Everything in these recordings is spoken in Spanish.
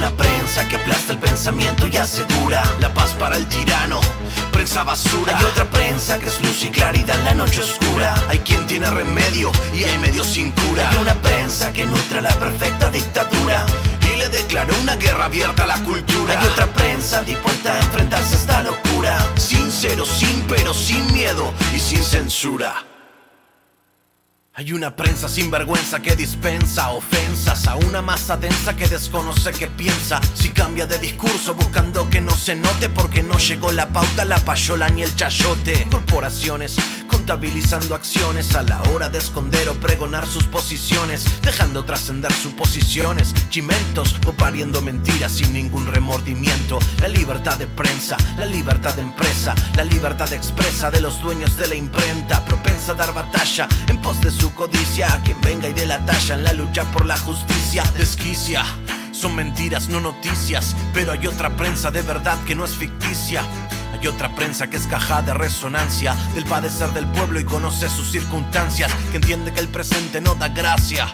una prensa que aplasta el pensamiento y asegura la paz para el tirano. Prensa basura. Hay otra prensa que es luz y claridad en la noche oscura. Hay quien tiene remedio y hay medio sin cura. Hay una prensa que nutre la perfecta dictadura y le declaró una guerra abierta a la cultura. Hay otra prensa dispuesta a enfrentarse a esta locura. Sincero, sin pero, sin miedo y sin censura. Hay una prensa sinvergüenza que dispensa ofensas a una masa densa que desconoce que piensa. Si cambia de discurso buscando que no se note, porque no llegó la pauta, la payola ni el chayote. Corporaciones contabilizando acciones a la hora de esconder o pregonar sus posiciones, dejando trascender suposiciones, chimentos o pariendo mentiras sin ningún remordimiento. La libertad de prensa, la libertad de empresa, la libertad expresa de los dueños de la imprenta, propensa a dar batalla en pos de su codicia. A quien venga y dé la talla en la lucha por la justicia, desquicia. Son mentiras, no noticias, pero hay otra prensa de verdad que no es ficticia. Hay otra prensa que es caja de resonancia del padecer del pueblo y conoce sus circunstancias, que entiende que el presente no da gracia,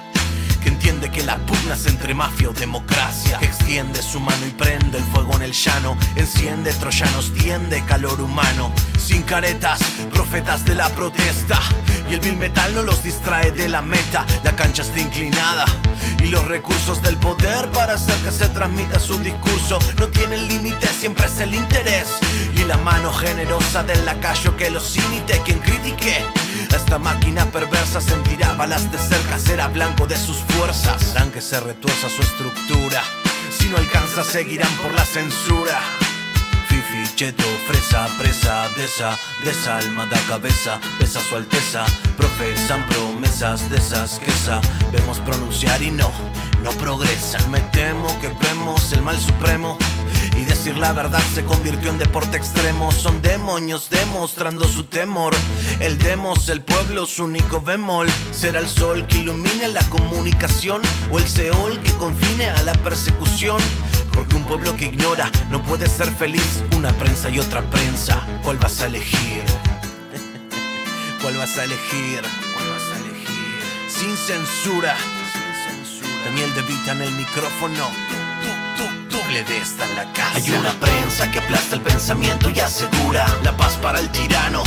que entiende que la pugna es entre mafia o democracia, que extiende su mano y prende el fuego en el llano, enciende troyanos, tiende calor humano. Sin caretas, profetas de la protesta, y el vil metal no los distrae de la meta. La cancha está inclinada y los recursos del poder para hacer que se transmita su discurso no tienen límite, siempre es el interés y la mano generosa del lacayo que los imite. Quien critique a esta máquina perversa sentirá balas de cerca, será blanco de sus fuerzas. Harán que se retuerza su estructura, si no alcanza seguirán por la censura. Fifi, cheto, fresa, presa, desalmada cabeza, besa su alteza. Profesan promesas de esas que sabemos pronunciar y no progresan. Me temo que vemos el mal supremo y decir la verdad se convirtió en deporte extremo. Son demonios demostrando su temor. El demos, el pueblo, su único bemol. Será el sol que ilumine la comunicación o el Seol que confine a la persecución. Porque un pueblo que ignora no puede ser feliz. Una prensa y otra prensa. ¿Cuál vas a elegir? ¿Cuál vas a elegir? ¿Cuál vas a elegir? Sin censura. Sin censura. Daniel Devita en el micrófono. Le destan la casa. Hay una prensa que aplasta el pensamiento y asegura la paz para el tirano.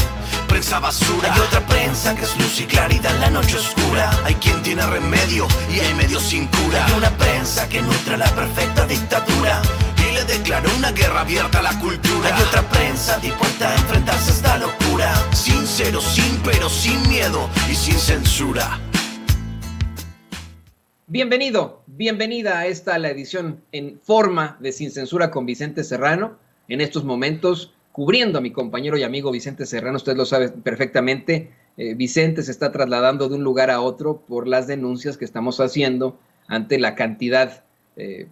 Prensa basura. Hay otra prensa que es luz y claridad en la noche oscura. Hay quien tiene remedio y hay medio sin cura. Hay una prensa que nutre la perfecta dictadura y le declaró una guerra abierta a la cultura. Hay otra prensa dispuesta a enfrentarse a esta locura. Sincero, sin pero, sin miedo y sin censura. Bienvenido, bienvenida a esta la edición en forma de Sin Censura con Vicente Serrano. En estos momentos cubriendo a mi compañero y amigo Vicente Serrano, usted lo sabe perfectamente. Vicente se está trasladando de un lugar a otro por las denuncias que estamos haciendo ante la cantidad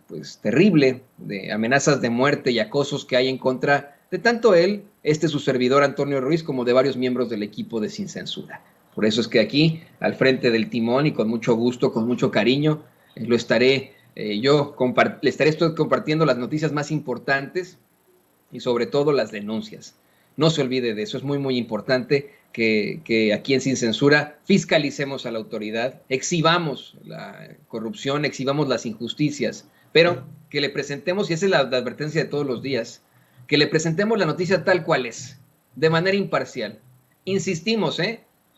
pues terrible de amenazas de muerte y acosos que hay en contra de tanto él, su servidor Antonio Ruiz, como de varios miembros del equipo de Sin Censura. Por eso es que aquí, al frente del timón y con mucho gusto, con mucho cariño, lo estaré le estaré compartiendo las noticias más importantes y sobre todo las denuncias. No se olvide de eso, es muy, muy importante que aquí en Sin Censura fiscalicemos a la autoridad, exhibamos la corrupción, exhibamos las injusticias, pero que le presentemos, y esa es la advertencia de todos los días, que le presentemos la noticia tal cual es, de manera imparcial. Insistimos,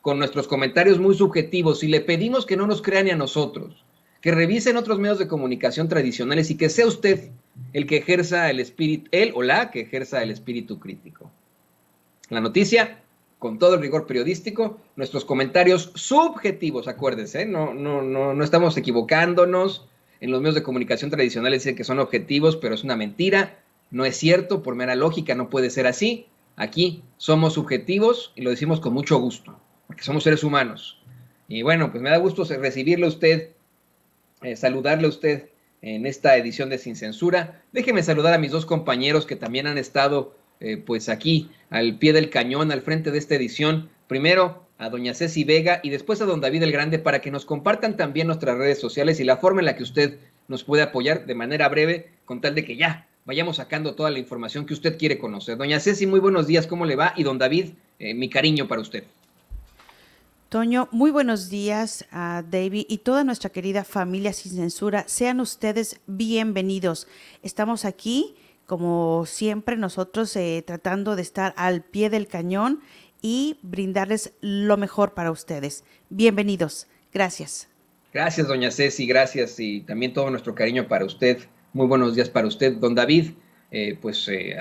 con nuestros comentarios muy subjetivos, y le pedimos que no nos crean ni a nosotros, que revisen otros medios de comunicación tradicionales y que sea usted el que ejerza el espíritu, él o la que ejerza el espíritu crítico. La noticia, con todo el rigor periodístico, nuestros comentarios subjetivos, acuérdense, no estamos equivocándonos. En los medios de comunicación tradicionales dicen que son objetivos, pero es una mentira, no es cierto, por mera lógica no puede ser así. Aquí somos subjetivos y lo decimos con mucho gusto, porque somos seres humanos. Y bueno, pues me da gusto recibirle a usted, saludarle a usted en esta edición de Sin Censura. Déjeme saludar a mis dos compañeros que también han estado pues aquí, al pie del cañón, al frente de esta edición. Primero a doña Ceci Vega y después a don David el Grande, para que nos compartan también nuestras redes sociales y la forma en la que usted nos puede apoyar de manera breve, con tal de que ya vayamos sacando toda la información que usted quiere conocer. Doña Ceci, muy buenos días, ¿cómo le va? Y don David, mi cariño para usted. Toño, muy buenos días a David y toda nuestra querida familia Sin Censura. Sean ustedes bienvenidos. Estamos aquí, como siempre, nosotros tratando de estar al pie del cañón y brindarles lo mejor para ustedes. Bienvenidos. Gracias. Gracias, doña Ceci. Gracias y también todo nuestro cariño para usted. Muy buenos días para usted, don David.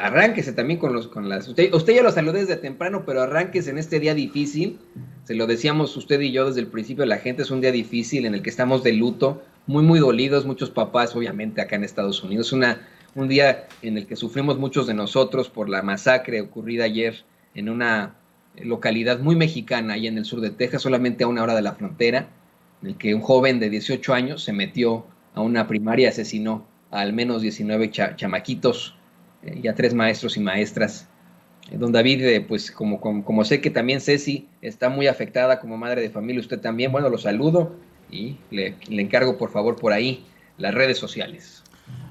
Arránquese también con las... Usted ya lo saludó desde temprano, pero arránquese en este día difícil. Se lo decíamos usted y yo desde el principio, la gente, es un día difícil en el que estamos de luto, muy, muy dolidos, muchos papás, obviamente, acá en Estados Unidos. Un día en el que sufrimos muchos de nosotros por la masacre ocurrida ayer en una localidad muy mexicana, ahí en el sur de Texas, solamente a 1 hora de la frontera, en el que un joven de 18 años se metió a una primaria y asesinó a al menos 19 chamaquitos. Ya 3 maestros y maestras. Don David, pues como sé que también Ceci está muy afectada como madre de familia, usted también, bueno, lo saludo y le encargo, por favor, por ahí las redes sociales.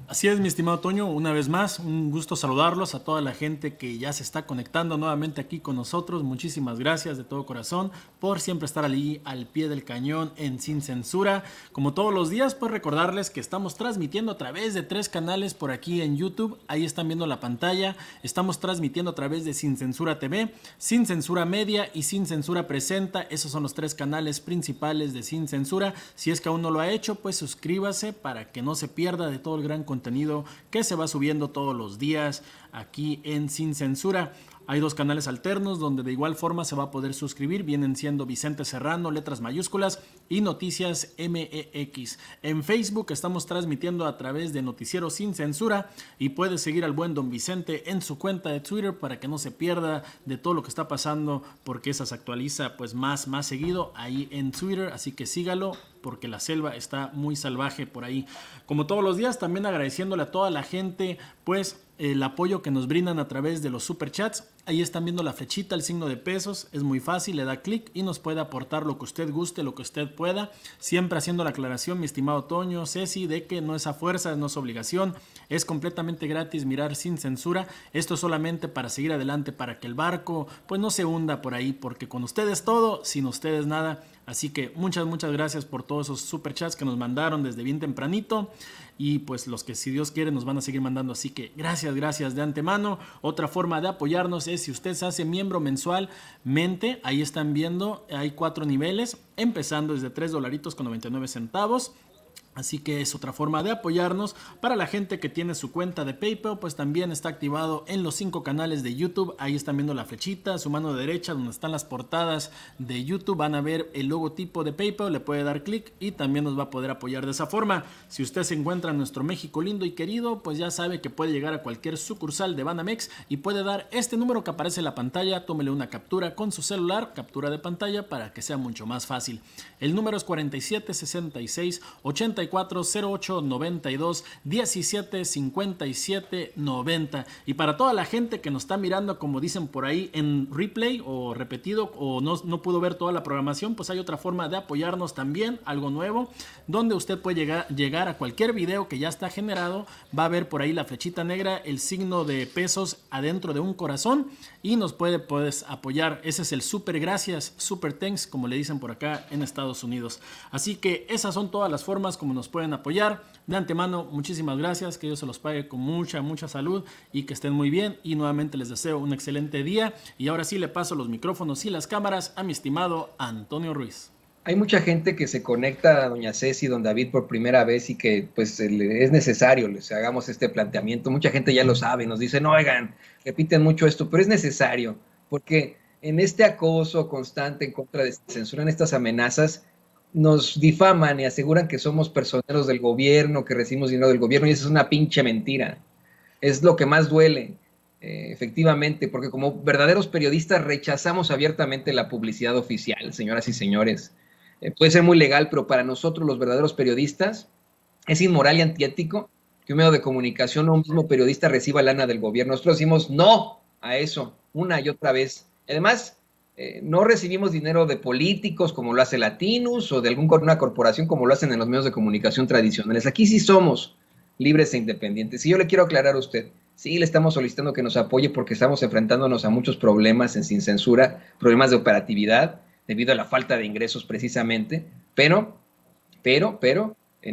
Así es, mi estimado Toño, una vez más, un gusto saludarlos a toda la gente que ya se está conectando nuevamente aquí con nosotros. Muchísimas gracias de todo corazón por siempre estar allí al pie del cañón en Sin Censura. Como todos los días, pues recordarles que estamos transmitiendo a través de 3 canales por aquí en YouTube. Ahí están viendo la pantalla. Estamos transmitiendo a través de Sin Censura TV, Sin Censura Media y Sin Censura Presenta. Esos son los 3 canales principales de Sin Censura. Si es que aún no lo ha hecho, pues suscríbase para que no se pierda de todo el gran contenido que se va subiendo todos los días aquí en Sin Censura. Hay 2 canales alternos donde de igual forma se va a poder suscribir. Vienen siendo Vicente Serrano, Letras Mayúsculas y Noticias MEX. En Facebook estamos transmitiendo a través de Noticiero Sin Censura y puedes seguir al buen don Vicente en su cuenta de Twitter para que no se pierda de todo lo que está pasando, porque esa se actualiza pues más seguido ahí en Twitter. Así que sígalo, porque la selva está muy salvaje por ahí. Como todos los días, también agradeciéndole a toda la gente pues el apoyo que nos brindan a través de los superchats. Ahí están viendo la flechita, el signo de pesos. Es muy fácil, le da clic y nos puede aportar lo que usted guste, lo que usted pueda. Siempre haciendo la aclaración, mi estimado Toño, Ceci, de que no es a fuerza, no es obligación. Es completamente gratis mirar Sin Censura. Esto es solamente para seguir adelante, para que el barco pues no se hunda por ahí, porque con ustedes todo, sin ustedes nada. Así que muchas gracias por todos esos superchats que nos mandaron desde bien tempranito. Y pues los que, si Dios quiere, nos van a seguir mandando. Así que gracias de antemano. Otra forma de apoyarnos es si usted se hace miembro mensualmente. Ahí están viendo, hay 4 niveles, empezando desde $3.99. Así que es otra forma de apoyarnos. Para la gente que tiene su cuenta de PayPal, pues también está activado en los 5 canales de YouTube. Ahí están viendo la flechita, su mano derecha, donde están las portadas de YouTube. Van a ver el logotipo de PayPal, le puede dar clic y también nos va a poder apoyar de esa forma. Si usted se encuentra en nuestro México lindo y querido, pues ya sabe que puede llegar a cualquier sucursal de Banamex y puede dar este número que aparece en la pantalla. Tómele una captura con su celular, captura de pantalla, para que sea mucho más fácil. El número es 47 66 84 08 92 17 57 90. Y para toda la gente que nos está mirando, como dicen por ahí, en replay o repetido, o no pudo ver toda la programación, pues hay otra forma de apoyarnos también, algo nuevo, donde usted puede llegar a cualquier video que ya está generado. Va a ver por ahí la flechita negra, el signo de pesos adentro de un corazón, y nos puede apoyar. Ese es el super gracias, super thanks, como le dicen por acá en Estados Unidos. Así que esas son todas las formas como nos pueden apoyar. De antemano, muchísimas gracias, que Dios se los pague con mucha salud y que estén muy bien, y nuevamente les deseo un excelente día. Y ahora sí le paso los micrófonos y las cámaras a mi estimado Antonio Ruiz. Hay mucha gente que se conecta a doña Ceci, don David, por primera vez, y que pues es necesario les hagamos este planteamiento. Mucha gente ya lo sabe, nos dicen, oigan, repiten mucho esto, pero es necesario, porque en este acoso constante en contra de censura, en estas amenazas, nos difaman y aseguran que somos personeros del gobierno, que recibimos dinero del gobierno, y eso es una pinche mentira. Es lo que más duele, efectivamente, porque como verdaderos periodistas rechazamos abiertamente la publicidad oficial, señoras y señores. Puede ser muy legal, pero para nosotros los verdaderos periodistas es inmoral y antiético que un medio de comunicación o un mismo periodista reciba lana del gobierno. Nosotros decimos no a eso una y otra vez. Además, no recibimos dinero de políticos como lo hace Latinus o de alguna corporación como lo hacen en los medios de comunicación tradicionales. Aquí sí somos libres e independientes. Y yo le quiero aclarar a usted, sí le estamos solicitando que nos apoye, porque estamos enfrentándonos a muchos problemas en Sin Censura, problemas de operatividad, debido a la falta de ingresos precisamente, pero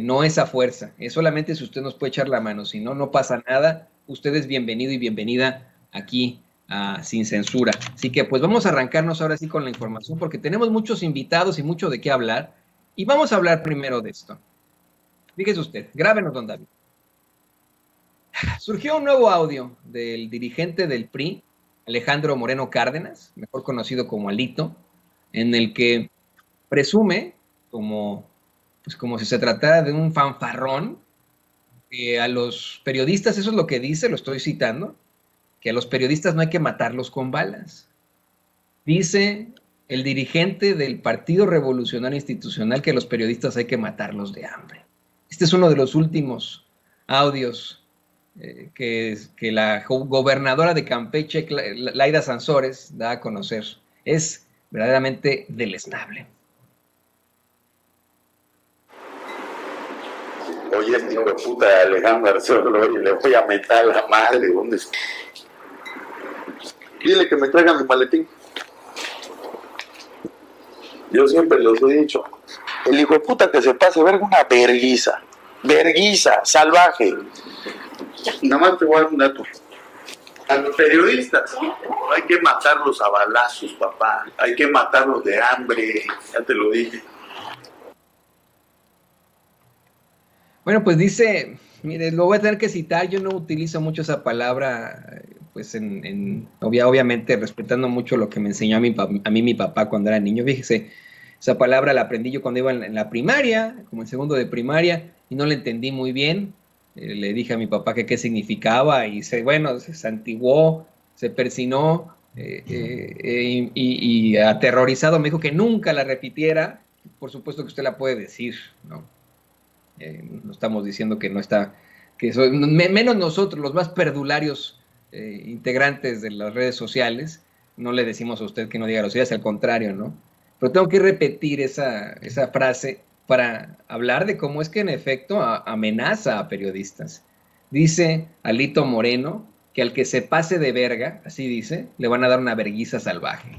no es a fuerza, es solamente si usted nos puede echar la mano, si no, no pasa nada, usted es bienvenido y bienvenida aquí a Sin Censura. Así que pues vamos a arrancarnos ahora sí con la información, porque tenemos muchos invitados y mucho de qué hablar, y vamos a hablar primero de esto. Fíjese usted, grábenos, don David. Surgió un nuevo audio del dirigente del PRI, Alejandro Moreno Cárdenas, mejor conocido como Alito, en el que presume, como si se tratara de un fanfarrón, que a los periodistas, eso es lo que dice, lo estoy citando, que a los periodistas no hay que matarlos con balas. Dice el dirigente del Partido Revolucionario Institucional que a los periodistas hay que matarlos de hambre. Este es uno de los últimos audios que la gobernadora de Campeche, Layda Sansores, da a conocer. Es verdaderamente deleznable. Oye, este hijo de puta de Alejandro García Luna, le voy a meter la madre. ¿Dónde está? Dile que me traiga mi maletín. Yo siempre los he dicho. El hijo de puta que se pase verga, una verguiza. Verguiza, salvaje. Nada más te voy a dar un dato. A los periodistas hay que matarlos a balazos, papá. Hay que matarlos de hambre. Ya te lo dije. Bueno, pues dice, mire, lo voy a tener que citar, yo no utilizo mucho esa palabra, pues obviamente respetando mucho lo que me enseñó a mí mi papá cuando era niño. Fíjese, esa palabra la aprendí yo cuando iba en la primaria, como en segundo de primaria, y no la entendí muy bien. Le dije a mi papá que qué significaba, y se santiguó, se persinó, y aterrorizado me dijo que nunca la repitiera. Por supuesto que usted la puede decir, ¿no? No estamos diciendo que no está, que eso, menos nosotros, los más perdularios integrantes de las redes sociales, no le decimos a usted que no diga groserías, al contrario, ¿no? Pero tengo que repetir esa frase para hablar de cómo es que en efecto amenaza a periodistas. Dice Alito Moreno que al que se pase de verga, así dice, le van a dar una verguiza salvaje.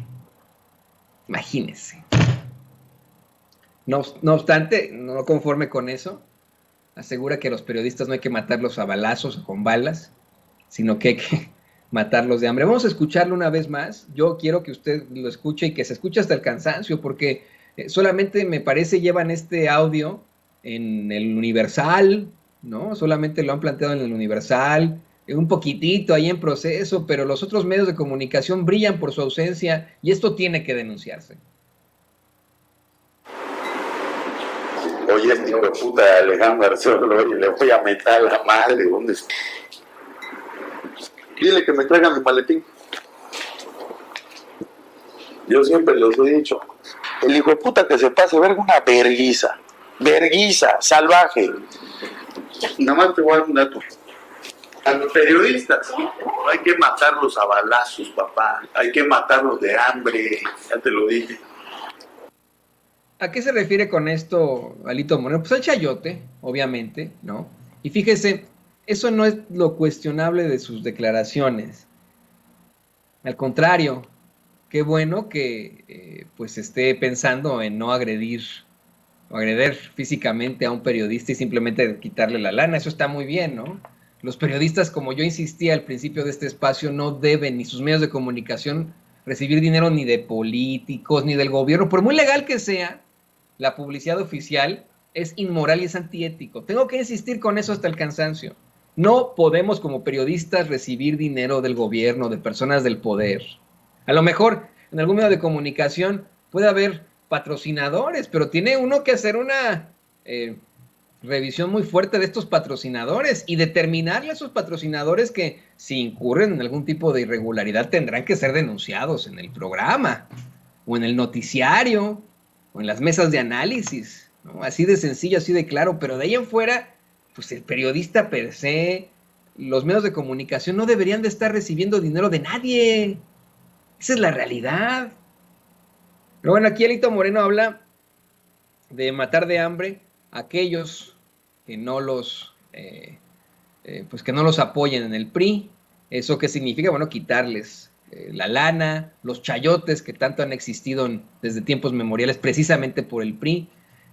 Imagínense. No obstante, no conforme con eso, asegura que a los periodistas no hay que matarlos a balazos o con balas, sino que hay que matarlos de hambre. Vamos a escucharlo una vez más. Yo quiero que usted lo escuche y que se escuche hasta el cansancio, porque solamente, me parece, llevan este audio en el Universal, ¿no? Solamente lo han planteado en el Universal, un poquitito ahí en Proceso, pero los otros medios de comunicación brillan por su ausencia y esto tiene que denunciarse. Oye, este hijo de puta de Alejandro García Luna, le voy a meter la madre. ¿Dónde está? Dile que me traiga mi maletín. Yo siempre los he dicho. El hijo de puta que se pase verga, una verguiza. Verguiza, salvaje. Nada más te voy a dar un dato. A los periodistas hay que matarlos a balazos, papá. Hay que matarlos de hambre. Ya te lo dije. ¿A qué se refiere con esto Alito Moreno? Pues al chayote, obviamente, ¿no? Y fíjese, eso no es lo cuestionable de sus declaraciones. Al contrario, qué bueno que pues esté pensando en no agredir o agreder físicamente a un periodista y simplemente quitarle la lana. Eso está muy bien, ¿no? Los periodistas, como yo insistía al principio de este espacio, no deben, ni sus medios de comunicación, recibir dinero ni de políticos, ni del gobierno. Por muy legal que sea, la publicidad oficial es inmoral y es antiético. Tengo que insistir con eso hasta el cansancio. No podemos como periodistas recibir dinero del gobierno, de personas del poder. A lo mejor en algún medio de comunicación puede haber patrocinadores, pero tiene uno que hacer una revisión muy fuerte de estos patrocinadores y determinarle a esos patrocinadores que si incurren en algún tipo de irregularidad tendrán que ser denunciados en el programa o en el noticiario o en las mesas de análisis, ¿no? Así de sencillo, así de claro, pero de ahí en fuera, pues el periodista per se, los medios de comunicación no deberían de estar recibiendo dinero de nadie. Esa es la realidad. Pero bueno, aquí Alito Moreno habla de matar de hambre a aquellos que no los apoyen en el PRI. ¿Eso qué significa? Bueno, quitarles la lana, los chayotes que tanto han existido desde tiempos memoriales precisamente por el PRI.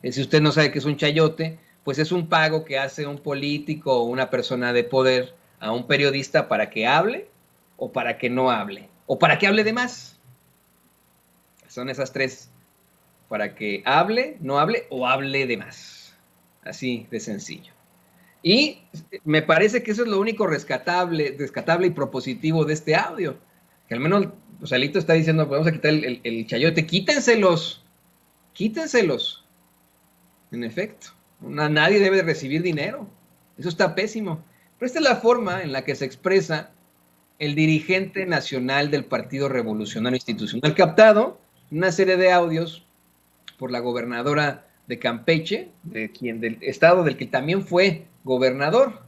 Si usted no sabe qué es un chayote, pues es un pago que hace un político o una persona de poder a un periodista para que hable o para que no hable, o para que hable de más. Son esas tres, para que hable, no hable o hable de más. Así de sencillo. Y me parece que eso es lo único rescatable y propositivo de este audio. Que al menos Alito está diciendo, vamos a quitar el chayote, quítenselos. En efecto, nadie debe recibir dinero. Eso está pésimo. Pero esta es la forma en la que se expresa el dirigente nacional del Partido Revolucionario Institucional, captado una serie de audios por la gobernadora de Campeche, del estado del que también fue gobernador,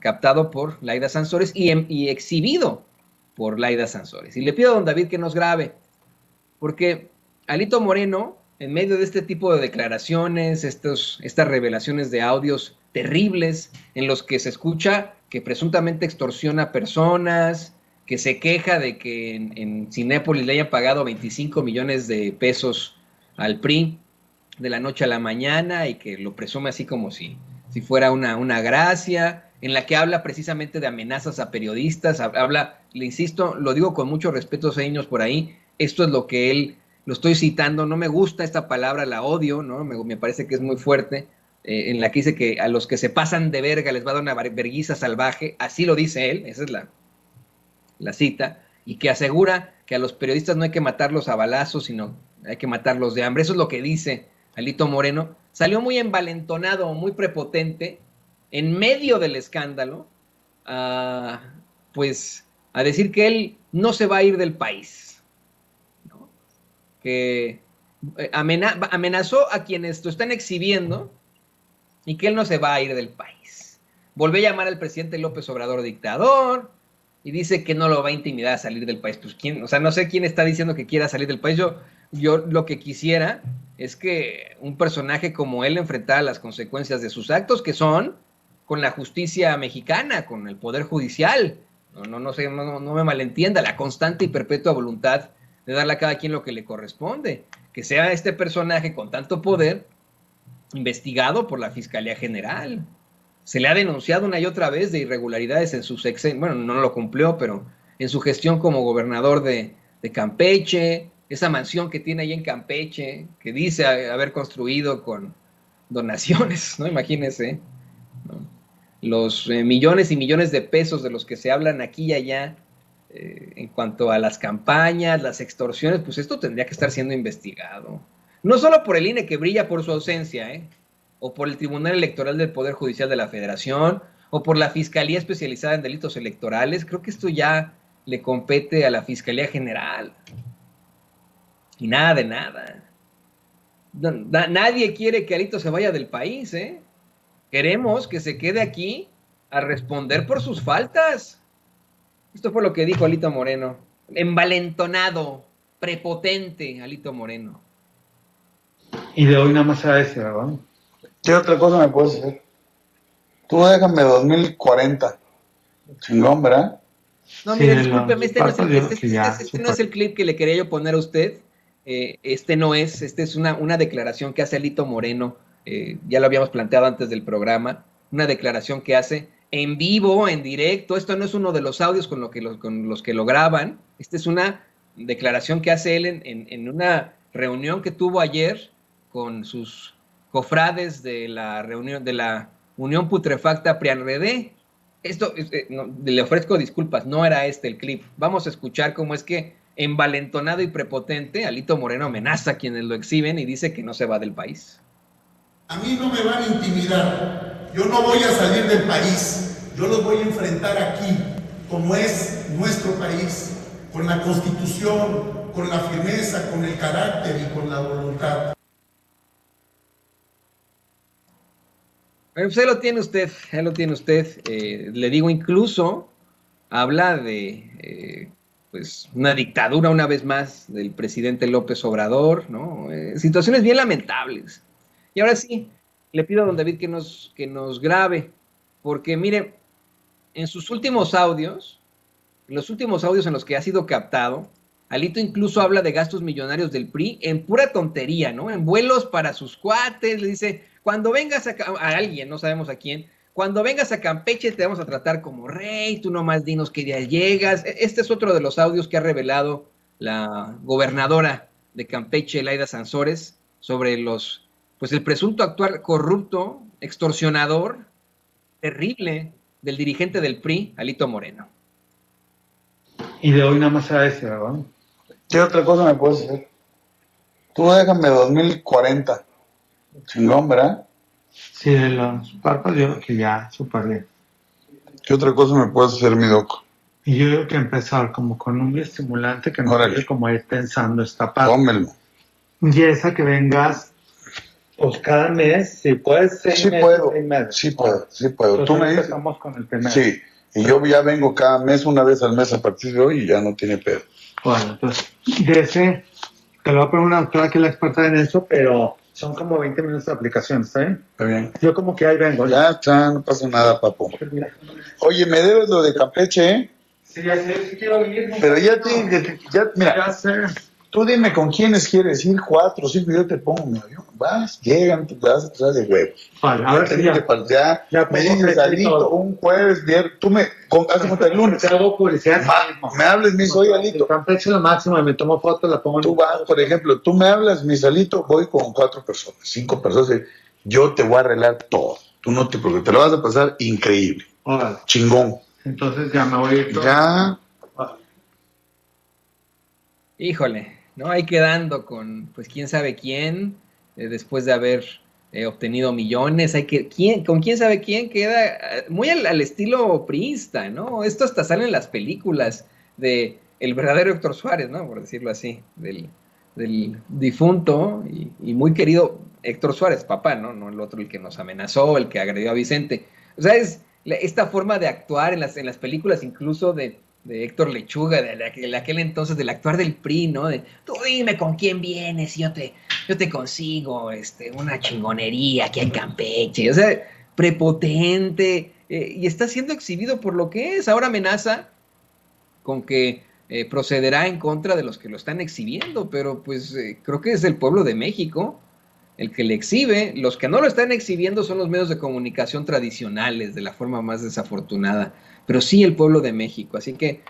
captado por Layda Sansores y exhibido por Layda Sansores. Y le pido a don David que nos grabe, porque Alito Moreno, en medio de este tipo de declaraciones, estas revelaciones de audios terribles, en los que se escucha que presuntamente extorsiona personas, que se queja de que en Cinépolis le hayan pagado 25 millones de pesos al PRI de la noche a la mañana, y que lo presume así como si fuera una gracia, en la que habla precisamente de amenazas a periodistas, habla, le insisto, lo digo con mucho respeto, señores, por ahí, esto es lo que él, lo estoy citando, no me gusta esta palabra, la odio, ¿no? Me parece que es muy fuerte, en la que dice que a los que se pasan de verga les va a dar una verguiza salvaje, así lo dice él, esa es la cita, y que asegura que a los periodistas no hay que matarlos a balazos, sino hay que matarlos de hambre, eso es lo que dice Alito Moreno. Salió muy envalentonado, muy prepotente, en medio del escándalo, pues a decir que él no se va a ir del país, ¿no? Que amenazó a quienes lo están exhibiendo y que él no se va a ir del país. Volvió a llamar al presidente López Obrador dictador y dice que no lo va a intimidar a salir del país. Pues quién, o sea, no sé quién está diciendo que quiera salir del país. Yo lo que quisiera es que un personaje como él enfrentara las consecuencias de sus actos, que son con la justicia mexicana, con el Poder Judicial. No me malentienda, la constante y perpetua voluntad de darle a cada quien lo que le corresponde. Que sea este personaje con tanto poder investigado por la Fiscalía General. Se le ha denunciado una y otra vez de irregularidades en su sexenio, bueno, no lo cumplió, pero en su gestión como gobernador de Campeche, esa mansión que tiene ahí en Campeche, que dice haber construido con donaciones, ¿no? Imagínense, ¿no? Los millones y millones de pesos de los que se hablan aquí y allá, en cuanto a las campañas, las extorsiones, pues esto tendría que estar siendo investigado. No solo por el INE, que brilla por su ausencia, o por el Tribunal Electoral del Poder Judicial de la Federación, o por la Fiscalía Especializada en Delitos Electorales. Creo que esto ya le compete a la Fiscalía General. Y nada de nada. Nadie quiere que Alito se vaya del país, Queremos que se quede aquí a responder por sus faltas. Esto fue lo que dijo Alito Moreno. Envalentonado, prepotente Alito Moreno. Y de hoy nada más a ese, ¿verdad? ¿Qué otra cosa me puedes hacer? Tú déjame 2040. Chingón, ¿verdad? No, mire, sí, discúlpeme, no es el clip que le quería yo poner a usted. Esta es una declaración que hace Alito Moreno, ya lo habíamos planteado antes del programa, una declaración que hace en vivo, en directo. Esto no es uno de los audios con los que lo graban, esta es una declaración que hace él en una reunión que tuvo ayer con sus cofrades de la Unión Putrefacta PRI-ANRD. Esto, le ofrezco disculpas, no era este el clip. Vamos a escuchar cómo es que envalentonado y prepotente, Alito Moreno amenaza a quienes lo exhiben y dice que no se va del país. A mí no me van a intimidar, yo no voy a salir del país, yo los voy a enfrentar aquí, como es nuestro país, con la Constitución, con la firmeza, con el carácter y con la voluntad. Pues ahí lo tiene usted, le digo, incluso habla de... pues una dictadura una vez más del presidente López Obrador, ¿no? Situaciones bien lamentables. Y ahora sí, le pido a don David que nos grabe, porque mire, en sus últimos audios, En los últimos audios en los que ha sido captado, Alito incluso habla de gastos millonarios del PRI en pura tontería, ¿no? En vuelos para sus cuates, le dice, cuando vengas a alguien, no sabemos a quién, cuando vengas a Campeche te vamos a tratar como rey, tú nomás dinos qué día llegas. Este es otro de los audios que ha revelado la gobernadora de Campeche, Layda Sansores, sobre los, pues el presunto actual corrupto, extorsionador, terrible, del dirigente del PRI, Alito Moreno. Y de hoy nada más a ese, ¿verdad? ¿Qué otra cosa me puedes hacer? Tú déjame 2040. Chingón, ¿verdad? Sí, de los párpados yo creo que ya superé. ¿Qué otra cosa me puedes hacer, mi doco? Y yo creo que empezar como con un estimulante que no deje como ir pensando esta parte. Tómelo. Y esa que vengas, pues cada mes, si puedes, sí puedo. Entonces, tú me dices. Con el primero. Sí. Y yo ya vengo cada mes, una vez al mes a partir de hoy y ya no tiene pedo. Bueno, entonces, de ese, te lo voy a poner una doctora que es la experta en eso, pero son como 20 minutos de aplicación, ¿está bien? Está bien. Yo como que ahí vengo. Ya está, no pasa nada, papo. Oye, me debes lo de Campeche, ¿eh? Sí, ya sé, sí quiero ir. Pero ya tienes, mira, ya sé. Tú dime con quiénes quieres ir, 4 o 5, yo te pongo mi avión. Vas, llegan, te vas a traer de huevos. Vale, a ver, ya me dices, Alito, un jueves, viernes, tú me haces hasta el lunes. Me hables, me dices, oye, Alito. Campeche la máxima, me tomo fotos, la pongo. Tú vas, por ejemplo, tú me hablas, mi Alito, voy con 4 personas, 5 personas, yo te voy a arreglar todo. Tú no te preocupes, te lo vas a pasar increíble. Vale. Chingón. Entonces ya me voy a ir. Ya. Híjole, ¿no? Ahí quedando con, pues, quién sabe quién, después de haber obtenido millones, con quién sabe quién queda, muy al estilo priista, ¿no? Esto hasta sale en las películas de el verdadero Héctor Suárez, ¿no? Por decirlo así, del difunto y muy querido Héctor Suárez, papá, ¿no? No el otro, el que nos amenazó, el que agredió a Vicente. O sea, es esta forma de actuar en las películas, incluso de Héctor Lechuga, de aquel entonces, del actuar del PRI, ¿no? De, tú dime con quién vienes y yo te consigo una chingonería aquí en Campeche. O sea, prepotente, y está siendo exhibido por lo que es. Ahora amenaza con que procederá en contra de los que lo están exhibiendo, pero pues creo que es el pueblo de México el que le exhibe. Los que no lo están exhibiendo son los medios de comunicación tradicionales, de la forma más desafortunada, pero sí el pueblo de México. Así que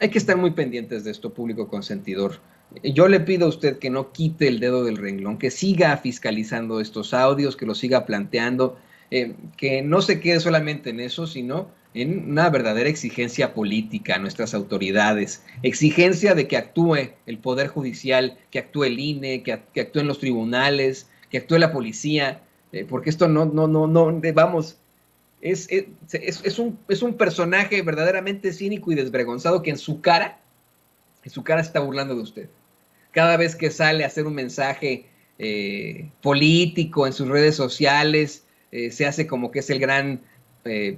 hay que estar muy pendientes de esto, público consentidor. Yo le pido a usted que no quite el dedo del renglón, que siga fiscalizando estos audios, que los siga planteando, que no se quede solamente en eso, sino en una verdadera exigencia política a nuestras autoridades, exigencia de que actúe el Poder Judicial, que actúe el INE, que actúen los tribunales, que actúe la policía, porque esto vamos... Es un personaje verdaderamente cínico y desvergonzado que en su cara se está burlando de usted. Cada vez que sale a hacer un mensaje político en sus redes sociales, se hace como que es el gran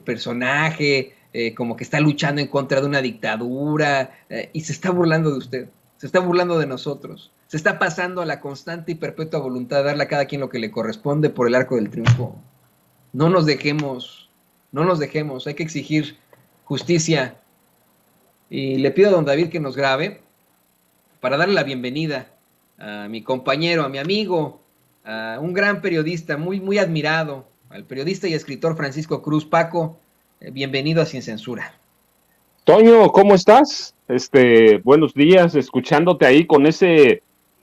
personaje, como que está luchando en contra de una dictadura, y se está burlando de usted, se está burlando de nosotros, se está pasando a la constante y perpetua voluntad de darle a cada quien lo que le corresponde por el arco del triunfo. No nos dejemos. No nos dejemos, hay que exigir justicia. Y le pido a don David que nos grabe para darle la bienvenida a mi compañero, a mi amigo, a un gran periodista, muy, muy admirado, al periodista y escritor Francisco Cruz Paco. Bienvenido a Sin Censura. Toño, ¿cómo estás? Buenos días, escuchándote ahí con ese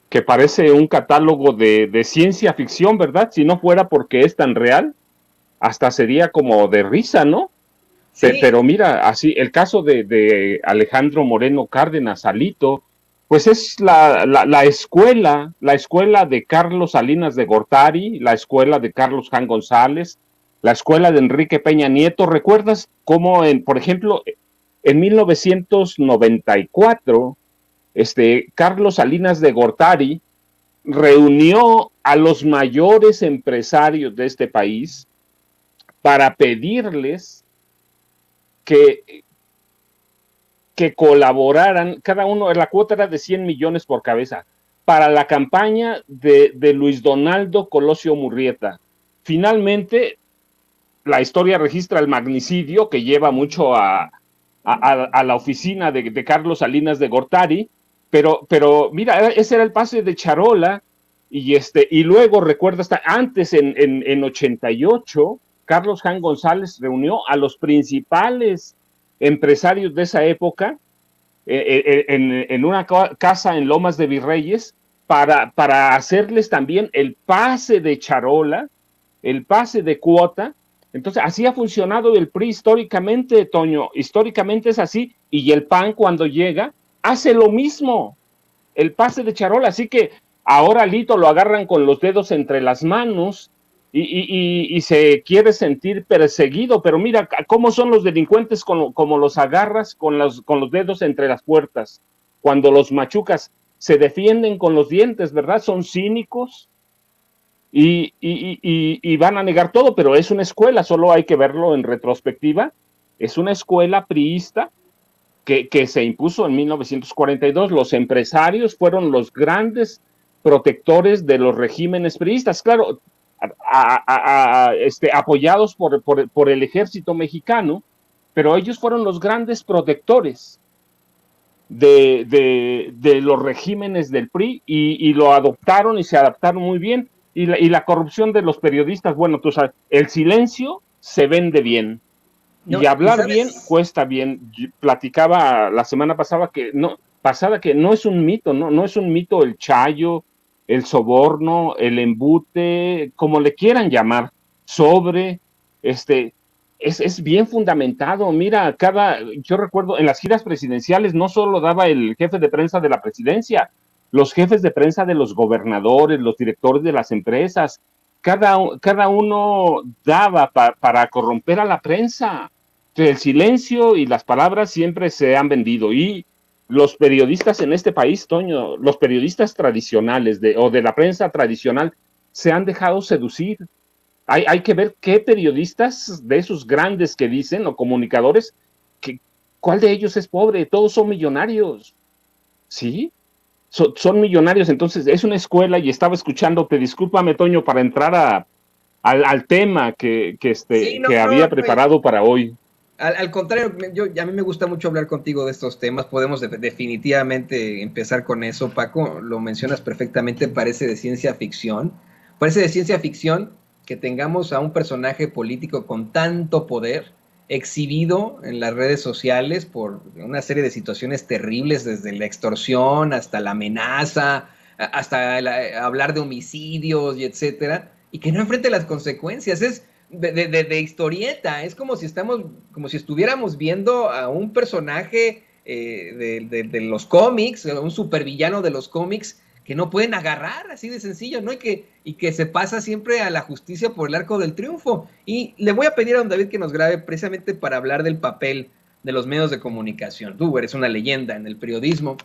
que parece un catálogo de ciencia ficción, ¿verdad? Si no fuera porque es tan real, hasta sería como de risa, ¿no? Sí. Pero mira, así, el caso de Alejandro Moreno Cárdenas, Alito, pues es la escuela de Carlos Salinas de Gortari, la escuela de Carlos Jan González, la escuela de Enrique Peña Nieto. ¿Recuerdas cómo, por ejemplo, en 1994, Carlos Salinas de Gortari reunió a los mayores empresarios de este país para pedirles que colaboraran? Cada uno, la cuota era de 100 millones por cabeza, para la campaña de Luis Donaldo Colosio Murrieta. Finalmente, la historia registra el magnicidio que lleva mucho a la oficina de Carlos Salinas de Gortari, pero mira, ese era el pase de charola, y luego recuerda, hasta antes en 88, Carlos Jan González reunió a los principales empresarios de esa época en una casa en Lomas de Virreyes para hacerles también el pase de charola, el pase de cuota. Entonces, así ha funcionado el PRI históricamente, Toño, históricamente es así, y el PAN cuando llega hace lo mismo, el pase de charola, así que ahora Lito lo agarran con los dedos entre las manos y se quiere sentir perseguido, pero mira cómo son los delincuentes como los agarras con los dedos entre las puertas, cuando los machucas se defienden con los dientes, ¿verdad? Son cínicos y van a negar todo, pero es una escuela, solo hay que verlo en retrospectiva, es una escuela priista que se impuso en 1942, los empresarios fueron los grandes protectores de los regímenes priistas, claro, apoyados por el ejército mexicano, pero ellos fueron los grandes protectores de los regímenes del PRI y lo adoptaron y se adaptaron muy bien, y la corrupción de los periodistas, bueno, tú sabes, el silencio se vende bien, no, y hablar ¿sabes? Bien cuesta bien. Yo platicaba la semana pasada que no es un mito, no es un mito el chayo, el soborno, el embute, como le quieran llamar, es bien fundamentado. Mira, yo recuerdo en las giras presidenciales no solo daba el jefe de prensa de la presidencia, los jefes de prensa de los gobernadores, los directores de las empresas, cada uno daba para corromper a la prensa. El silencio y las palabras siempre se han vendido, y los periodistas en este país, Toño, los periodistas tradicionales o de la prensa tradicional se han dejado seducir. Hay que ver qué periodistas de esos grandes que dicen, o comunicadores, ¿cuál de ellos es pobre? Todos son millonarios, ¿sí? Son millonarios, entonces es una escuela, y estaba escuchándote, discúlpame, Toño, para entrar al tema que había preparado para hoy. Al contrario, a mí me gusta mucho hablar contigo de estos temas, podemos definitivamente empezar con eso, Paco, lo mencionas perfectamente, parece de ciencia ficción que tengamos a un personaje político con tanto poder exhibido en las redes sociales por una serie de situaciones terribles, desde la extorsión hasta la amenaza, hasta hablar de homicidios y etcétera, y que no enfrente las consecuencias, es... De historieta, es como si estuviéramos viendo a un personaje de los cómics, un supervillano de los cómics que no pueden agarrar, así de sencillo, ¿no? Y que se pasa siempre a la justicia por el arco del triunfo. Y le voy a pedir a don David que nos grabe precisamente para hablar del papel de los medios de comunicación. Tú eres una leyenda en el periodismo,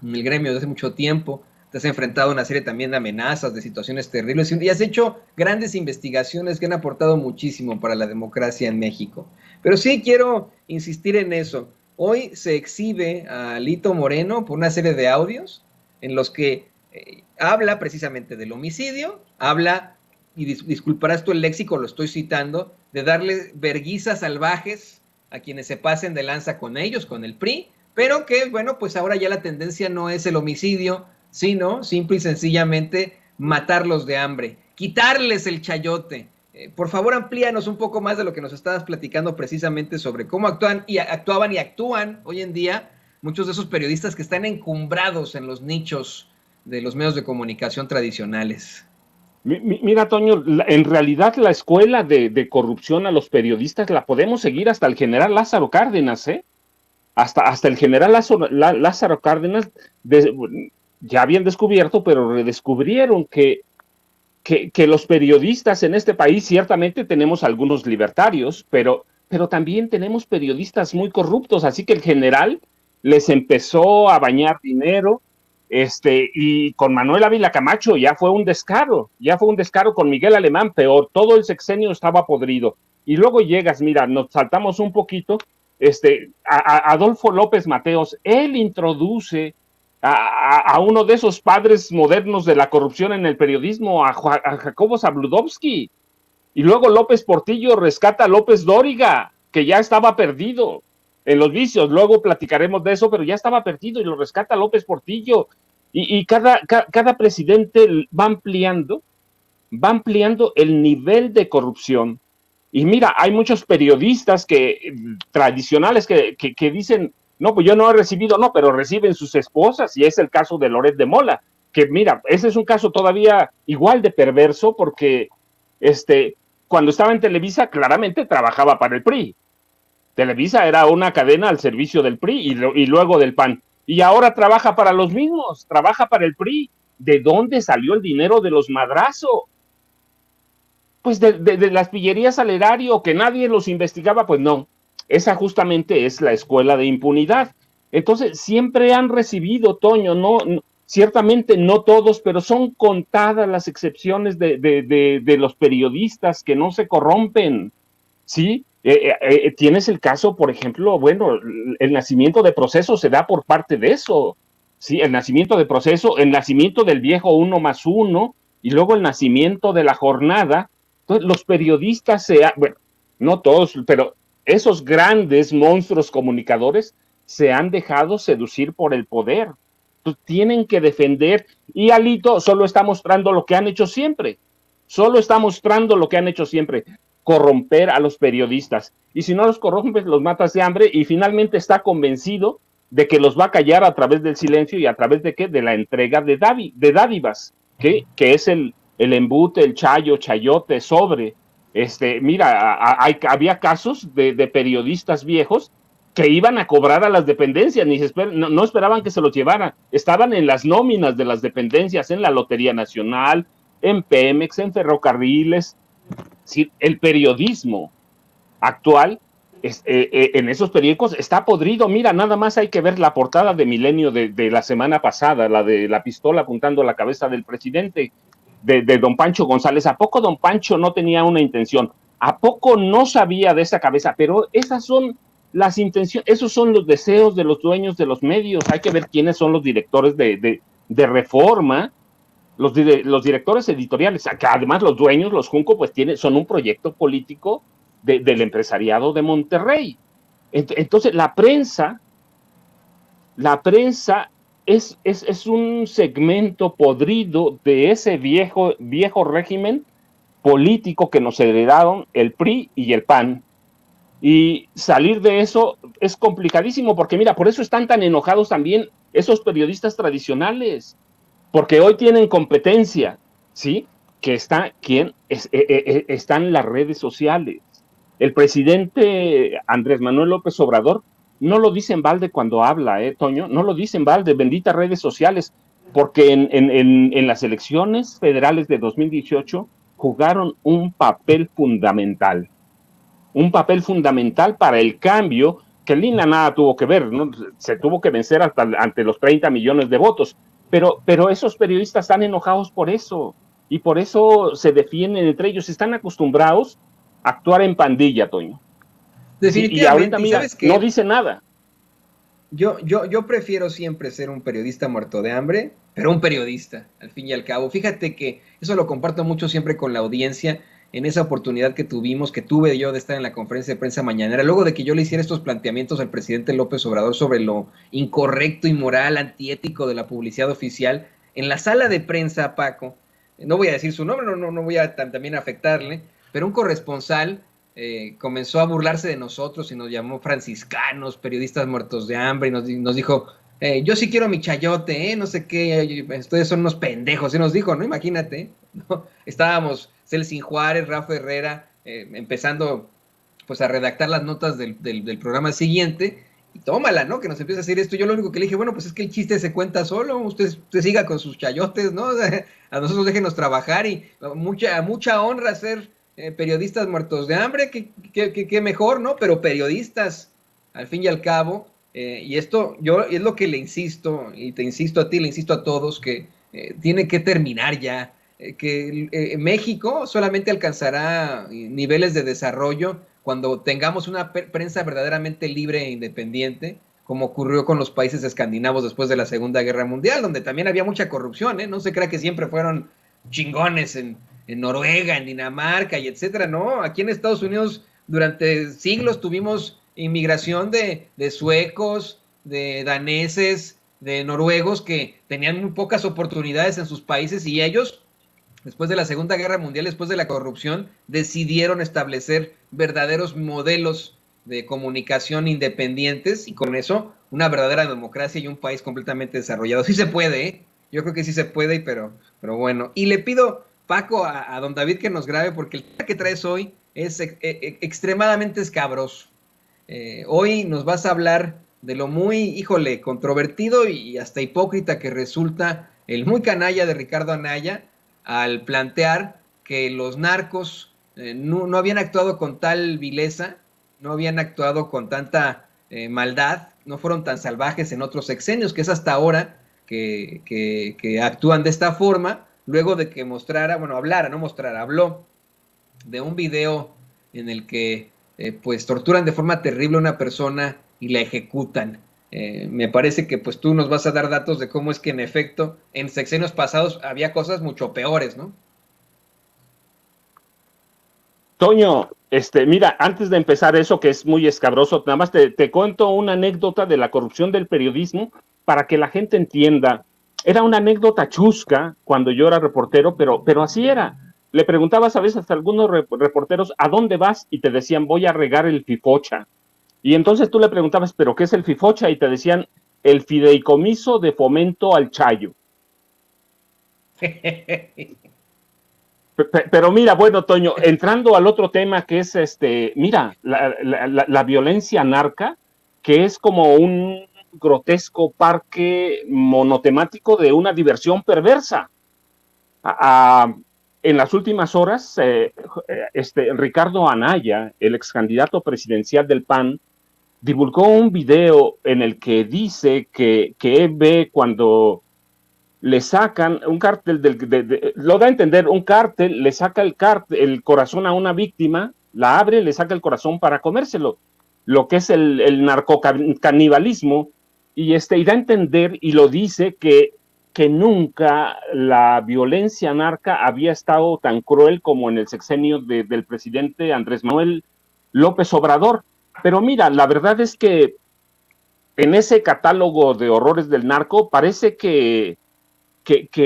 en el gremio desde hace mucho tiempo. Te has enfrentado a una serie también de amenazas, de situaciones terribles, y has hecho grandes investigaciones que han aportado muchísimo para la democracia en México. Pero sí quiero insistir en eso. Hoy se exhibe a Lito Moreno por una serie de audios en los que habla precisamente del homicidio, habla, y disculparás tú el léxico, lo estoy citando, de darle verguizas salvajes a quienes se pasen de lanza con ellos, con el PRI, pero que, bueno, pues ahora ya la tendencia no es el homicidio, sino simple y sencillamente matarlos de hambre, quitarles el chayote. Por favor, amplíanos un poco más de lo que nos estabas platicando precisamente sobre cómo actuaban y actúan hoy en día muchos de esos periodistas que están encumbrados en los nichos de los medios de comunicación tradicionales. Mira, Toño, en realidad la escuela de corrupción a los periodistas la podemos seguir hasta el general Lázaro Cárdenas, ¿eh? Hasta el general Lázaro Cárdenas... Ya habían descubierto, pero redescubrieron que los periodistas en este país, ciertamente tenemos algunos libertarios, pero también tenemos periodistas muy corruptos, así que el general les empezó a bañar dinero, y con Manuel Ávila Camacho ya fue un descaro, con Miguel Alemán peor, todo el sexenio estaba podrido, y luego llegas, mira, nos saltamos un poquito, a Adolfo López Mateos, él introduce a uno de esos padres modernos de la corrupción en el periodismo, a Jacobo Zabludovsky, y luego López Portillo rescata a López Dóriga, que ya estaba perdido, en los vicios, luego platicaremos de eso, pero ya estaba perdido y lo rescata López Portillo, y cada presidente va ampliando el nivel de corrupción. Y mira, hay muchos periodistas tradicionales que dicen, no, pues yo no he recibido, no, pero reciben sus esposas, y es el caso de Loret de Mola, que mira, ese es un caso todavía igual de perverso, porque cuando estaba en Televisa claramente trabajaba para el PRI. Televisa era una cadena al servicio del PRI y luego del PAN, y ahora trabaja para los mismos, trabaja para el PRI. ¿De dónde salió el dinero de los Madrazo? Pues de las pillerías al erario, que nadie los investigaba. Pues no, esa justamente es la escuela de impunidad. Entonces siempre han recibido, Toño, no, ciertamente no todos, pero son contadas las excepciones de los periodistas que no se corrompen, ¿sí? Tienes el caso, por ejemplo, bueno, el nacimiento de Proceso se da por parte de eso, ¿sí? El nacimiento de Proceso, el nacimiento del viejo 1+1, y luego el nacimiento de La Jornada. Entonces, los periodistas, bueno, no todos, pero esos grandes monstruos comunicadores se han dejado seducir por el poder. Entonces, tienen que defender, y Alito solo está mostrando lo que han hecho siempre. Solo está mostrando lo que han hecho siempre, corromper a los periodistas. Y si no los corrompes, los matas de hambre, y finalmente está convencido de que los va a callar a través del silencio y a través de qué, de la entrega de dádivas, que es el embute, el chayo, chayote, sobre. Mira, había casos de periodistas viejos que iban a cobrar a las dependencias, no esperaban que se los llevaran, estaban en las nóminas de las dependencias, en la Lotería Nacional, en Pemex, en Ferrocarriles. Sí, el periodismo actual en esos periódicos está podrido. Mira, nada más hay que ver la portada de Milenio de la semana pasada, la de la pistola apuntando a la cabeza del presidente, de don Pancho González. ¿A poco don Pancho no tenía una intención? ¿A poco no sabía de esa cabeza? Pero esas son las intenciones, esos son los deseos de los dueños de los medios. Hay que ver quiénes son los directores de Reforma, los directores editoriales, que además los dueños, los Junco, pues son un proyecto político del empresariado de Monterrey. Entonces, la prensa es un segmento podrido de ese viejo régimen político que nos heredaron el PRI y el PAN. Y salir de eso es complicadísimo, porque mira, por eso están tan enojados también esos periodistas tradicionales, porque hoy tienen competencia, ¿sí? Que está, están las redes sociales. El presidente Andrés Manuel López Obrador no lo dice en balde cuando habla, Toño, no lo dice en balde, benditas redes sociales, porque en las elecciones federales de 2018 jugaron un papel fundamental para el cambio, que Lina nada tuvo que ver, ¿no? Se tuvo que vencer hasta ante los 30 millones de votos, pero esos periodistas están enojados por eso, y por eso se defienden entre ellos, están acostumbrados a actuar en pandilla, Toño. Definitivamente, y ahorita, mira, ¿sabes qué? No dice nada. Yo prefiero siempre ser un periodista muerto de hambre, pero un periodista, al fin y al cabo. Fíjate que eso lo comparto mucho siempre con la audiencia, en esa oportunidad que tuve yo de estar en la conferencia de prensa mañanera, luego de que yo le hiciera estos planteamientos al presidente López Obrador sobre lo incorrecto, inmoral, antiético de la publicidad oficial, en la sala de prensa, Paco, no voy a decir su nombre, no voy a también afectarle, pero un corresponsal comenzó a burlarse de nosotros y nos llamó franciscanos, periodistas muertos de hambre, y nos dijo, yo sí quiero mi chayote, no sé qué, ustedes son unos pendejos, y nos dijo, no, imagínate, ¿no? Estábamos Celsin Juárez, Rafa Herrera, empezando pues a redactar las notas del programa siguiente, y tómala, ¿no? Que nos empieza a decir esto. Yo lo único que le dije, bueno, pues es que el chiste se cuenta solo, usted siga con sus chayotes, ¿no? A nosotros déjenos trabajar, y mucha honra ser periodistas muertos de hambre, que mejor, ¿no? Pero periodistas, al fin y al cabo, y esto yo es lo que le insisto, y te insisto a ti, le insisto a todos, que tiene que terminar ya, que México solamente alcanzará niveles de desarrollo cuando tengamos una prensa verdaderamente libre e independiente, como ocurrió con los países escandinavos después de la Segunda Guerra Mundial, donde también había mucha corrupción, ¿eh? No se crea que siempre fueron chingones en Noruega, en Dinamarca, y etcétera, ¿no? Aquí en Estados Unidos durante siglos tuvimos inmigración de suecos, de daneses, de noruegos que tenían muy pocas oportunidades en sus países y ellos, después de la Segunda Guerra Mundial, después de la corrupción, decidieron establecer verdaderos modelos de comunicación independientes y con eso una verdadera democracia y un país completamente desarrollado. Sí se puede, ¿eh? Yo creo que sí se puede, pero bueno. Y le pido, Paco, a don David que nos grabe porque el tema que traes hoy es extremadamente escabroso. Hoy nos vas a hablar de lo muy, híjole, controvertido y hasta hipócrita que resulta el muy canalla de Ricardo Anaya al plantear que los narcos no habían actuado con tal vileza, no habían actuado con tanta maldad, no fueron tan salvajes en otros sexenios, que es hasta ahora que actúan de esta forma, luego de que mostrara, bueno, hablara, no mostrara, habló de un video en el que pues torturan de forma terrible a una persona y la ejecutan. Me parece que pues tú nos vas a dar datos de cómo es que en efecto en sexenios pasados había cosas mucho peores, ¿no? Toño, mira, antes de empezar eso que es muy escabroso, nada más te cuento una anécdota de la corrupción del periodismo para que la gente entienda. Era una anécdota chusca cuando yo era reportero, pero así era. Le preguntabas a veces a algunos reporteros, ¿a dónde vas? Y te decían, voy a regar el fifocha. Y entonces tú le preguntabas, ¿pero qué es el fifocha? Y te decían, el fideicomiso de fomento al chayo. Pero mira, bueno, Toño, entrando al otro tema que es, mira, la violencia narca, que es como un grotesco parque monotemático de una diversión perversa. En las últimas horas, Ricardo Anaya, el ex candidato presidencial del PAN, divulgó un video en el que dice que él ve cuando le sacan un cártel, lo da a entender, un cártel le saca el corazón a una víctima, la abre, le saca el corazón para comérselo, lo que es el narcocanibalismo, y da a entender, y lo dice, que nunca la violencia narca había estado tan cruel como en el sexenio del presidente Andrés Manuel López Obrador. Pero mira, la verdad es que en ese catálogo de horrores del narco parece que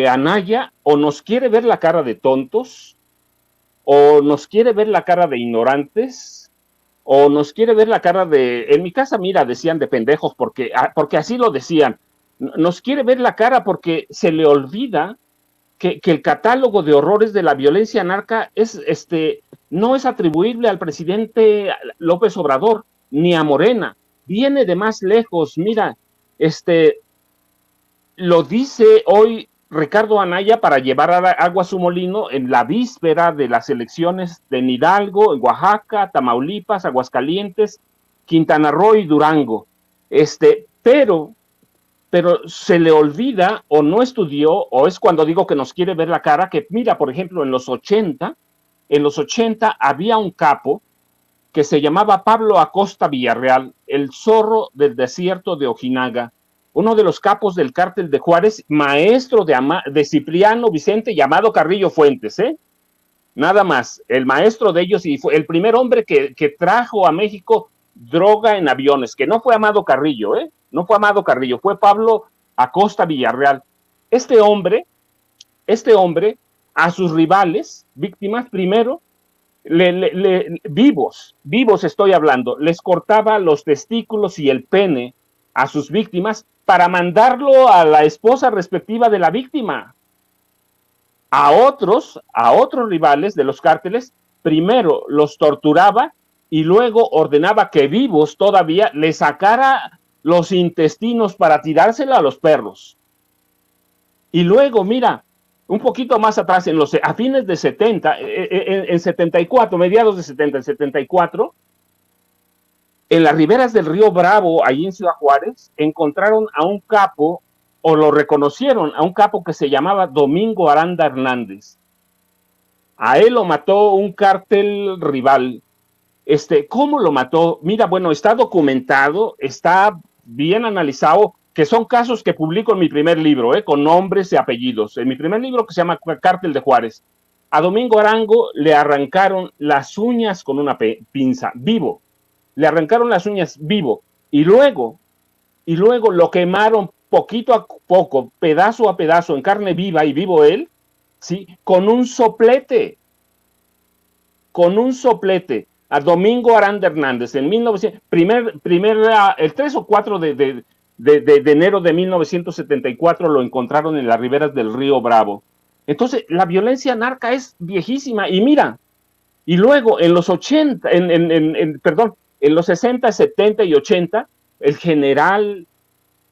Anaya o nos quiere ver la cara de tontos, o nos quiere ver la cara de ignorantes, o nos quiere ver la cara de... En mi casa, mira, decían de pendejos, porque así lo decían. Nos quiere ver la cara porque se le olvida que el catálogo de horrores de la violencia narca es, no es atribuible al presidente López Obrador ni a Morena, viene de más lejos. Mira, lo dice hoy Ricardo Anaya para llevar agua a su molino en la víspera de las elecciones de Hidalgo, en Oaxaca, Tamaulipas, Aguascalientes, Quintana Roo y Durango. Pero se le olvida o no estudió, o es cuando digo que nos quiere ver la cara, que mira, por ejemplo, en los 80 había un capo que se llamaba Pablo Acosta Villarreal, el zorro del desierto de Ojinaga, uno de los capos del cártel de Juárez, maestro de Cipriano Vicente, llamado Carrillo Fuentes, nada más, el maestro de ellos, y fue el primer hombre que trajo a México droga en aviones, que no fue Amado Carrillo, no fue Amado Carrillo, fue Pablo Acosta Villarreal. Este hombre a sus rivales, víctimas primero, vivos estoy hablando, les cortaba los testículos y el pene a sus víctimas para mandarlo a la esposa respectiva de la víctima. A otros rivales de los cárteles, primero los torturaba y luego ordenaba que vivos todavía le sacara los intestinos para tirársela a los perros. Y luego, mira, un poquito más atrás, a fines de 70, en 74, mediados de 70, en 74, en las riberas del río Bravo, ahí en Ciudad Juárez, encontraron a un capo, o lo reconocieron, a un capo que se llamaba Domingo Aranda Hernández. A él lo mató un cártel rival. ¿Cómo lo mató? Mira, bueno, está documentado, está bien analizado, que son casos que publico en mi primer libro, con nombres y apellidos. En mi primer libro que se llama Cártel de Juárez. A Domingo Arango le arrancaron las uñas con una pinza, vivo. le arrancaron las uñas vivo y luego lo quemaron poquito a poco, pedazo a pedazo, en carne viva y vivo él, ¿sí? Con un soplete, a Domingo Aranda Hernández, en 1900, el 3 o 4 de enero de 1974 lo encontraron en las riberas del río Bravo. Entonces, la violencia narca es viejísima, y mira, y luego en los 80, en los 60, 70 y 80, el general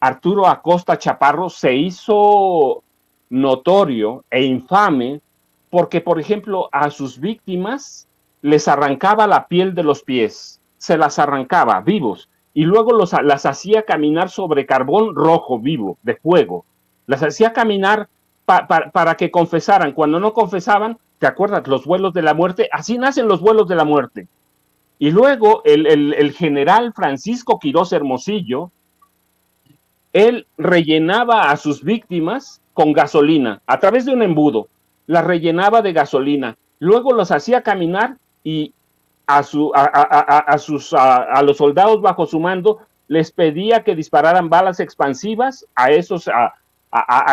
Arturo Acosta Chaparro se hizo notorio e infame porque, por ejemplo, a sus víctimas les arrancaba la piel de los pies, se las arrancaba vivos, y luego las hacía caminar sobre carbón rojo vivo, de fuego. Las hacía caminar para que confesaran. Cuando no confesaban, ¿te acuerdas? Los vuelos de la muerte, así nacen los vuelos de la muerte. Y luego el general Francisco Quirós Hermosillo, él rellenaba a sus víctimas con gasolina, a través de un embudo, las rellenaba de gasolina, luego los hacía caminar y a los soldados bajo su mando les pedía que dispararan balas expansivas a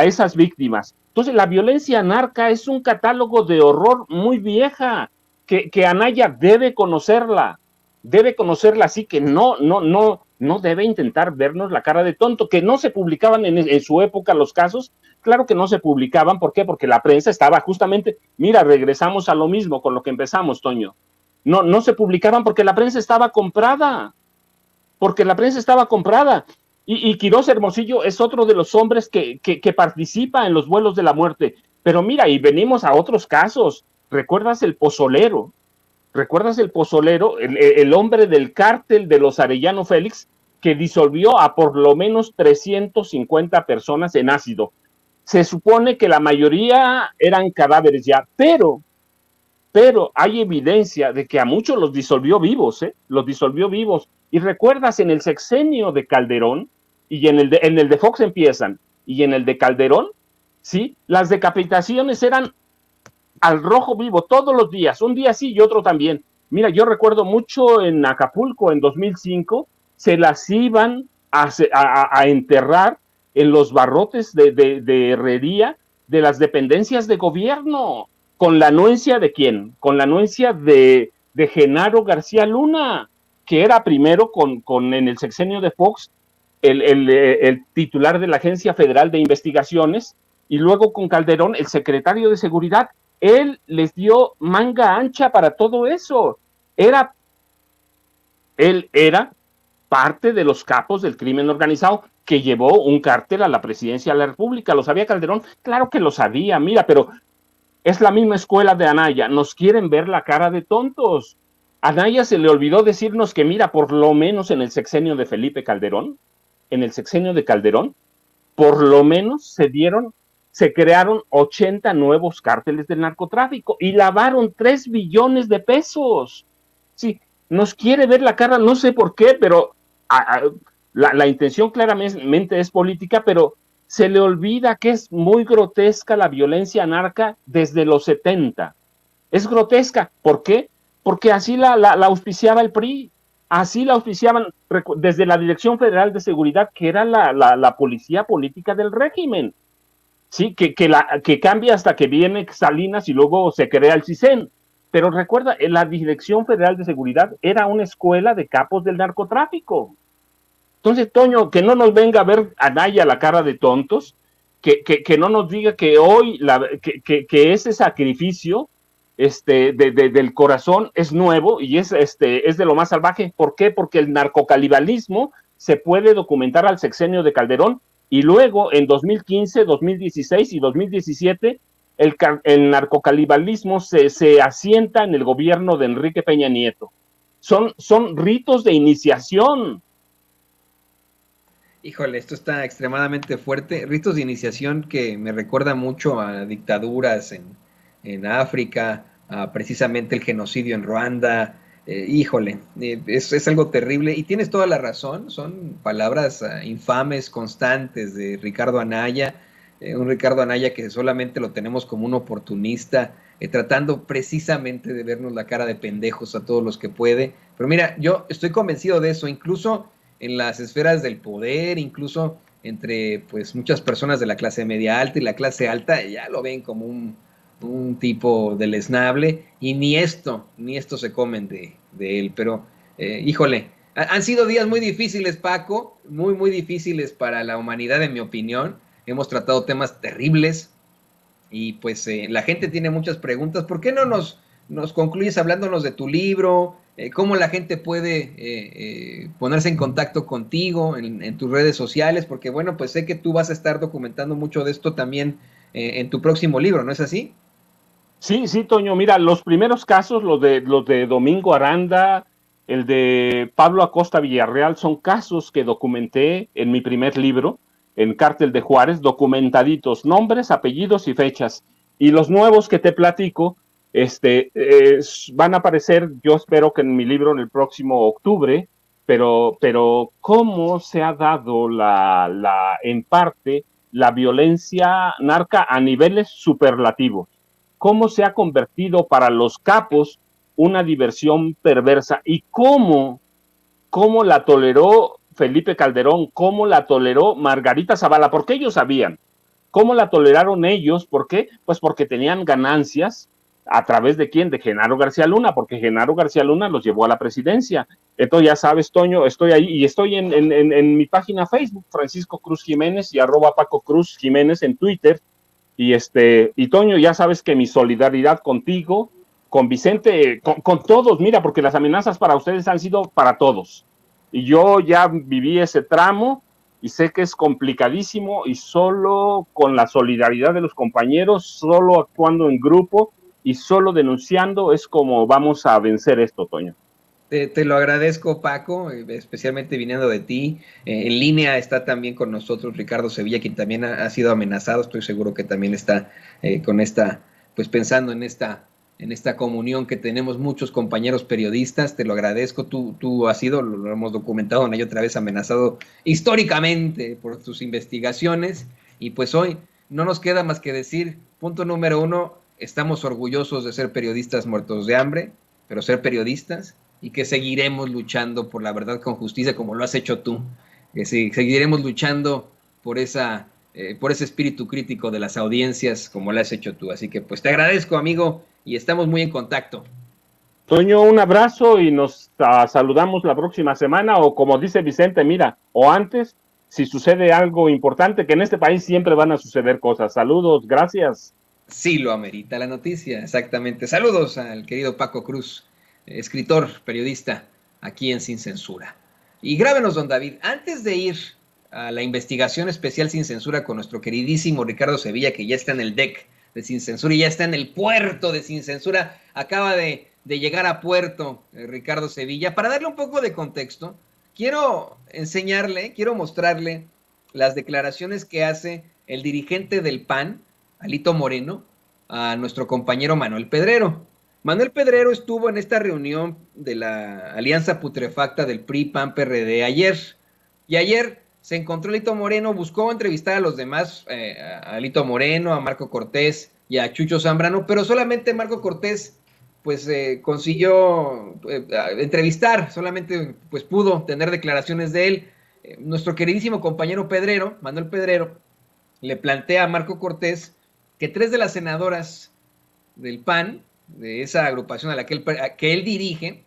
esas víctimas. Entonces, la violencia narca es un catálogo de horror muy vieja, que Anaya debe conocerla, así que no debe intentar vernos la cara de tonto. Que no se publicaban en su época los casos, claro que no se publicaban. ¿Por qué? Porque la prensa estaba justamente, mira, regresamos a lo mismo con lo que empezamos, Toño. No se publicaban porque la prensa estaba comprada, y Quirós Hermosillo es otro de los hombres que participa en los vuelos de la muerte. Pero mira, y venimos a otros casos. ¿Recuerdas el pozolero? El hombre del cártel de los Arellano Félix, que disolvió a por lo menos 350 personas en ácido. Se supone que la mayoría eran cadáveres ya, pero hay evidencia de que a muchos los disolvió vivos, ¿eh? Los disolvió vivos. Y recuerdas, en el sexenio de Calderón, y en el de Fox empiezan, y en el de Calderón, ¿sí? Las decapitaciones eran al rojo vivo, todos los días, un día sí y otro también. Mira, yo recuerdo mucho en Acapulco, en 2005, se las iban a enterrar en los barrotes de herrería de las dependencias de gobierno. ¿Con la anuencia de quién? Con la anuencia de Genaro García Luna, que era primero, en el sexenio de Fox, el titular de la Agencia Federal de Investigaciones, y luego con Calderón, el secretario de Seguridad. Él les dio manga ancha para todo eso. Él era parte de los capos del crimen organizado que llevó un cártel a la presidencia de la República. ¿Lo sabía Calderón? Claro que lo sabía, mira, pero es la misma escuela de Anaya. Nos quieren ver la cara de tontos. A Anaya se le olvidó decirnos que, mira, por lo menos en el sexenio de Felipe Calderón, por lo menos se crearon 80 nuevos cárteles del narcotráfico y lavaron 3 billones de pesos. Sí, nos quiere ver la cara, no sé por qué, pero la intención claramente es política, pero se le olvida que es muy grotesca la violencia narca desde los 70. Es grotesca. ¿Por qué? Porque así la auspiciaba el PRI, así la auspiciaban desde la Dirección Federal de Seguridad, que era la policía política del régimen. Sí, que cambia hasta que viene Salinas y luego se crea el CISEN. Pero recuerda, la Dirección Federal de Seguridad era una escuela de capos del narcotráfico. Entonces, Toño, que no nos venga a ver Anaya la cara de tontos, que no nos diga que hoy que ese sacrificio del corazón es nuevo y es de lo más salvaje. ¿Por qué? Porque el narcocalibalismo se puede documentar al sexenio de Calderón. Y luego, en 2015, 2016 y 2017, el narcocalibalismo se asienta en el gobierno de Enrique Peña Nieto. Son ritos de iniciación. Híjole, esto está extremadamente fuerte. Ritos de iniciación que me recuerda mucho a dictaduras en África, a precisamente el genocidio en Ruanda. Es algo terrible, y tienes toda la razón. Son palabras infames, constantes, de Ricardo Anaya, un Ricardo Anaya que solamente lo tenemos como un oportunista, tratando precisamente de vernos la cara de pendejos a todos los que puede. Pero mira, yo estoy convencido de eso, incluso en las esferas del poder, incluso entre pues muchas personas de la clase media alta y la clase alta, ya lo ven como un tipo deleznable, y ni esto se comen de él. Pero, híjole, han sido días muy difíciles, Paco, muy, muy difíciles para la humanidad, en mi opinión. Hemos tratado temas terribles y pues la gente tiene muchas preguntas. ¿Por qué no nos concluyes hablándonos de tu libro? ¿Cómo la gente puede ponerse en contacto contigo en tus redes sociales? Porque, bueno, pues sé que tú vas a estar documentando mucho de esto también en tu próximo libro, ¿no es así? Sí, Toño. Mira, los primeros casos, los de Domingo Aranda, el de Pablo Acosta Villarreal, son casos que documenté en mi primer libro, en Cártel de Juárez, documentaditos, nombres, apellidos y fechas. Y los nuevos que te platico, van a aparecer, yo espero que en mi libro en el próximo octubre, pero cómo se ha dado en parte la violencia narca a niveles superlativos, cómo se ha convertido para los capos una diversión perversa, y cómo la toleró Felipe Calderón, cómo la toleró Margarita Zavala, porque ellos sabían, cómo la toleraron ellos, ¿por qué? Pues porque tenían ganancias. ¿A través de quién? De Genaro García Luna, porque Genaro García Luna los llevó a la presidencia. Entonces, ya sabes, Toño, estoy ahí y estoy en mi página Facebook, Francisco Cruz Jiménez, y @PacoCruzJiménez en Twitter. Y Toño, ya sabes que mi solidaridad contigo, con Vicente, con todos, mira, porque las amenazas para ustedes han sido para todos. Y yo ya viví ese tramo y sé que es complicadísimo, y solo con la solidaridad de los compañeros, solo actuando en grupo y solo denunciando es como vamos a vencer esto, Toño. Te lo agradezco, Paco, especialmente viniendo de ti. En línea está también con nosotros Ricardo Sevilla, quien también ha sido amenazado. Estoy seguro que también está pensando en esta comunión que tenemos muchos compañeros periodistas. Te lo agradezco. Tú has sido, lo hemos documentado una y otra vez, amenazado históricamente por tus investigaciones. Y pues hoy no nos queda más que decir, punto número uno, estamos orgullosos de ser periodistas muertos de hambre, pero ser periodistas, y que seguiremos luchando por la verdad con justicia, como lo has hecho tú. Que sí, seguiremos luchando por ese espíritu crítico de las audiencias, como lo has hecho tú. Así que pues te agradezco, amigo, y estamos muy en contacto. Toño, un abrazo y nos saludamos la próxima semana, o como dice Vicente, mira, o antes, si sucede algo importante, que en este país siempre van a suceder cosas. Saludos, gracias. Sí lo amerita la noticia, exactamente. Saludos al querido Paco Cruz, escritor, periodista, aquí en Sin Censura. Y grábenos, don David, antes de ir a la investigación especial Sin Censura con nuestro queridísimo Ricardo Sevilla, que ya está en el deck de Sin Censura y ya está en el puerto de Sin Censura. Acaba de llegar a puerto Ricardo Sevilla. Para darle un poco de contexto, quiero mostrarle las declaraciones que hace el dirigente del PAN, Alito Moreno, a nuestro compañero Manuel Pedrero. Manuel Pedrero estuvo en esta reunión de la alianza putrefacta del PRI-PAN-PRD ayer. Y ayer se encontró Alito Moreno, buscó entrevistar a los demás, a Alito Moreno, a Marko Cortés y a Chucho Zambrano, pero solamente Marko Cortés pues consiguió entrevistar, solamente pues pudo tener declaraciones de él. Nuestro queridísimo compañero Pedrero, Manuel Pedrero, le plantea a Marko Cortés que 3 de las senadoras del PAN, de esa agrupación a la que él dirige,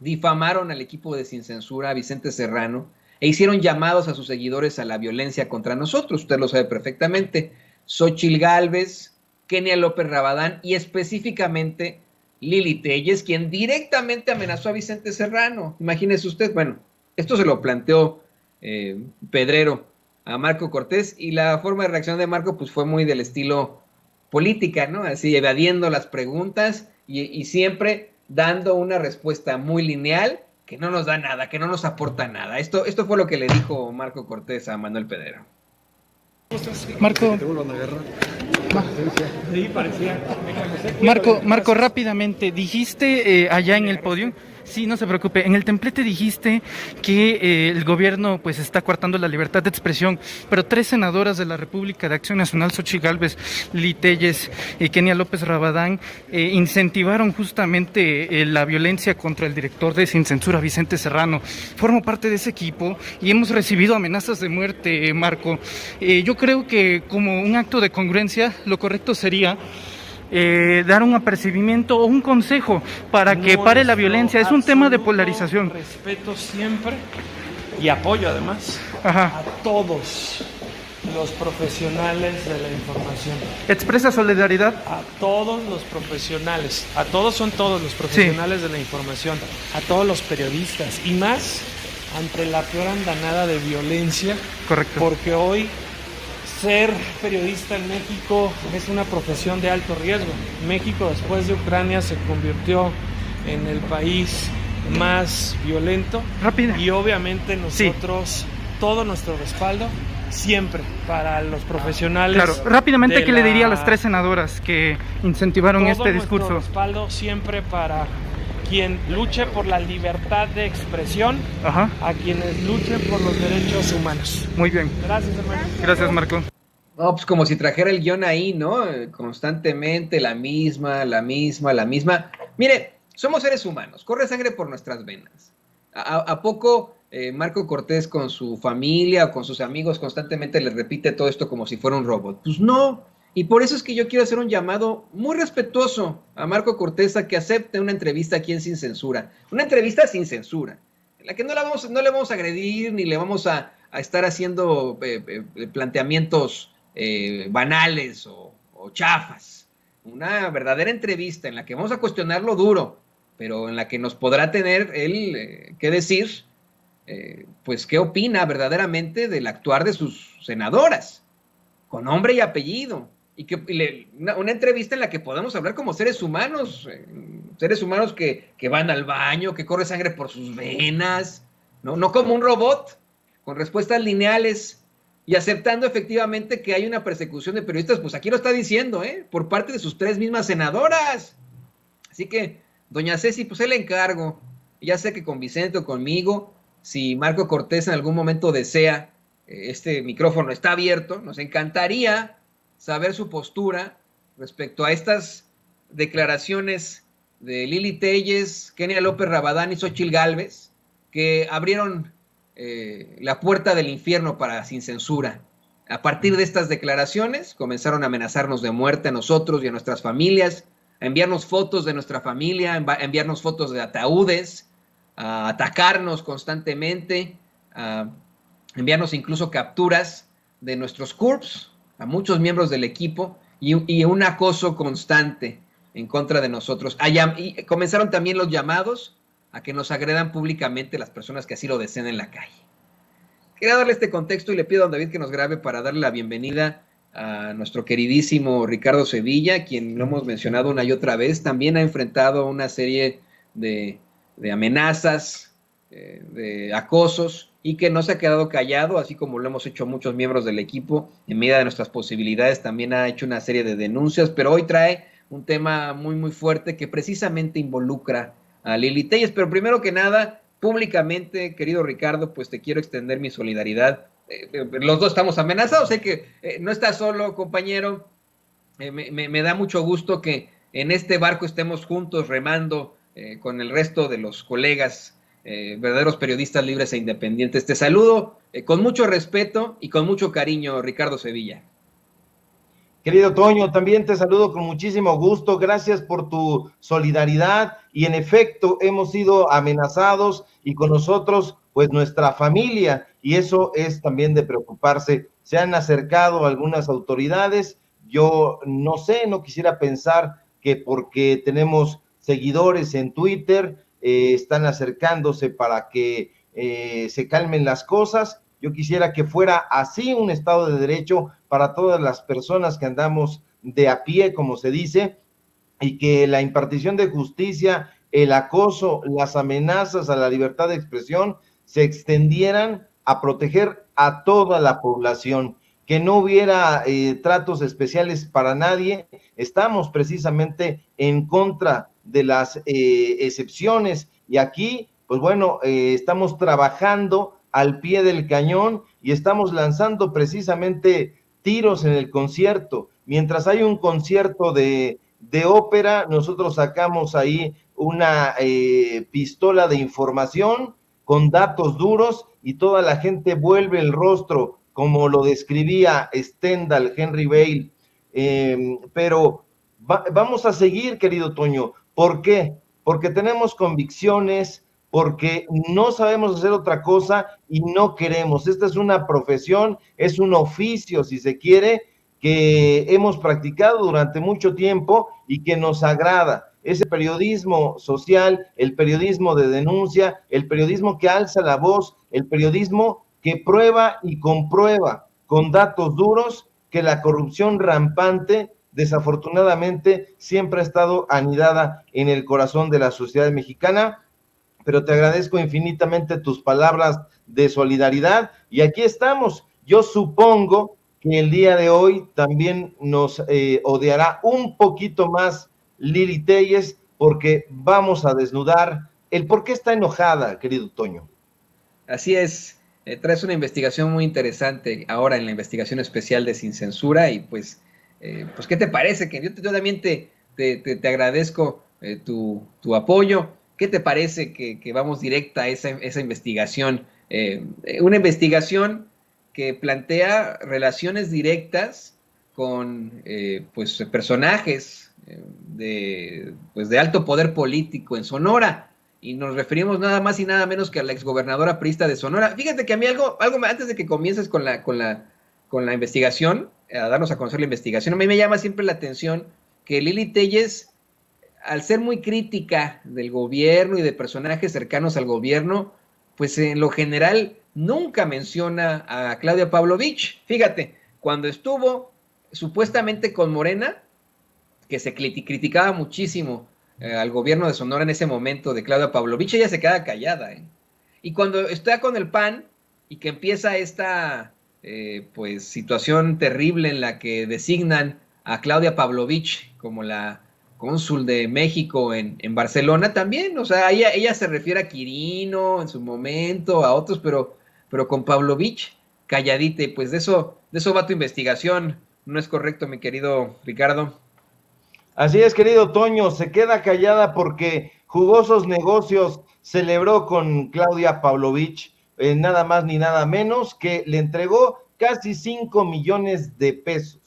difamaron al equipo de Sin Censura, a Vicente Serrano, e hicieron llamados a sus seguidores a la violencia contra nosotros. Usted lo sabe perfectamente. Xóchitl Gálvez, Kenia López Rabadán y específicamente Lilly Téllez, quien directamente amenazó a Vicente Serrano. Imagínese usted. Bueno, esto se lo planteó Pedrero a Marko Cortés, y la forma de reacción de Marko pues fue muy del estilo política, ¿no? Así, evadiendo las preguntas y siempre dando una respuesta muy lineal que no nos da nada, que no nos aporta nada. Esto fue lo que le dijo Marko Cortés a Manuel Pedrero. Marko, rápidamente, dijiste allá en el podio Sí, no se preocupe. En el templete dijiste que el gobierno pues está coartando la libertad de expresión, pero 3 senadoras de la República de Acción Nacional, Xóchitl Gálvez, Lilly Téllez y Kenia López Rabadán, incentivaron justamente la violencia contra el director de Sin Censura, Vicente Serrano. Formo parte de ese equipo y hemos recibido amenazas de muerte, Marco. Yo creo que como un acto de congruencia, lo correcto sería dar un apercibimiento o un consejo para que pare la violencia. Es un tema de polarización. Respeto siempre y apoyo además a todos los profesionales de la información. ¿Expresa solidaridad? A todos los profesionales, a todos son todos los profesionales de la información, a todos los periodistas y más ante la peor andanada de violencia. Correcto. Porque hoy ser periodista en México es una profesión de alto riesgo. México, después de Ucrania, se convirtió en el país más violento. Rápido. Y obviamente nosotros, todo nuestro respaldo, siempre para los profesionales. Claro, rápidamente, ¿qué le diría a las 3 senadoras que incentivaron este discurso? Todo nuestro respaldo siempre para quien luche por la libertad de expresión, a quienes luchen por los derechos humanos. Muy bien. Gracias, hermano. Gracias, Marco. No, pues como si trajera el guión ahí, ¿no? Constantemente, la misma. Mire, somos seres humanos, corre sangre por nuestras venas. ¿A poco Marko Cortés con su familia o con sus amigos constantemente les repite todo esto como si fuera un robot? Pues no. Y por eso es que yo quiero hacer un llamado muy respetuoso a Marko Cortés a que acepte una entrevista aquí en Sin Censura. Una entrevista sin censura, en la que no le vamos a agredir ni le vamos a estar haciendo planteamientos banales o chafas. Una verdadera entrevista en la que vamos a cuestionar lo duro, pero en la que nos podrá tener él que decir, pues, qué opina verdaderamente del actuar de sus senadoras, con nombre y apellido. Y que una entrevista en la que podamos hablar como seres humanos que van al baño, que corre sangre por sus venas, no como un robot, con respuestas lineales y aceptando efectivamente que hay una persecución de periodistas. Pues aquí lo está diciendo, por parte de sus 3 mismas senadoras. Así que, doña Ceci, pues se le encargo, ya sé que con Vicente o conmigo, si Marko Cortés en algún momento desea, este micrófono está abierto, nos encantaría saber su postura respecto a estas declaraciones de Lilly Téllez, Kenia López Rabadán y Xóchitl Gálvez, que abrieron la puerta del infierno para Sin Censura. A partir de estas declaraciones comenzaron a amenazarnos de muerte a nosotros y a nuestras familias, a enviarnos fotos de nuestra familia, a enviarnos fotos de ataúdes, a atacarnos constantemente, a enviarnos incluso capturas de nuestros CURPS, a muchos miembros del equipo, y un acoso constante en contra de nosotros. Y comenzaron también los llamados a que nos agredan públicamente las personas que así lo deseen en la calle. Quería darle este contexto y le pido a don David que nos grabe para darle la bienvenida a nuestro queridísimo Ricardo Sevilla, quien lo hemos mencionado una y otra vez, también ha enfrentado una serie de amenazas, de acosos, y que no se ha quedado callado, así como lo hemos hecho muchos miembros del equipo. En medida de nuestras posibilidades también ha hecho una serie de denuncias, pero hoy trae un tema muy, muy fuerte que precisamente involucra a Lilly Téllez. Pero primero que nada, públicamente, querido Ricardo, pues te quiero extender mi solidaridad. Los dos estamos amenazados, sé que no estás solo, compañero. Me da mucho gusto que en este barco estemos juntos remando con el resto de los colegas, verdaderos periodistas libres e independientes. Te saludo con mucho respeto y con mucho cariño, Ricardo Sevilla. Querido Toño, también te saludo con muchísimo gusto, gracias por tu solidaridad, y en efecto hemos sido amenazados y con nosotros pues nuestra familia, y eso es también de preocuparse. Se han acercado algunas autoridades, yo no sé, no quisiera pensar que porque tenemos seguidores en Twitter, están acercándose para que se calmen las cosas. Yo quisiera que fuera así un Estado de Derecho para todas las personas que andamos de a pie, como se dice, y que la impartición de justicia, el acoso, las amenazas a la libertad de expresión se extendieran a proteger a toda la población. que no hubiera tratos especiales para nadie. Estamos precisamente en contra de las excepciones y aquí, pues bueno, estamos trabajando al pie del cañón y estamos lanzando precisamente tiros en el concierto. Mientras hay un concierto de ópera, nosotros sacamos ahí una pistola de información con datos duros y toda la gente vuelve el rostro, como lo describía Stendhal, Henry Bale. Pero vamos a seguir, querido Toño. ¿Por qué? Porque tenemos convicciones, porque no sabemos hacer otra cosa y no queremos. Esta es una profesión, es un oficio, si se quiere, que hemos practicado durante mucho tiempo y que nos agrada. Ese periodismo social, el periodismo de denuncia, el periodismo que alza la voz, el periodismo que prueba y comprueba con datos duros que la corrupción rampante, desafortunadamente, siempre ha estado anidada en el corazón de la sociedad mexicana. Pero te agradezco infinitamente tus palabras de solidaridad y aquí estamos. Yo supongo que el día de hoy también nos odiará un poquito más Lilly Téllez, porque vamos a desnudar el por qué está enojada, querido Toño. Así es, traes una investigación muy interesante ahora en la investigación especial de Sin Censura y pues ¿qué te parece? Que yo también te agradezco tu apoyo. ¿Qué te parece que vamos directa a esa investigación? Una investigación que plantea relaciones directas con personajes de alto poder político en Sonora, y nos referimos nada más y nada menos que a la exgobernadora priista de Sonora. Fíjate que a mí algo antes de que comiences con la investigación, a darnos a conocer la investigación, a mí me llama siempre la atención que Lilly Téllez, al ser muy crítica del gobierno y de personajes cercanos al gobierno, pues en lo general nunca menciona a Claudia Pavlovich. Fíjate, cuando estuvo supuestamente con Morena, que se criticaba muchísimo al gobierno de Sonora en ese momento de Claudia Pavlovich, ella se queda callada. Y cuando está con el PAN y que empieza esta situación terrible en la que designan a Claudia Pavlovich como la cónsul de México en Barcelona también, o sea, ella se refiere a Quirino en su momento, a otros, pero con Pavlovich calladita, y pues de eso va tu investigación, ¿no es correcto, mi querido Ricardo? Así es, querido Toño, se queda callada porque jugosos negocios celebró con Claudia Pavlovich, nada más ni nada menos, que le entregó casi 5 millones de pesos.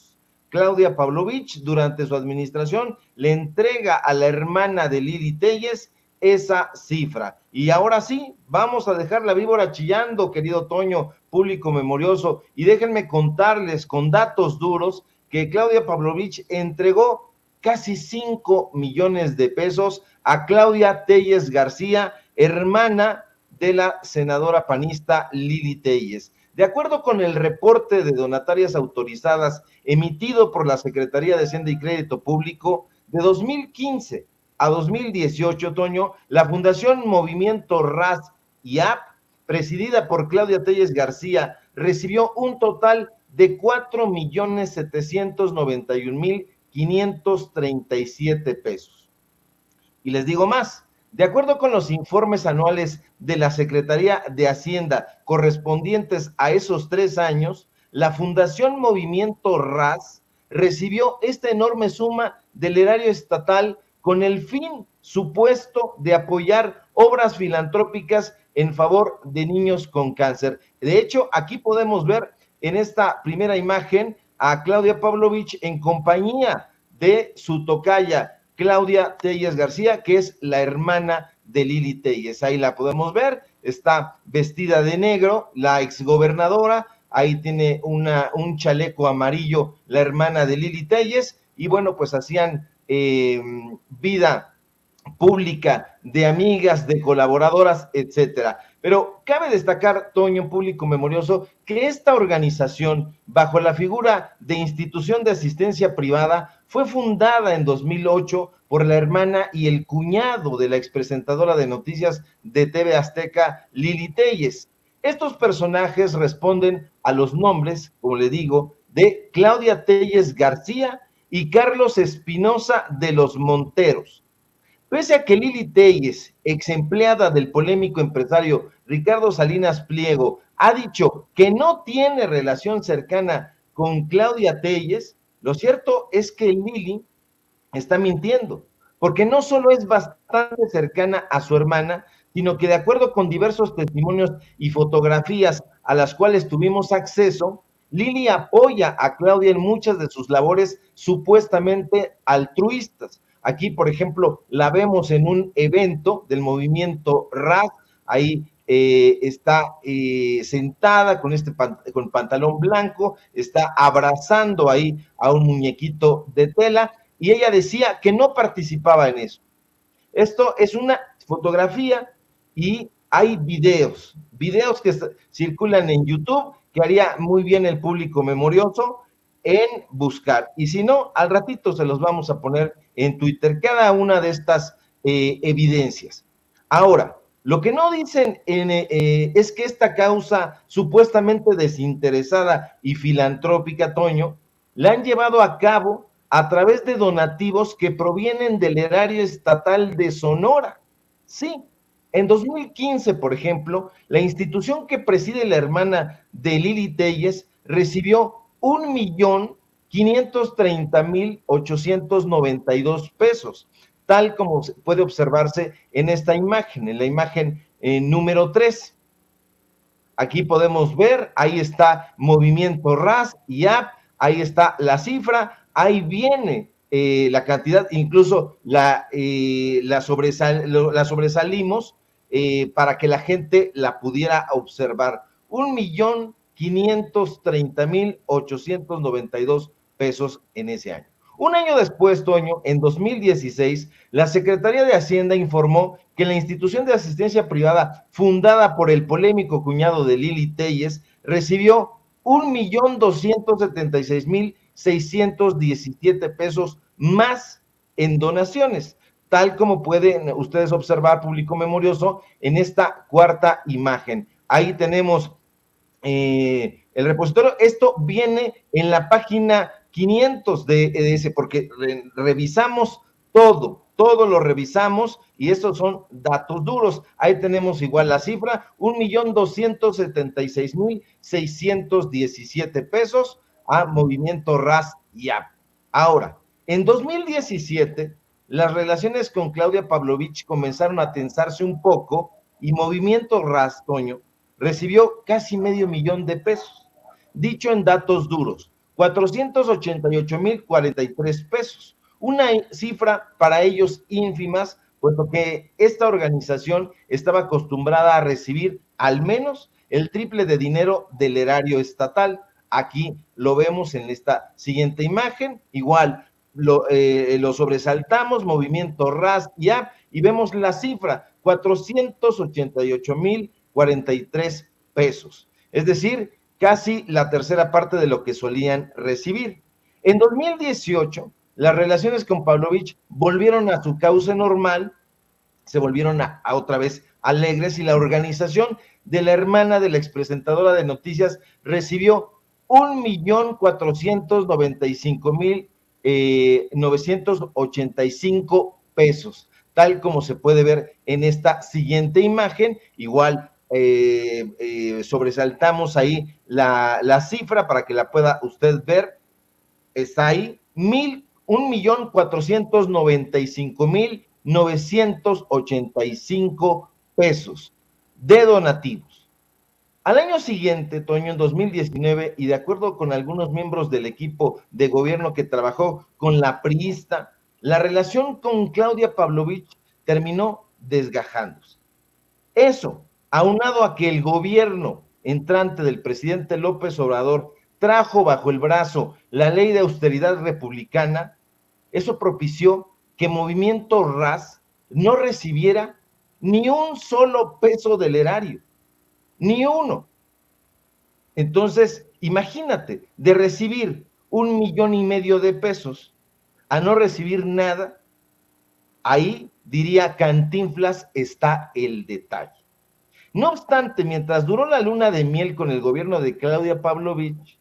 Claudia Pavlovich, durante su administración, le entrega a la hermana de Lilly Téllez esa cifra. Y ahora sí, vamos a dejar la víbora chillando, querido Toño, público memorioso, y déjenme contarles con datos duros que Claudia Pavlovich entregó casi 5 millones de pesos a Claudia Téllez García, hermana de la senadora panista Lilly Téllez. De acuerdo con el reporte de donatarias autorizadas emitido por la Secretaría de Hacienda y Crédito Público, de 2015 a 2018, Toño, la Fundación Movimiento RAS y AP, presidida por Claudia Téllez García, recibió un total de 4.791.537 pesos. Y les digo más. De acuerdo con los informes anuales de la Secretaría de Hacienda correspondientes a esos 3 años, la Fundación Movimiento RAS recibió esta enorme suma del erario estatal con el fin supuesto de apoyar obras filantrópicas en favor de niños con cáncer. De hecho, aquí podemos ver en esta primera imagen a Claudia Pavlovich en compañía de su tocaya, Claudia Téllez García, que es la hermana de Lilly Téllez. Ahí la podemos ver, está vestida de negro, la exgobernadora, ahí tiene un chaleco amarillo, la hermana de Lilly Téllez, y bueno, pues hacían vida pública de amigas, de colaboradoras, etcétera. Pero cabe destacar, Toño, público memorioso, que esta organización, bajo la figura de Institución de Asistencia Privada, fue fundada en 2008 por la hermana y el cuñado de la expresentadora de noticias de TV Azteca, Lilly Téllez. Estos personajes responden a los nombres, como le digo, de Claudia Téllez García y Carlos Espinosa de los Monteros. Pese a que Lilly Téllez, ex empleada del polémico empresario Ricardo Salinas Pliego, ha dicho que no tiene relación cercana con Claudia Téllez, lo cierto es que Lilly está mintiendo, porque no solo es bastante cercana a su hermana, sino que de acuerdo con diversos testimonios y fotografías a las cuales tuvimos acceso, Lilly apoya a Claudia en muchas de sus labores supuestamente altruistas. Aquí, por ejemplo, la vemos en un evento del movimiento RAS, ahí está sentada con con pantalón blanco, está abrazando ahí a un muñequito de tela, y ella decía que no participaba en eso. Esto es una fotografía y hay videos que circulan en YouTube, que haría muy bien el público memorioso en buscar, y si no, al ratito se los vamos a poner en Twitter, cada una de estas evidencias. Ahora, lo que no dicen es que esta causa supuestamente desinteresada y filantrópica, Toño, la han llevado a cabo a través de donativos que provienen del erario estatal de Sonora. Sí, en 2015, por ejemplo, la institución que preside la hermana de Lilly Téllez recibió 1,530,892 pesos, tal como puede observarse en esta imagen, en la imagen número 3. Aquí podemos ver, ahí está Movimiento RAS y AP, ahí está la cifra, ahí viene la cantidad, incluso la sobresalimos para que la gente la pudiera observar. 1,530,892 pesos en ese año. Un año después, Toño, en 2016, la Secretaría de Hacienda informó que la institución de asistencia privada fundada por el polémico cuñado de Lilly Téllez recibió 1,276,617 pesos más en donaciones, tal como pueden ustedes observar, público memorioso, en esta cuarta imagen. Ahí tenemos el repositorio. Esto viene en la página 500 de EDS, porque revisamos todo lo revisamos, y estos son datos duros. Ahí tenemos igual la cifra, 1,276,617 pesos a Movimiento RAS y AP. Ahora, en 2017, las relaciones con Claudia Pavlovich comenzaron a tensarse un poco, y Movimiento RAS, Toño, recibió casi $500,000 de pesos. Dicho en datos duros, 488,043 pesos. Una cifra para ellos ínfimas, puesto que esta organización estaba acostumbrada a recibir al menos el triple de dinero del erario estatal. Aquí lo vemos en esta siguiente imagen. Igual lo sobresaltamos, Movimiento RAS y AP, y vemos la cifra, 488,043 pesos, es decir, casi la tercera parte de lo que solían recibir. En 2018, las relaciones con Pavlovich volvieron a su cauce normal, se volvieron a otra vez alegres, y la organización de la hermana de la expresentadora de noticias recibió 1,495,985 pesos, tal como se puede ver en esta siguiente imagen. Igual sobresaltamos ahí la cifra para que la pueda usted ver. Está ahí, 1,495,985 pesos de donativos. Al año siguiente, Toño, en 2019, y de acuerdo con algunos miembros del equipo de gobierno que trabajó con la priista, la relación con Claudia Pavlovich terminó desgajándose. Eso, aunado a que el gobierno entrante del presidente López Obrador trajo bajo el brazo la ley de austeridad republicana, eso propició que Movimiento RAS no recibiera ni un solo peso del erario, ni uno. Entonces, imagínate, de recibir 1,500,000 de pesos a no recibir nada, ahí diría Cantinflas está el detalle. No obstante, mientras duró la luna de miel con el gobierno de Claudia Pavlovich,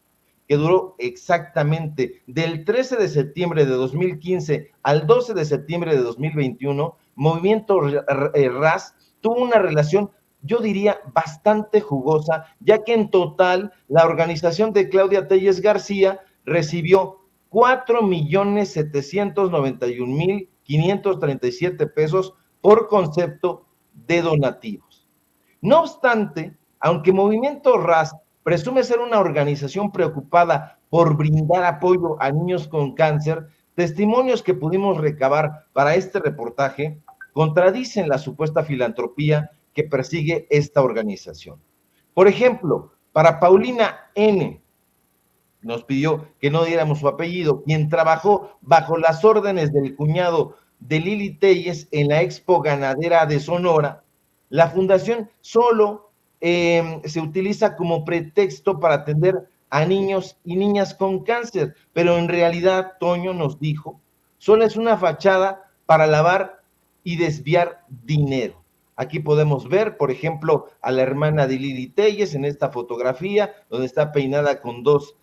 que duró exactamente del 13 de septiembre de 2015 al 12 de septiembre de 2021, Movimiento RAS tuvo una relación, yo diría, bastante jugosa, ya que en total la organización de Claudia Téllez García recibió 4.791.537 pesos por concepto de donativos. No obstante, aunque Movimiento RAS presume ser una organización preocupada por brindar apoyo a niños con cáncer, testimonios que pudimos recabar para este reportaje contradicen la supuesta filantropía que persigue esta organización. Por ejemplo, para Paulina N., nos pidió que no diéramos su apellido, quien trabajó bajo las órdenes del cuñado de Lilly Téllez en la Expo Ganadera de Sonora, la fundación solo se utiliza como pretexto para atender a niños y niñas con cáncer, pero en realidad, Toño nos dijo, solo es una fachada para lavar y desviar dinero. Aquí podemos ver, por ejemplo, a la hermana de Lilly Téllez en esta fotografía, donde está peinada con dos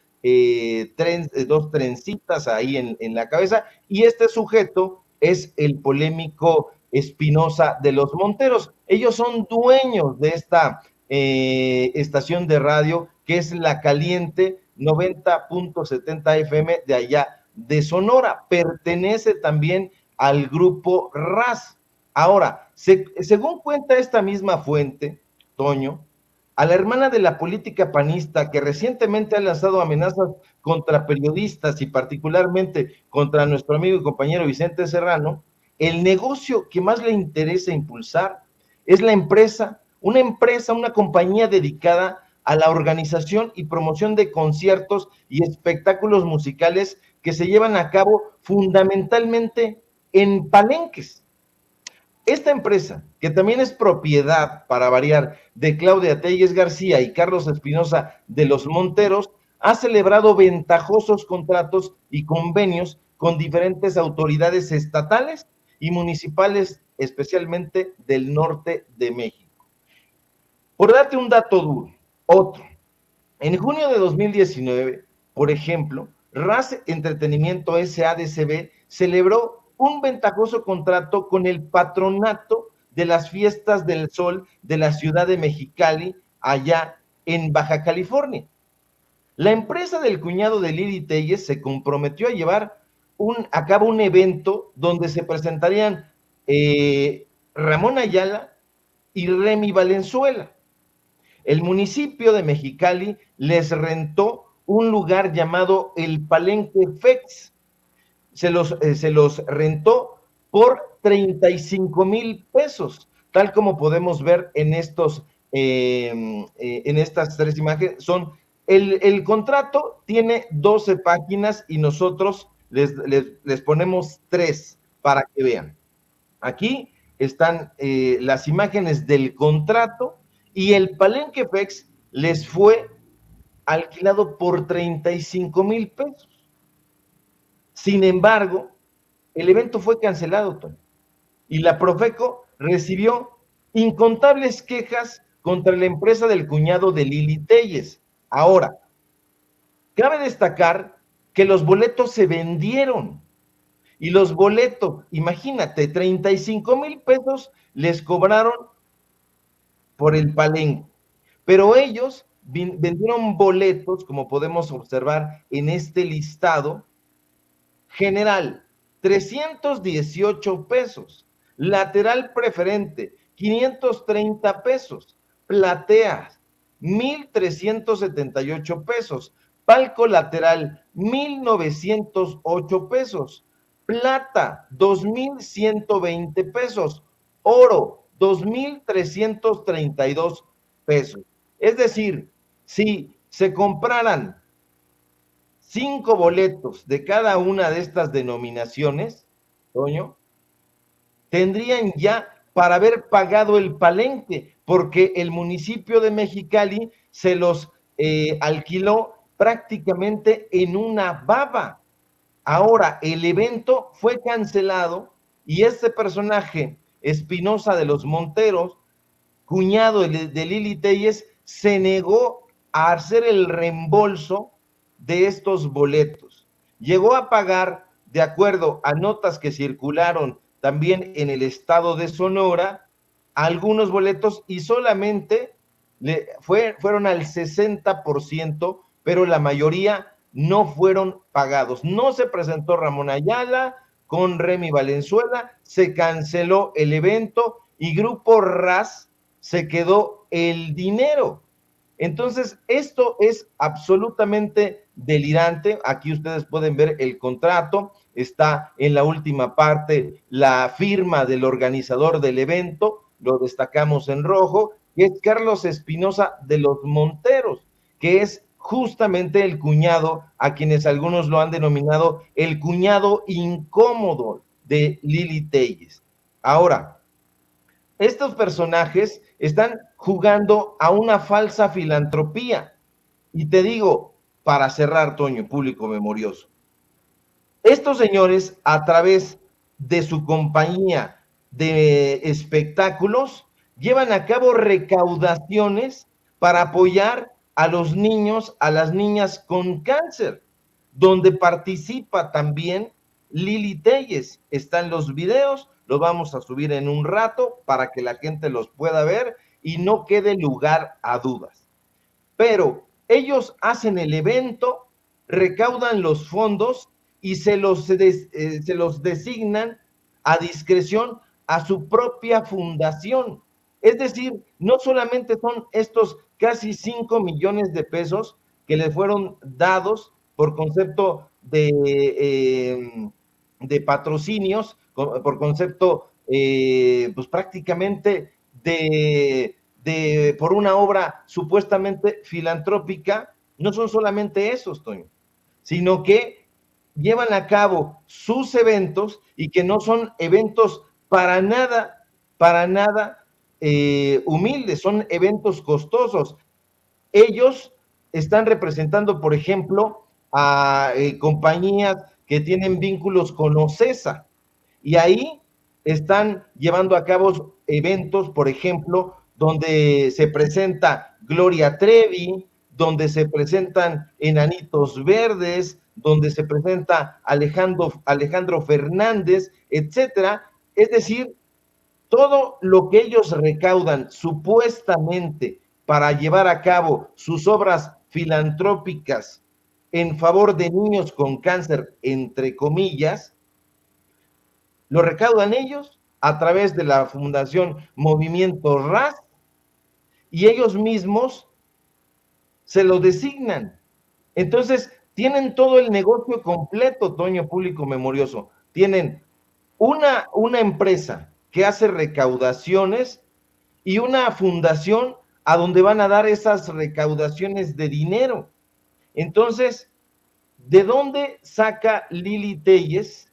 trencitas ahí en la cabeza, y este sujeto es el polémico Espinosa de los Monteros. Ellos son dueños de esta estación de radio, que es La Caliente 90.70 FM de allá de Sonora, pertenece también al grupo RAS. Ahora, según cuenta esta misma fuente, Toño, a la hermana de la política panista, que recientemente ha lanzado amenazas contra periodistas y particularmente contra nuestro amigo y compañero Vicente Serrano, el negocio que más le interesa impulsar es la empresa, una compañía dedicada a la organización y promoción de conciertos y espectáculos musicales que se llevan a cabo fundamentalmente en palenques. Esta empresa, que también es propiedad, para variar, de Claudia Téllez García y Carlos Espinosa de los Monteros, ha celebrado ventajosos contratos y convenios con diferentes autoridades estatales y municipales, especialmente del norte de México. Por darte un dato duro, otro, en junio de 2019, por ejemplo, RAS Entretenimiento SADCB celebró un ventajoso contrato con el patronato de las Fiestas del Sol de la ciudad de Mexicali, allá en Baja California. La empresa del cuñado de Lilly Téllez se comprometió a llevar a cabo un evento donde se presentarían Ramón Ayala y Remy Valenzuela. El municipio de Mexicali les rentó un lugar llamado el Palenque Fex. Se los rentó por 35,000 pesos, tal como podemos ver en estas tres imágenes. El contrato tiene 12 páginas y nosotros les ponemos 3 para que vean. Aquí están las imágenes del contrato, y el Palenque Fex les fue alquilado por 35,000 pesos. Sin embargo, el evento fue cancelado, Tony, y la Profeco recibió incontables quejas contra la empresa del cuñado de Lilly Téllez. Ahora, cabe destacar que los boletos se vendieron, y los boletos, imagínate, 35,000 pesos les cobraron por el palenque, pero ellos vendieron boletos, como podemos observar en este listado, general, 318 pesos, lateral preferente, 530 pesos, plateas, 1,378 pesos, palco lateral, 1,908 pesos, plata, 2,120 pesos, oro, 2,332 pesos. Es decir, si se compraran 5 boletos de cada una de estas denominaciones, Toño, tendrían ya para haber pagado el palenque, porque el municipio de Mexicali se los alquiló prácticamente en una baba. Ahora, el evento fue cancelado y este personaje, Espinosa de los Monteros, cuñado de Lilly Téllez, se negó a hacer el reembolso de estos boletos. Llegó a pagar, de acuerdo a notas que circularon también en el estado de Sonora, algunos boletos y solamente fueron al 60%, pero la mayoría no fueron pagados. No se presentó Ramón Ayala con Remy Valenzuela, se canceló el evento y Grupo RAS se quedó el dinero. Entonces, esto es absolutamente delirante. Aquí ustedes pueden ver el contrato, está en la última parte la firma del organizador del evento, lo destacamos en rojo, y es Carlos Espinosa de los Monteros, que es justamente el cuñado, a quienes algunos lo han denominado el cuñado incómodo de Lilly Téllez. Ahora, estos personajes están jugando a una falsa filantropía. Y te digo, para cerrar, Toño, público memorioso, estos señores, a través de su compañía de espectáculos, llevan a cabo recaudaciones para apoyar a los niños, a las niñas con cáncer, donde participa también Lilly Téllez. Están los videos, los vamos a subir en un rato para que la gente los pueda ver y no quede lugar a dudas. Pero ellos hacen el evento, recaudan los fondos y se los designan a discreción a su propia fundación. Es decir, no solamente son estos casi 5 millones de pesos que les fueron dados por concepto de patrocinios, por concepto, pues prácticamente por una obra supuestamente filantrópica, no son solamente esos, Toño, sino que llevan a cabo sus eventos y que no son eventos para nada, humildes, son eventos costosos. Ellos están representando, por ejemplo, a compañías que tienen vínculos con OCESA, y ahí están llevando a cabo eventos, por ejemplo, donde se presenta Gloria Trevi, donde se presentan Enanitos Verdes, donde se presenta Alejandro Fernández, etcétera. Es decir, todo lo que ellos recaudan supuestamente para llevar a cabo sus obras filantrópicas en favor de niños con cáncer, entre comillas, lo recaudan ellos a través de la Fundación Movimiento RAS, y ellos mismos se lo designan. Entonces, tienen todo el negocio completo, Toño, público memorioso. Tienen una empresa que hace recaudaciones y una fundación a donde van a dar esas recaudaciones de dinero. Entonces, ¿de dónde saca Lilly Téllez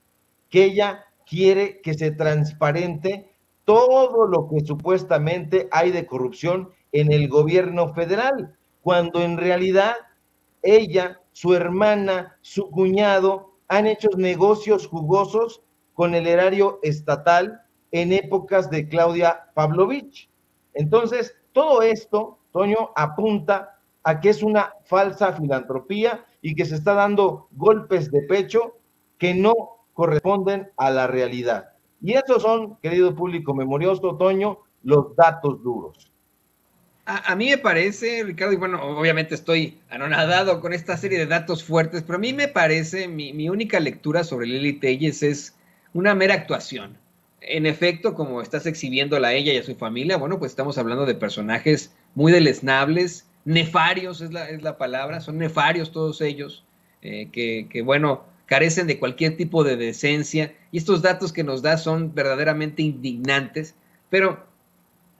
que ella quiere que se transparente todo lo que supuestamente hay de corrupción en el gobierno federal, cuando en realidad ella, su hermana, su cuñado han hecho negocios jugosos con el erario estatal en épocas de Claudia Pavlovich? Entonces, todo esto, Toño, apunta a que es una falsa filantropía y que se está dando golpes de pecho que no corresponden a la realidad. Y esos son, querido público memorioso, Toño, los datos duros. A mí me parece, Ricardo, y bueno, obviamente estoy anonadado con esta serie de datos fuertes, pero a mí me parece, mi única lectura sobre Lilly Téllez es una mera actuación. En efecto, como estás exhibiéndola a ella y a su familia, bueno, pues estamos hablando de personajes muy deleznables, nefarios es la palabra, son nefarios todos ellos, que bueno, carecen de cualquier tipo de decencia, y estos datos que nos da son verdaderamente indignantes, pero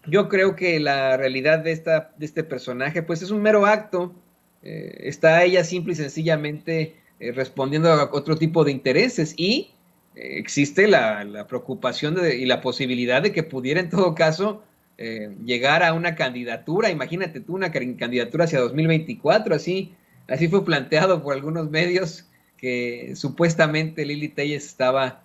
yo creo que la realidad de este personaje, pues es un mero acto, está ella simple y sencillamente respondiendo a otro tipo de intereses, y existe la preocupación y la posibilidad de que pudiera en todo caso llegar a una candidatura. Imagínate tú, una candidatura hacia 2024, así fue planteado por algunos medios que supuestamente Lilly Téllez estaba,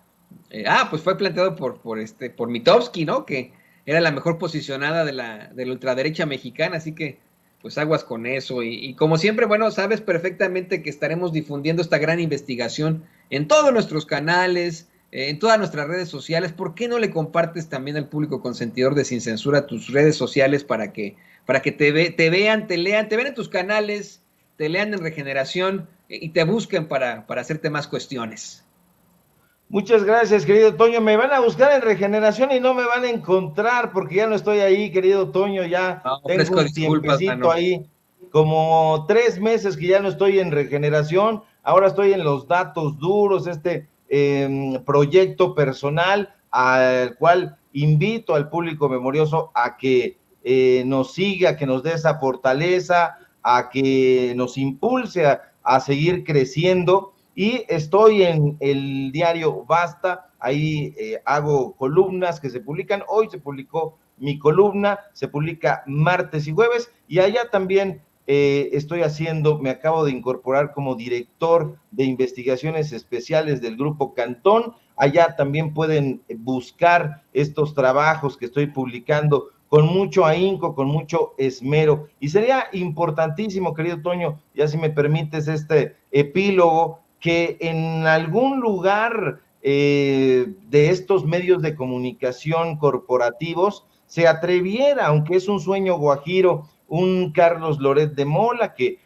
pues fue planteado por Mitofsky, ¿no? Que era la mejor posicionada de la ultraderecha mexicana, así que pues aguas con eso. Y como siempre, bueno, sabes perfectamente que estaremos difundiendo esta gran investigación en todos nuestros canales, en todas nuestras redes sociales. ¿Por qué no le compartes también al público consentidor de Sin Censura tus redes sociales para que te vean, te vean en tus canales, te lean en Regeneración y te busquen para hacerte más cuestiones? Muchas gracias, querido Toño. Me van a buscar en Regeneración y no me van a encontrar porque ya no estoy ahí, querido Toño. Ya no, tengo un tiempecito ahí, como 3 meses que ya no estoy en Regeneración. Ahora estoy en Los Datos Duros, proyecto personal al cual invito al público memorioso a que nos siga, que nos dé esa fortaleza, a que nos impulse a seguir creciendo. Y estoy en el diario Basta, ahí hago columnas que se publican. Hoy se publicó mi columna, se publica martes y jueves, y allá también me acabo de incorporar como director de investigaciones especiales del Grupo Cantón. Allá también pueden buscar estos trabajos que estoy publicando con mucho ahínco, con mucho esmero. Y sería importantísimo, querido Toño, ya si me permites este epílogo, que en algún lugar de estos medios de comunicación corporativos se atreviera, aunque es un sueño guajiro, un Carlos Loret de Mola, que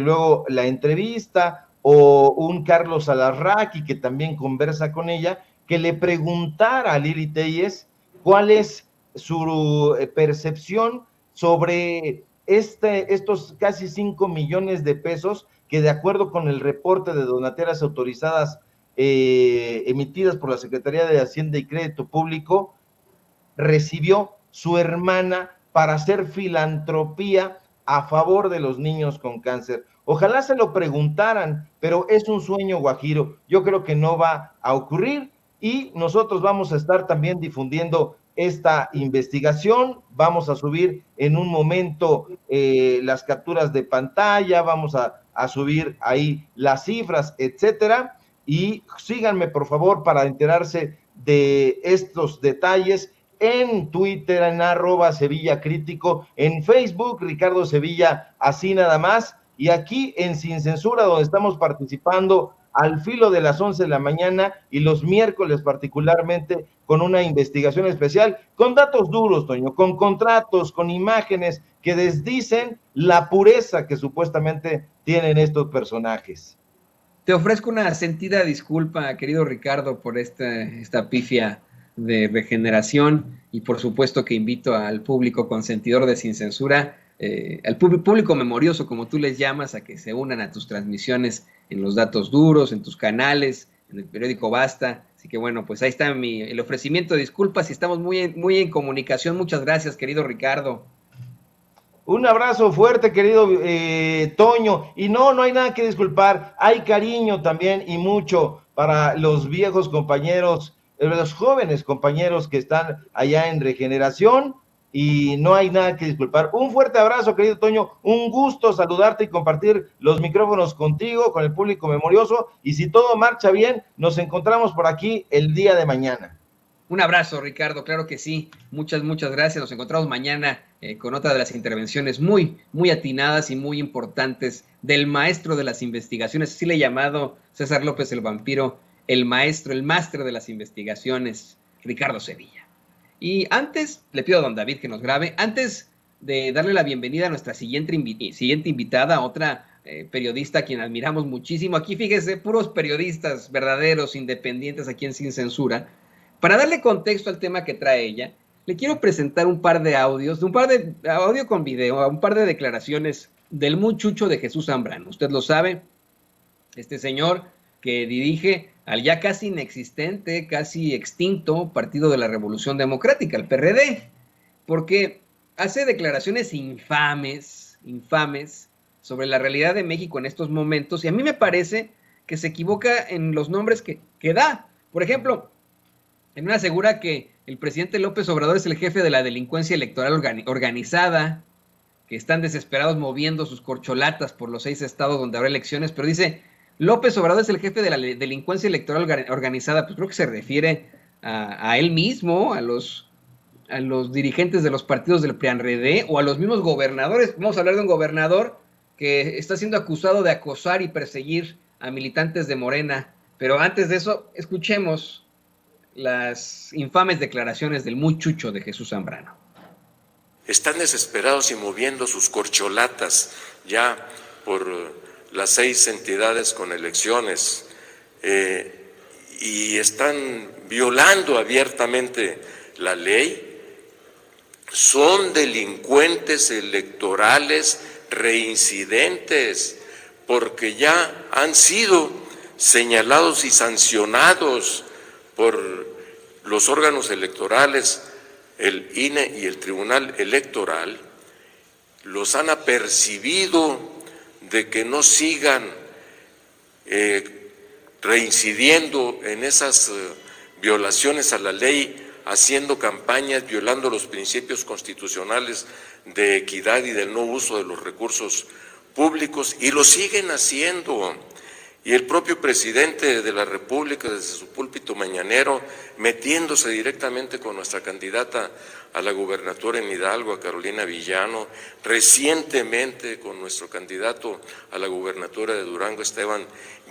luego la entrevista, o un Carlos Alarraqui, que también conversa con ella, que le preguntara a Lilly Téllez cuál es su percepción sobre estos casi 5 millones de pesos que, de acuerdo con el reporte de donateras autorizadas emitidas por la Secretaría de Hacienda y Crédito Público, recibió su hermana para hacer filantropía a favor de los niños con cáncer. Ojalá se lo preguntaran, pero es un sueño guajiro. Yo creo que no va a ocurrir y nosotros vamos a estar también difundiendo esta investigación. Vamos a subir en un momento las capturas de pantalla, vamos a subir ahí las cifras, etcétera, y síganme por favor para enterarse de estos detalles en Twitter, en @SevillaCrítico, en Facebook, Ricardo Sevilla, así nada más, y aquí en Sin Censura, donde estamos participando al filo de las 11 de la mañana y los miércoles particularmente con una investigación especial, con datos duros, Toño, con contratos, con imágenes que desdicen la pureza que supuestamente tienen estos personajes. Te ofrezco una sentida disculpa, querido Ricardo, por esta pifia de Regeneración, y por supuesto que invito al público consentidor de Sin Censura, al público memorioso, como tú les llamas, a que se unan a tus transmisiones en Los Datos Duros, en tus canales, en el periódico Basta. Así que bueno, pues ahí está el ofrecimiento de disculpas y estamos muy en comunicación. Muchas gracias, querido Ricardo. Un abrazo fuerte, querido Toño. Y no hay nada que disculpar. Hay cariño también, y mucho, para los viejos compañeros, los jóvenes compañeros que están allá en Regeneración. Y no hay nada que disculpar. Un fuerte abrazo, querido Toño, un gusto saludarte y compartir los micrófonos contigo, con el público memorioso, y si todo marcha bien, nos encontramos por aquí el día de mañana. Un abrazo, Ricardo, claro que sí, muchas gracias, nos encontramos mañana con otra de las intervenciones muy atinadas y muy importantes del maestro de las investigaciones, así le he llamado César López el Vampiro, el maestro, el máster de las investigaciones, Ricardo Sevilla. Y antes, le pido a don David que nos grabe, antes de darle la bienvenida a nuestra siguiente invitada, otra periodista a quien admiramos muchísimo. Aquí, fíjese, puros periodistas verdaderos, independientes, aquí en Sin Censura. Para darle contexto al tema que trae ella, le quiero presentar un par de audios, audio con video, un par de declaraciones del muy chucho de Jesús Zambrano. Usted lo sabe, este señor que dirige al ya casi inexistente, casi extinto Partido de la Revolución Democrática, el PRD, porque hace declaraciones infames sobre la realidad de México en estos momentos, y a mí me parece que se equivoca en los nombres que da. Por ejemplo, en una asegura que el presidente López Obrador es el jefe de la delincuencia electoral organizada, que están desesperados moviendo sus corcholatas por los 6 estados donde habrá elecciones, pero dice: López Obrador es el jefe de la delincuencia electoral organizada. Pues creo que se refiere a él mismo, a los a los dirigentes de los partidos del PRI-ANRD o a los mismos gobernadores. Vamos a hablar de un gobernador que está siendo acusado de acosar y perseguir a militantes de Morena. Pero antes de eso, escuchemos las infames declaraciones del muy chucho de Jesús Zambrano. Están desesperados y moviendo sus corcholatas ya por las 6 entidades con elecciones y están violando abiertamente la ley. Son delincuentes electorales reincidentes porque ya han sido señalados y sancionados por los órganos electorales, el INE y el Tribunal Electoral. Los han apercibido de que no sigan reincidiendo en esas violaciones a la ley, haciendo campañas, violando los principios constitucionales de equidad y del no uso de los recursos públicos, y lo siguen haciendo. Y el propio presidente de la República, desde su púlpito mañanero, metiéndose directamente con nuestra candidata a la gubernatura en Hidalgo, a Carolina Villano, recientemente con nuestro candidato a la gubernatura de Durango, Esteban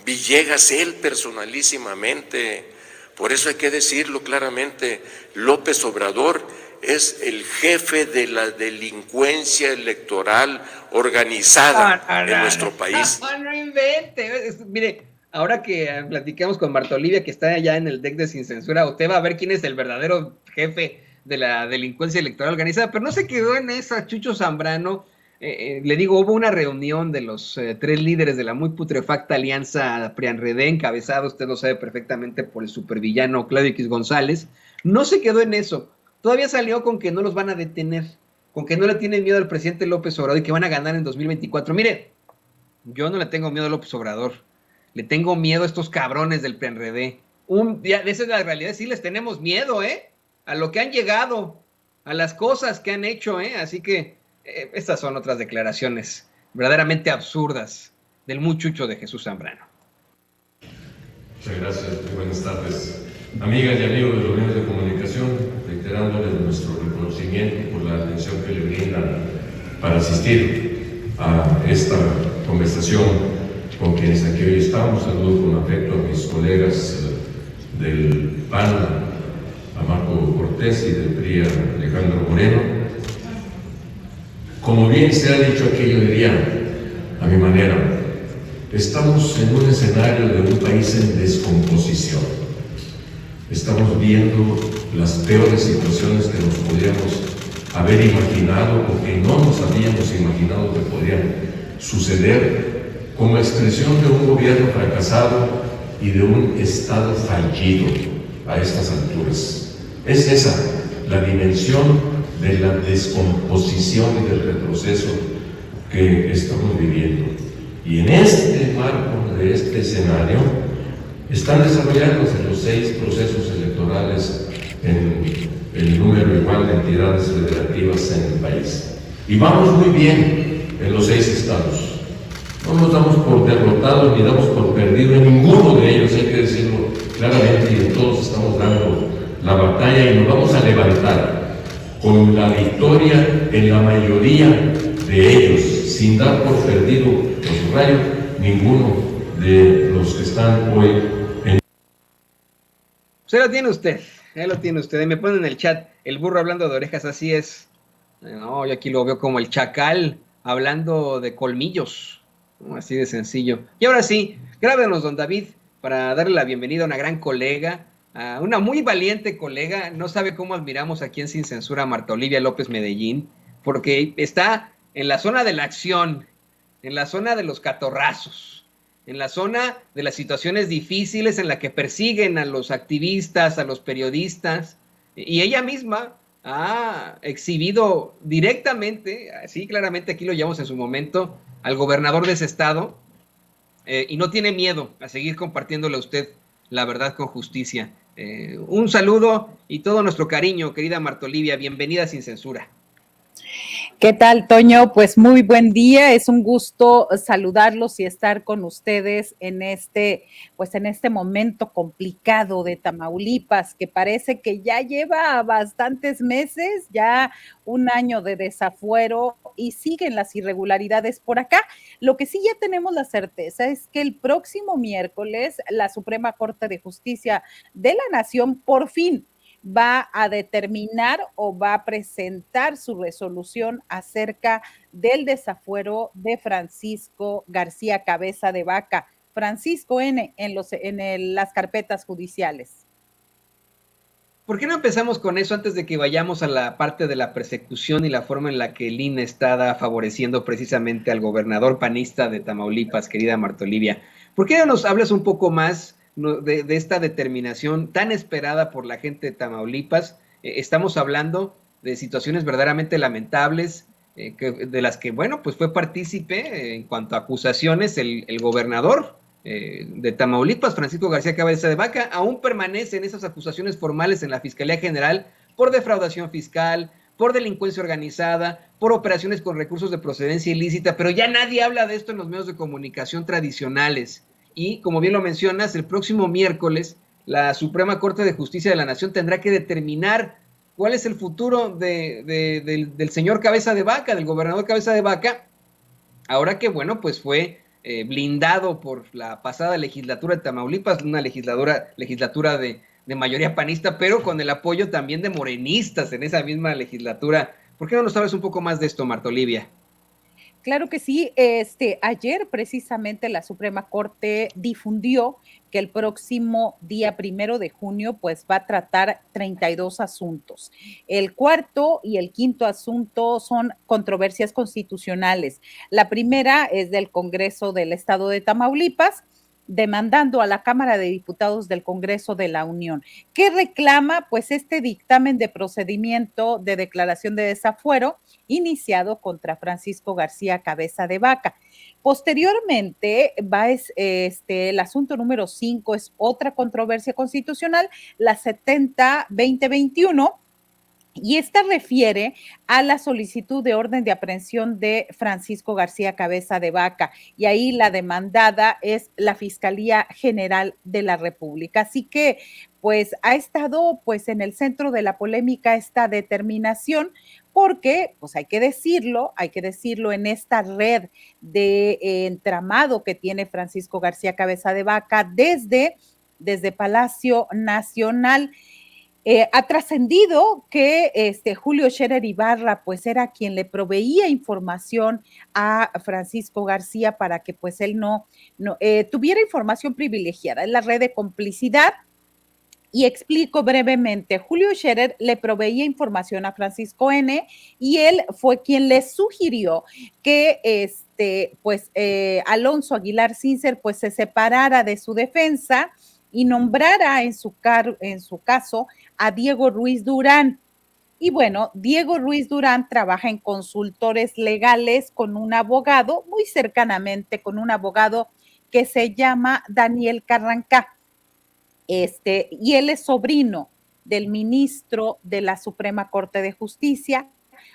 Villegas, él personalísimamente. Por eso hay que decirlo claramente, López Obrador es el jefe de la delincuencia electoral organizada en nuestro país. No invente. Mire, ahora que platicamos con Marta Olivia, que está allá en el deck de Sin Censura, usted va a ver quién es el verdadero jefe de la delincuencia electoral organizada, pero no se quedó en esa, Chucho Zambrano. Le digo, hubo una reunión de los 3 líderes de la muy putrefacta alianza PRI-ANRD, encabezada, usted lo sabe perfectamente, por el supervillano Claudio X. González. No se quedó en eso. Todavía salió con que no los van a detener, con que no le tienen miedo al presidente López Obrador y que van a ganar en 2024. Mire, yo no le tengo miedo a López Obrador, le tengo miedo a estos cabrones del PRI-ANRD. Esa es la realidad, sí les tenemos miedo, a lo que han llegado, a las cosas que han hecho, así que estas son otras declaraciones verdaderamente absurdas del muchucho de Jesús Zambrano. Muchas gracias, muy buenas tardes. Amigas y amigos de los medios de comunicación, reiterándoles nuestro reconocimiento por la atención que le brindan para asistir a esta conversación con quienes aquí hoy estamos. Saludo con afecto a mis colegas del PAN, a Marko Cortés, y del PRI, a Alejandro Moreno. Como bien se ha dicho aquí, yo diría, a mi manera, estamos en un escenario de un país en descomposición. Estamos viendo las peores situaciones que nos podíamos haber imaginado o que no nos habíamos imaginado que podían suceder como expresión de un gobierno fracasado y de un Estado fallido a estas alturas. Es esa la dimensión de la descomposición y del retroceso que estamos viviendo. Y en este marco de este escenario, están desarrollándose los 6 procesos electorales en el número igual de entidades federativas en el país. Y vamos muy bien en los 6 estados. No nos damos por derrotados ni damos por perdido en ninguno de ellos, hay que decirlo claramente, y en todos estamos dando la batalla y nos vamos a levantar con la victoria en la mayoría de ellos, sin dar por perdido, por su rayo, ninguno de los que están hoy en... Se lo tiene usted, ya lo tiene usted. Me pone en el chat, el burro hablando de orejas, así es. No, yo aquí lo veo como el chacal hablando de colmillos, así de sencillo. Y ahora sí, grábenos, don David, para darle la bienvenida a una gran colega, a una muy valiente colega. No sabe cómo admiramos aquí en Sin Censura a Marta Olivia López Medellín, porque está en la zona de la acción, en la zona de los catorrazos, en la zona de las situaciones difíciles en la que persiguen a los activistas, a los periodistas, y ella misma ha exhibido directamente, así claramente aquí lo llamamos en su momento, al gobernador de ese estado, y no tiene miedo a seguir compartiéndole a usted la verdad con justicia. Un saludo y todo nuestro cariño, querida Marta Olivia, bienvenida a Sin Censura. ¿Qué tal, Toño? Pues muy buen día, es un gusto saludarlos y estar con ustedes en este momento complicado de Tamaulipas, que parece que ya lleva bastantes meses, ya un año de desafuero y siguen las irregularidades por acá. Lo que sí ya tenemos la certeza es que el próximo miércoles la Suprema Corte de Justicia de la Nación por fin va a determinar o va a presentar su resolución acerca del desafuero de Francisco García Cabeza de Vaca, Francisco N., en las carpetas judiciales. ¿Por qué no empezamos con eso antes de que vayamos a la parte de la persecución y la forma en la que el INE está favoreciendo precisamente al gobernador panista de Tamaulipas, querida Marta Olivia? ¿Por qué no nos hablas un poco más de esta determinación tan esperada por la gente de Tamaulipas? Estamos hablando de situaciones verdaderamente lamentables, de las que, bueno, pues fue partícipe en cuanto a acusaciones el gobernador de Tamaulipas, Francisco García Cabeza de Vaca. Aún permanecen esas acusaciones formales en la Fiscalía General por defraudación fiscal, por delincuencia organizada, por operaciones con recursos de procedencia ilícita, pero ya nadie habla de esto en los medios de comunicación tradicionales. Y, como bien lo mencionas, el próximo miércoles la Suprema Corte de Justicia de la Nación tendrá que determinar cuál es el futuro del señor Cabeza de Vaca, del gobernador Cabeza de Vaca, ahora que, bueno, pues fue blindado por la pasada legislatura de Tamaulipas, una legislatura de mayoría panista, pero con el apoyo también de morenistas en esa misma legislatura. ¿Por qué no nos hablas un poco más de esto, Marta Olivia? Claro que sí. Ayer precisamente la Suprema Corte difundió que el próximo día 1 de junio pues va a tratar 32 asuntos. El cuarto y el quinto asunto son controversias constitucionales. La primera es del Congreso del Estado de Tamaulipas, demandando a la Cámara de Diputados del Congreso de la Unión. ¿Qué reclama? Pues este dictamen de procedimiento de declaración de desafuero iniciado contra Francisco García Cabeza de Vaca. Posteriormente va el asunto número 5, es otra controversia constitucional, la 70-2021, y esta refiere a la solicitud de orden de aprehensión de Francisco García Cabeza de Vaca, y ahí la demandada es la Fiscalía General de la República. Así que pues ha estado pues en el centro de la polémica esta determinación, porque pues hay que decirlo, en esta red de entramado que tiene Francisco García Cabeza de Vaca desde Palacio Nacional. Ha trascendido que Julio Scherer Ibarra pues era quien le proveía información a Francisco García para que pues él no tuviera información privilegiada. Es la red de complicidad. Y explico brevemente, Julio Scherer le proveía información a Francisco N. y él fue quien le sugirió que Alonso Aguilar Sincer pues se separara de su defensa y nombrara en su caso a Diego Ruiz Durán. Y bueno, Diego Ruiz Durán trabaja en Consultores Legales con un abogado, muy cercanamente con un abogado que se llama Daniel Carrancá. Y él es sobrino del ministro de la Suprema Corte de Justicia,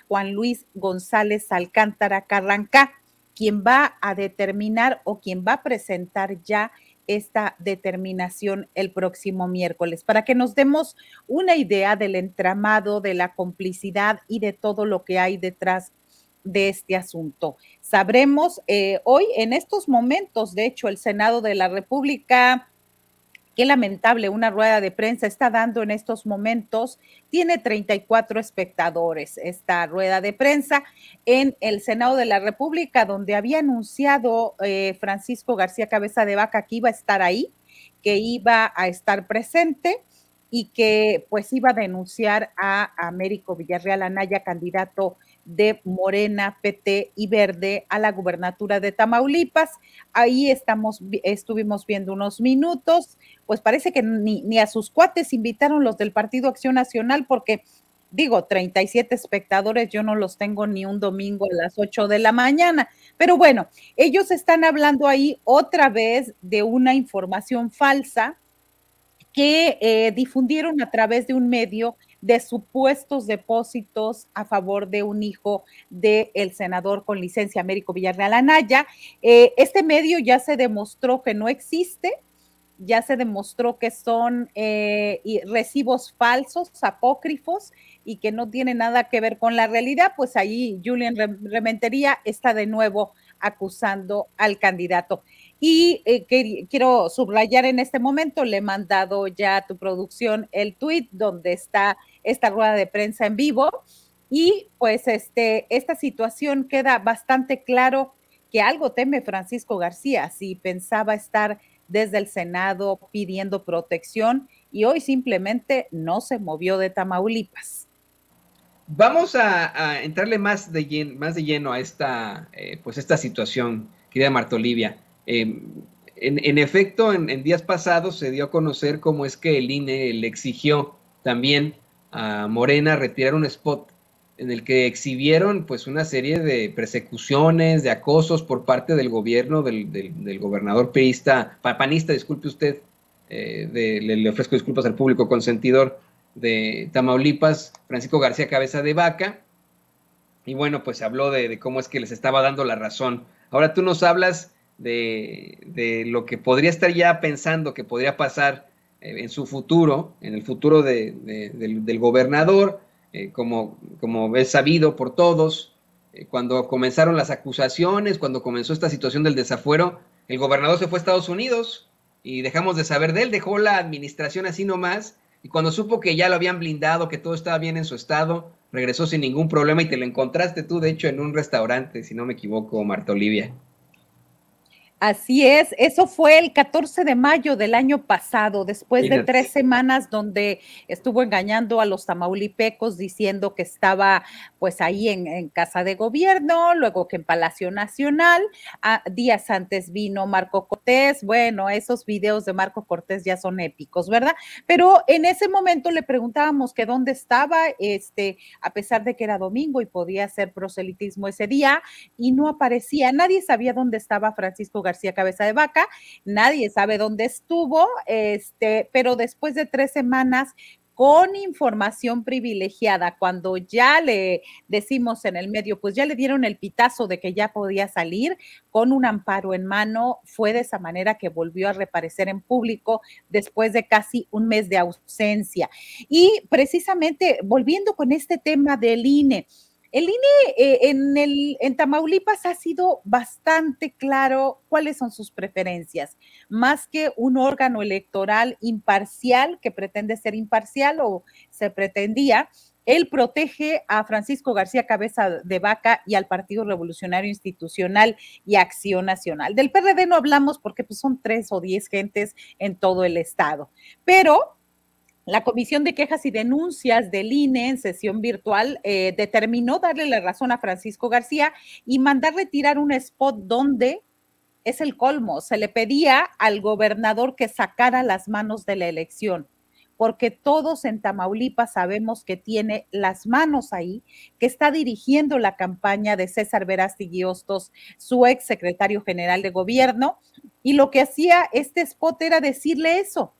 Juan Luis González Alcántara Carrancá, quien va a determinar o quien va a presentar ya esta determinación el próximo miércoles, para que nos demos una idea del entramado, de la complicidad y de todo lo que hay detrás de este asunto. Sabremos hoy, en estos momentos, de hecho, el Senado de la República, qué lamentable, una rueda de prensa está dando en estos momentos, tiene 34 espectadores esta rueda de prensa en el Senado de la República, donde había anunciado Francisco García Cabeza de Vaca que iba a estar ahí, que iba a estar presente y que pues iba a denunciar a Américo Villarreal Anaya, candidato de Morena, PT y Verde a la gubernatura de Tamaulipas. Ahí estuvimos viendo unos minutos, pues parece que ni a sus cuates invitaron los del Partido Acción Nacional, porque digo, 37 espectadores, yo no los tengo ni un domingo a las 8 de la mañana, pero bueno, ellos están hablando ahí otra vez de una información falsa que difundieron a través de un medio de supuestos depósitos a favor de un hijo del senador con licencia, Américo Villarreal Anaya. Este medio ya se demostró que no existe, ya se demostró que son recibos falsos, apócrifos, y que no tiene nada que ver con la realidad. Pues ahí Julián Rementería está de nuevo acusando al candidato. Y quiero subrayar en este momento, le he mandado ya a tu producción el tuit donde está esta rueda de prensa en vivo, y pues esta situación queda bastante claro que algo teme Francisco García, si pensaba estar desde el Senado pidiendo protección y hoy simplemente no se movió de Tamaulipas. Vamos a entrarle más de lleno a esta, pues esta situación, querida Marta Olivia. En efecto, en días pasados se dio a conocer cómo es que el INE le exigió también a Morena retirar un spot en el que exhibieron pues una serie de persecuciones, de acosos por parte del gobierno, del gobernador panista, disculpe usted, le ofrezco disculpas al público consentidor de Tamaulipas, Francisco García Cabeza de Vaca, y bueno, pues habló de cómo es que les estaba dando la razón. Ahora tú nos hablas de lo que podría estar ya pensando que podría pasar en su futuro, en el futuro del gobernador, como es sabido por todos, cuando comenzaron las acusaciones, cuando comenzó esta situación del desafuero, el gobernador se fue a Estados Unidos y dejamos de saber de él, dejó la administración así nomás, y cuando supo que ya lo habían blindado, que todo estaba bien en su estado, regresó sin ningún problema, y te lo encontraste tú, de hecho, en un restaurante, si no me equivoco, Marta Olivia. Así es, eso fue el 14 de mayo del año pasado, después de 3 semanas donde estuvo engañando a los tamaulipecos diciendo que estaba pues ahí en Casa de Gobierno, luego que en Palacio Nacional, días antes vino Marko Cortés. Bueno, esos videos de Marko Cortés ya son épicos, ¿verdad? Pero en ese momento le preguntábamos que dónde estaba, a pesar de que era domingo y podía hacer proselitismo ese día, y no aparecía, nadie sabía dónde estaba Francisco García Cabeza de Vaca, nadie sabe dónde estuvo, pero después de 3 semanas con información privilegiada, cuando ya le decimos en el medio, pues ya le dieron el pitazo de que ya podía salir, con un amparo en mano, fue de esa manera que volvió a reaparecer en público después de casi un mes de ausencia. Y precisamente volviendo con este tema del INE, el INE en Tamaulipas ha sido bastante claro cuáles son sus preferencias, más que un órgano electoral imparcial, que pretende ser imparcial o se pretendía. Él protege a Francisco García Cabeza de Vaca y al Partido Revolucionario Institucional y Acción Nacional. Del PRD no hablamos porque pues, son 3 o 10 gentes en todo el estado, pero la Comisión de Quejas y Denuncias del INE en sesión virtual determinó darle la razón a Francisco García y mandar retirar un spot donde es el colmo. Se le pedía al gobernador que sacara las manos de la elección, porque todos en Tamaulipas sabemos que tiene las manos ahí, que está dirigiendo la campaña de César Verástegui Hostos, su ex secretario general de gobierno, y lo que hacía este spot era decirle eso.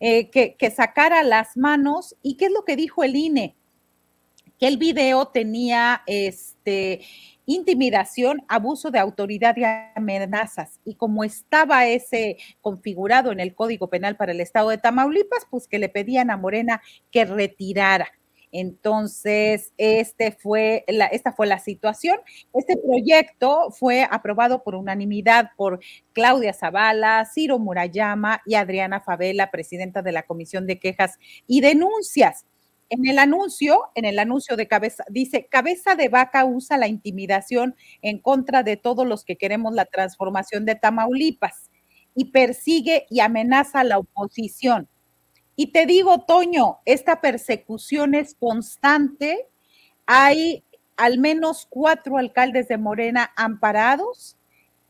Que sacara las manos. ¿Y qué es lo que dijo el INE? Que el video tenía intimidación, abuso de autoridad y amenazas. Y como estaba ese configurado en el Código Penal para el Estado de Tamaulipas, pues que le pedían a Morena que retirara. Entonces, esta fue la situación. Este proyecto fue aprobado por unanimidad por Claudia Zavala, Ciro Murayama y Adriana Favela, presidenta de la Comisión de Quejas y Denuncias. En el anuncio de Cabeza, dice: Cabeza de Vaca usa la intimidación en contra de todos los que queremos la transformación de Tamaulipas y persigue y amenaza a la oposición. Y te digo, Toño, esta persecución es constante. Hay al menos 4 alcaldes de Morena amparados,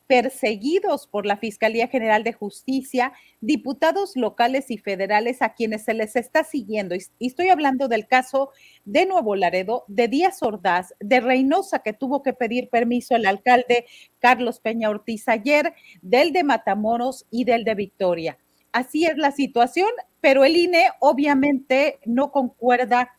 perseguidos por la Fiscalía General de Justicia, diputados locales y federales a quienes se les está siguiendo. Y estoy hablando del caso de Nuevo Laredo, de Díaz Ordaz, de Reynosa, que tuvo que pedir permiso el alcalde Carlos Peña Ortiz ayer, del de Matamoros y del de Victoria. así es la situación, pero el INE obviamente no concuerda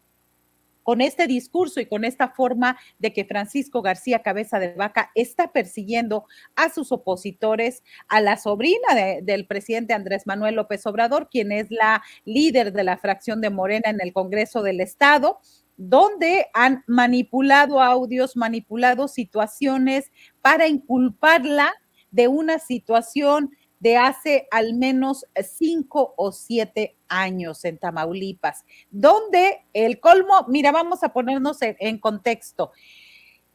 con este discurso y con esta forma de que Francisco García Cabeza de Vaca está persiguiendo a sus opositores, a la sobrina del presidente Andrés Manuel López Obrador, quien es la líder de la fracción de Morena en el Congreso del Estado, donde han manipulado audios, manipulado situaciones para inculparla de una situación de hace al menos 5 o 7 años en Tamaulipas, donde el colmo, mira, vamos a ponernos en contexto,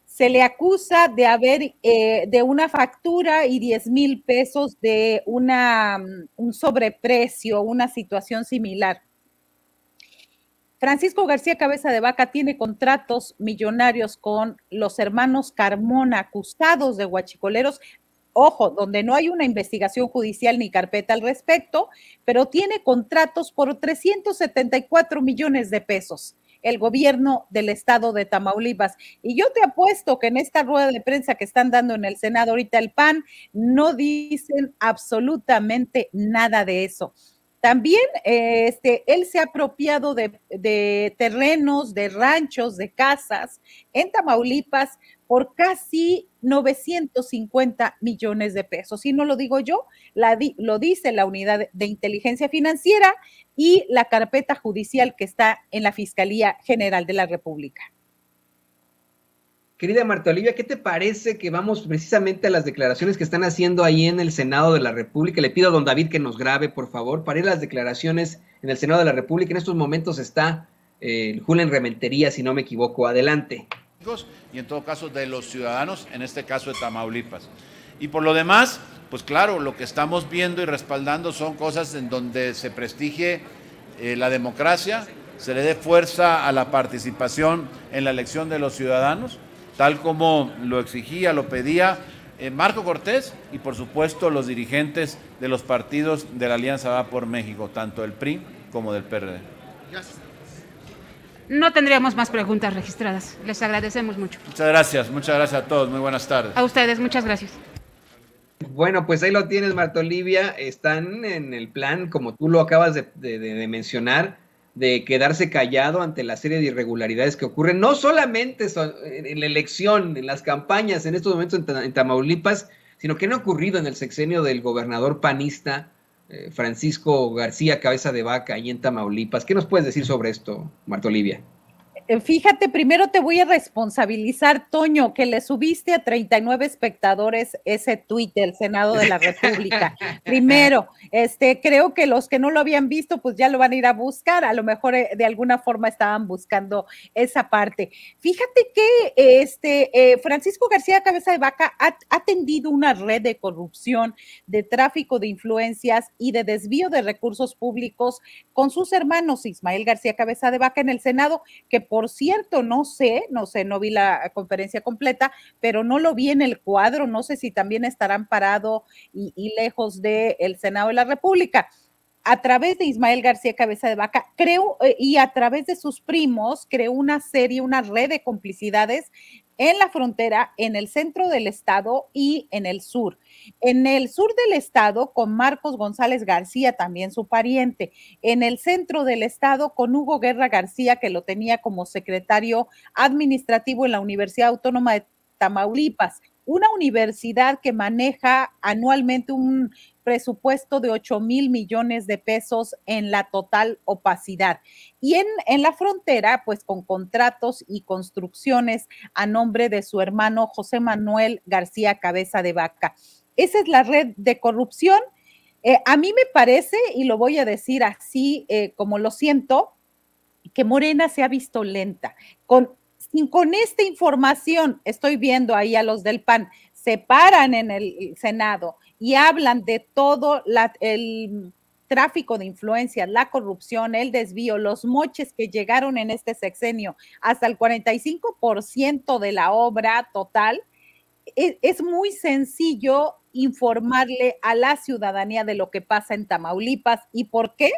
se le acusa de haber, de una factura y 10,000 pesos de un sobreprecio, una situación similar. Francisco García Cabeza de Vaca tiene contratos millonarios con los hermanos Carmona, acusados de huachicoleros, ojo, donde no hay una investigación judicial ni carpeta al respecto, pero tiene contratos por 374 millones de pesos el gobierno del estado de Tamaulipas. Y yo te apuesto que en esta rueda de prensa que están dando en el Senado ahorita el PAN, no dicen absolutamente nada de eso. También él se ha apropiado de terrenos, de ranchos, de casas en Tamaulipas por casi 950 millones de pesos. Y no lo digo yo, lo dice la Unidad de Inteligencia Financiera y la carpeta judicial que está en la Fiscalía General de la República. Querida Marta Olivia, ¿qué te parece que vamos precisamente a las declaraciones que están haciendo ahí en el Senado de la República? Le pido a don David que nos grabe, por favor, para ir a las declaraciones en el Senado de la República. En estos momentos está Julen Rementería, si no me equivoco. Adelante. Y en todo caso de los ciudadanos, en este caso de Tamaulipas. Y por lo demás, pues claro, lo que estamos viendo y respaldando son cosas en donde se prestigie la democracia, se le dé fuerza a la participación en la elección de los ciudadanos, tal como lo exigía, lo pedía Marko Cortés y por supuesto los dirigentes de los partidos de la Alianza Va por México, tanto del PRI como del PRD. No tendríamos más preguntas registradas. Les agradecemos mucho. Muchas gracias a todos. Muy buenas tardes. A ustedes, muchas gracias. Bueno, pues ahí lo tienes, Marta Olivia. Están en el plan, como tú lo acabas de mencionar, de quedarse callado ante la serie de irregularidades que ocurren, no solamente en la elección, en las campañas, en estos momentos en Tamaulipas, sino que han ocurrido en el sexenio del gobernador panista Francisco García Cabeza de Vaca, ahí en Tamaulipas. ¿Qué nos puedes decir sobre esto, Marta Olivia? Fíjate, primero te voy a responsabilizar, Toño, que le subiste a 39 espectadores ese tuit del Senado de la República. Primero, creo que los que no lo habían visto, pues ya lo van a ir a buscar. A lo mejor de alguna forma estaban buscando esa parte. Fíjate que Francisco García Cabeza de Vaca ha tendido una red de corrupción, de tráfico de influencias y de desvío de recursos públicos con sus hermanos Ismael García Cabeza de Vaca en el Senado, que por cierto, no sé, no vi la conferencia completa, pero no lo vi en el cuadro, no sé si también estarán parado y lejos del Senado de la República. A través de Ismael García Cabeza de Vaca, creo, y a través de sus primos, creó una serie, una red de complicidades en la frontera, en el centro del estado y en el sur. En el sur del estado con Marcos González García, también su pariente. En el centro del estado con Hugo Guerra García, que lo tenía como secretario administrativo en la Universidad Autónoma de Tamaulipas, una universidad que maneja anualmente un presupuesto de 8,000 millones de pesos en la total opacidad. Y en la frontera, pues con contratos y construcciones a nombre de su hermano José Manuel García Cabeza de Vaca. Esa es la red de corrupción. A mí me parece, y lo voy a decir así como lo siento, que Morena se ha visto lenta. Con esta información, estoy viendo ahí a los del PAN, se paran en el Senado y hablan de todo el tráfico de influencias, la corrupción, el desvío, los moches que llegaron en este sexenio, hasta el 45% de la obra total. Es muy sencillo informarle a la ciudadanía de lo que pasa en Tamaulipas. ¿Y por qué?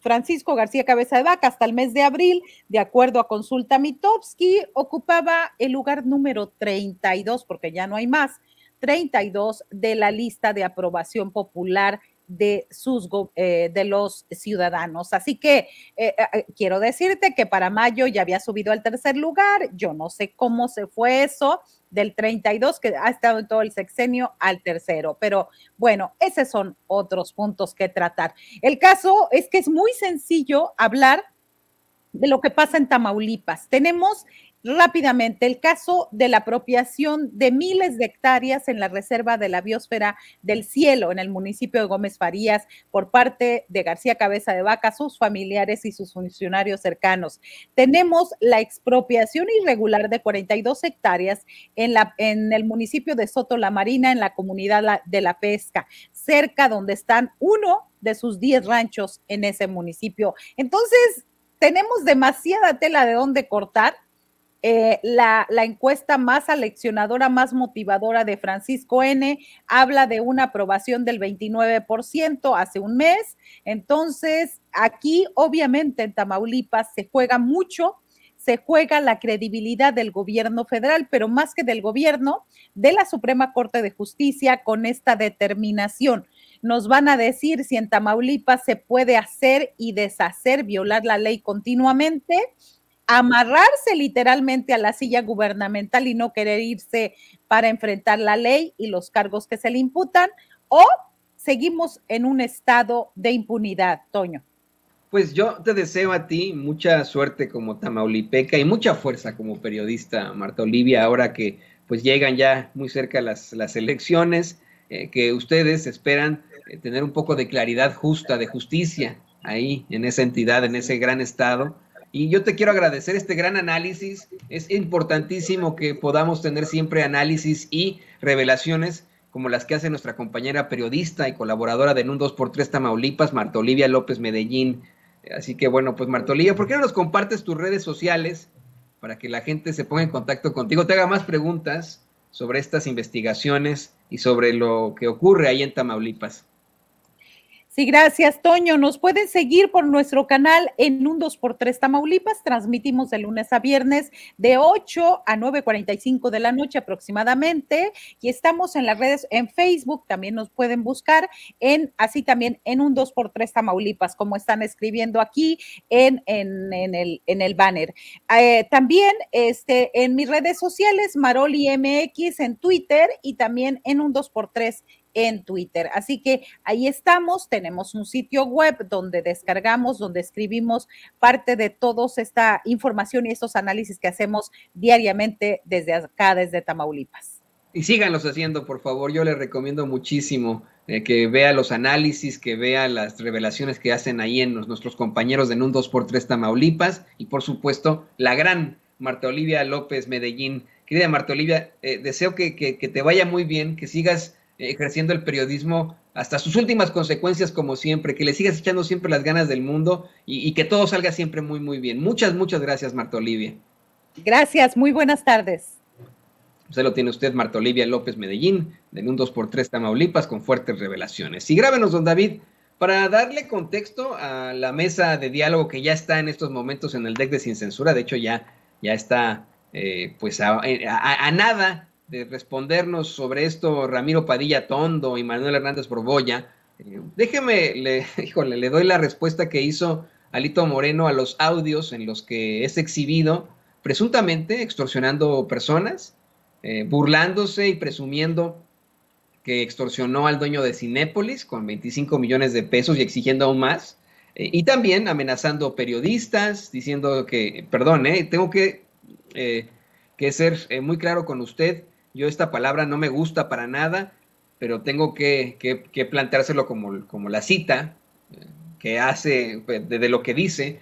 Francisco García Cabeza de Vaca, hasta el mes de abril, de acuerdo a Consulta Mitofsky, ocupaba el lugar número 32, porque ya no hay más, 32 de la lista de aprobación popular de los ciudadanos. Así que quiero decirte que para mayo ya había subido al tercer lugar. Yo no sé cómo se fue eso del 32, que ha estado en todo el sexenio, al tercero. Pero bueno, esos son otros puntos que tratar. El caso es que es muy sencillo hablar de lo que pasa en Tamaulipas. Tenemos rápidamente el caso de la apropiación de miles de hectáreas en la Reserva de la Biosfera del Cielo, en el municipio de Gómez Farías, por parte de García Cabeza de Vaca, sus familiares y sus funcionarios cercanos. Tenemos la expropiación irregular de 42 hectáreas en el municipio de Soto La Marina, en la comunidad de La Pesca, cerca donde están uno de sus 10 ranchos en ese municipio. Entonces, tenemos demasiada tela de dónde cortar. La encuesta más aleccionadora, más motivadora de Francisco N. habla de una aprobación del 29% hace un mes. Entonces, aquí obviamente en Tamaulipas se juega mucho, se juega la credibilidad del gobierno federal, pero más que del gobierno, de la Suprema Corte de Justicia con esta determinación. Nos van a decir si en Tamaulipas se puede hacer y deshacer, violar la ley continuamente, amarrarse literalmente a la silla gubernamental y no querer irse para enfrentar la ley y los cargos que se le imputan, o seguimos en un estado de impunidad, Toño. Pues yo te deseo a ti mucha suerte como tamaulipeca y mucha fuerza como periodista, Marta Olivia, ahora que pues llegan ya muy cerca las elecciones, que ustedes esperan tener un poco de claridad justa, de justicia ahí en esa entidad, en ese gran estado. Y yo te quiero agradecer este gran análisis. Es importantísimo que podamos tener siempre análisis y revelaciones como las que hace nuestra compañera periodista y colaboradora de En un 2x3 Tamaulipas, Marta Olivia López Medellín. Así que bueno, pues Marta Olivia, ¿por qué no nos compartes tus redes sociales para que la gente se ponga en contacto contigo, te haga más preguntas sobre estas investigaciones y sobre lo que ocurre ahí en Tamaulipas? Sí, gracias, Toño. Nos pueden seguir por nuestro canal En un 2x3 Tamaulipas. Transmitimos de lunes a viernes de 8 a 9:45 de la noche aproximadamente. Y estamos en las redes, en Facebook, también nos pueden buscar, así también En un 2x3 Tamaulipas, como están escribiendo aquí en el banner. También en mis redes sociales, Maroli MX en Twitter y también En un 2x3 en Twitter. Así que ahí estamos, tenemos un sitio web donde descargamos, donde escribimos parte de toda esta información y estos análisis que hacemos diariamente desde acá, desde Tamaulipas. Y síganlos haciendo, por favor. Yo les recomiendo muchísimo que vea los análisis, que vea las revelaciones que hacen ahí en nuestros compañeros de En un 2x3 Tamaulipas y, por supuesto, la gran Marta Olivia López Medellín. Querida Marta Olivia, deseo que te vaya muy bien, que sigas ejerciendo el periodismo hasta sus últimas consecuencias, como siempre, que le sigas echando siempre las ganas del mundo y que todo salga siempre muy, muy bien. Muchas, muchas gracias, Marta Olivia. Gracias, muy buenas tardes. Se lo tiene usted, Marta Olivia López Medellín, de En un 2x3 Tamaulipas, con fuertes revelaciones. Y grábenos, don David, para darle contexto a la mesa de diálogo que ya está en estos momentos en el deck de Sin Censura. De hecho, ya está pues a nada de respondernos sobre esto Ramiro Padilla Tondo y Manuel Hernández Borbolla. Híjole, le doy la respuesta que hizo Alito Moreno a los audios en los que es exhibido, presuntamente extorsionando personas, burlándose y presumiendo que extorsionó al dueño de Cinépolis con 25 millones de pesos y exigiendo aún más, y también amenazando periodistas, diciendo que, perdón, tengo que ser muy claro con usted. Yo esta palabra no me gusta para nada, pero tengo que planteárselo como la cita que hace, de lo que dice.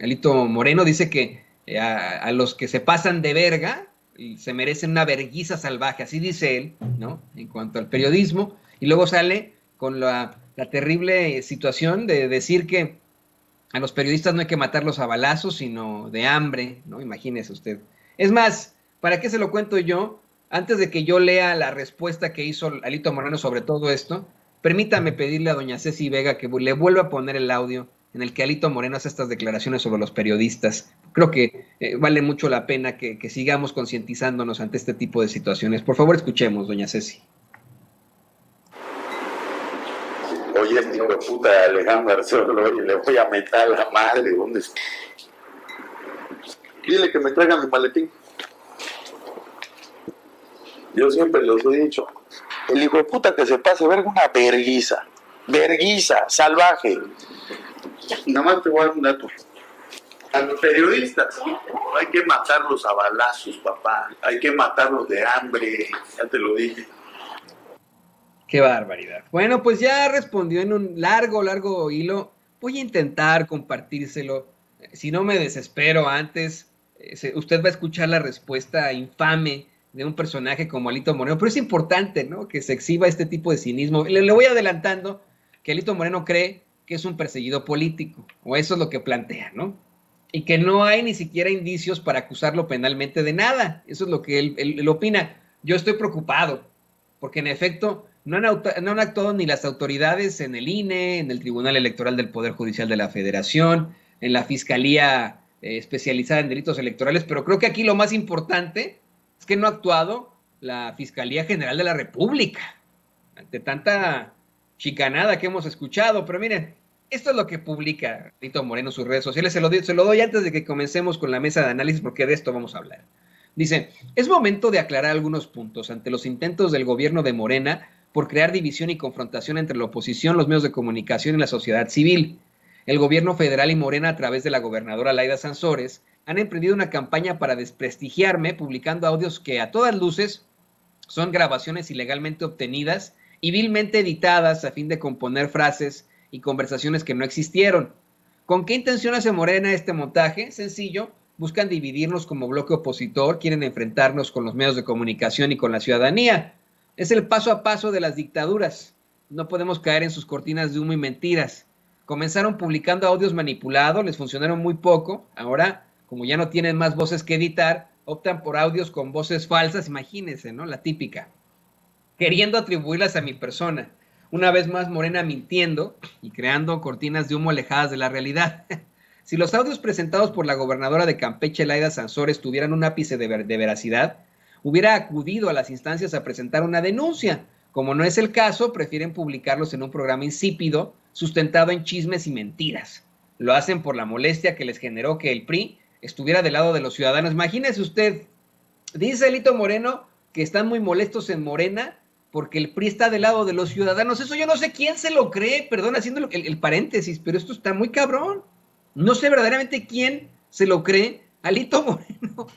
Alito Moreno dice que a los que se pasan de verga se merecen una verguiza salvaje, así dice él, ¿no? En cuanto al periodismo. Y luego sale con la terrible situación de decir que a los periodistas no hay que matarlos a balazos, sino de hambre, ¿no? Imagínese usted. Es más, ¿para qué se lo cuento yo? Antes de que yo lea la respuesta que hizo Alito Moreno sobre todo esto, permítame pedirle a doña Ceci Vega que le vuelva a poner el audio en el que Alito Moreno hace estas declaraciones sobre los periodistas. Creo que vale mucho la pena que sigamos concientizándonos ante este tipo de situaciones. Por favor, escuchemos, doña Ceci. oye, este hijo de puta de Alejandro García Luna, le voy a meter la madre. ¿Dónde está? Dile que me traigan mi maletín. Yo siempre los he dicho. El hijo de puta que se pase, verga, una verguiza. Verguiza, salvaje. Nada más te voy a dar un dato. A los periodistas, no hay que matarlos a balazos, papá. Hay que matarlos de hambre, ya te lo dije. Qué barbaridad. Bueno, pues ya respondió en un largo hilo. Voy a intentar compartírselo. Si no me desespero antes, usted va a escuchar la respuesta infame de un personaje como Alito Moreno, pero es importante, ¿no?, que se exhiba este tipo de cinismo. Le voy adelantando que Alito Moreno cree que es un perseguido político, o eso es lo que plantea, ¿no? Y que no hay ni siquiera indicios para acusarlo penalmente de nada. Eso es lo que él opina. Yo estoy preocupado, porque en efecto no han actuado ni las autoridades en el INE, en el Tribunal Electoral del Poder Judicial de la Federación, en la Fiscalía Especializada en Delitos Electorales, pero creo que aquí lo más importante es que no ha actuado la Fiscalía General de la República ante tanta chicanada que hemos escuchado. Pero miren, esto es lo que publica Alito Moreno en sus redes sociales. Se lo doy antes de que comencemos con la mesa de análisis, porque de esto vamos a hablar. Dice: es momento de aclarar algunos puntos ante los intentos del gobierno de Morena por crear división y confrontación entre la oposición, los medios de comunicación y la sociedad civil. El gobierno federal y Morena, a través de la gobernadora Layda Sansores, han emprendido una campaña para desprestigiarme, publicando audios que a todas luces son grabaciones ilegalmente obtenidas y vilmente editadas a fin de componer frases y conversaciones que no existieron. ¿Con qué intención hace Morena este montaje? Sencillo, buscan dividirnos como bloque opositor, quieren enfrentarnos con los medios de comunicación y con la ciudadanía. Es el paso a paso de las dictaduras. No podemos caer en sus cortinas de humo y mentiras. Comenzaron publicando audios manipulados, les funcionaron muy poco. Ahora, como ya no tienen más voces que editar, optan por audios con voces falsas, imagínense, ¿no? La típica. Queriendo atribuirlas a mi persona. Una vez más Morena mintiendo y creando cortinas de humo alejadas de la realidad. Si los audios presentados por la gobernadora de Campeche, Layda Sansores, tuvieran un ápice de veracidad, hubiera acudido a las instancias a presentar una denuncia. Como no es el caso, prefieren publicarlos en un programa insípido, sustentado en chismes y mentiras. Lo hacen por la molestia que les generó que el PRI estuviera del lado de los ciudadanos. Imagínese usted, dice Alito Moreno que están muy molestos en Morena porque el PRI está del lado de los ciudadanos. Eso yo no sé quién se lo cree, perdón, haciendo el paréntesis, pero esto está muy cabrón. No sé verdaderamente quién se lo cree, Alito Moreno.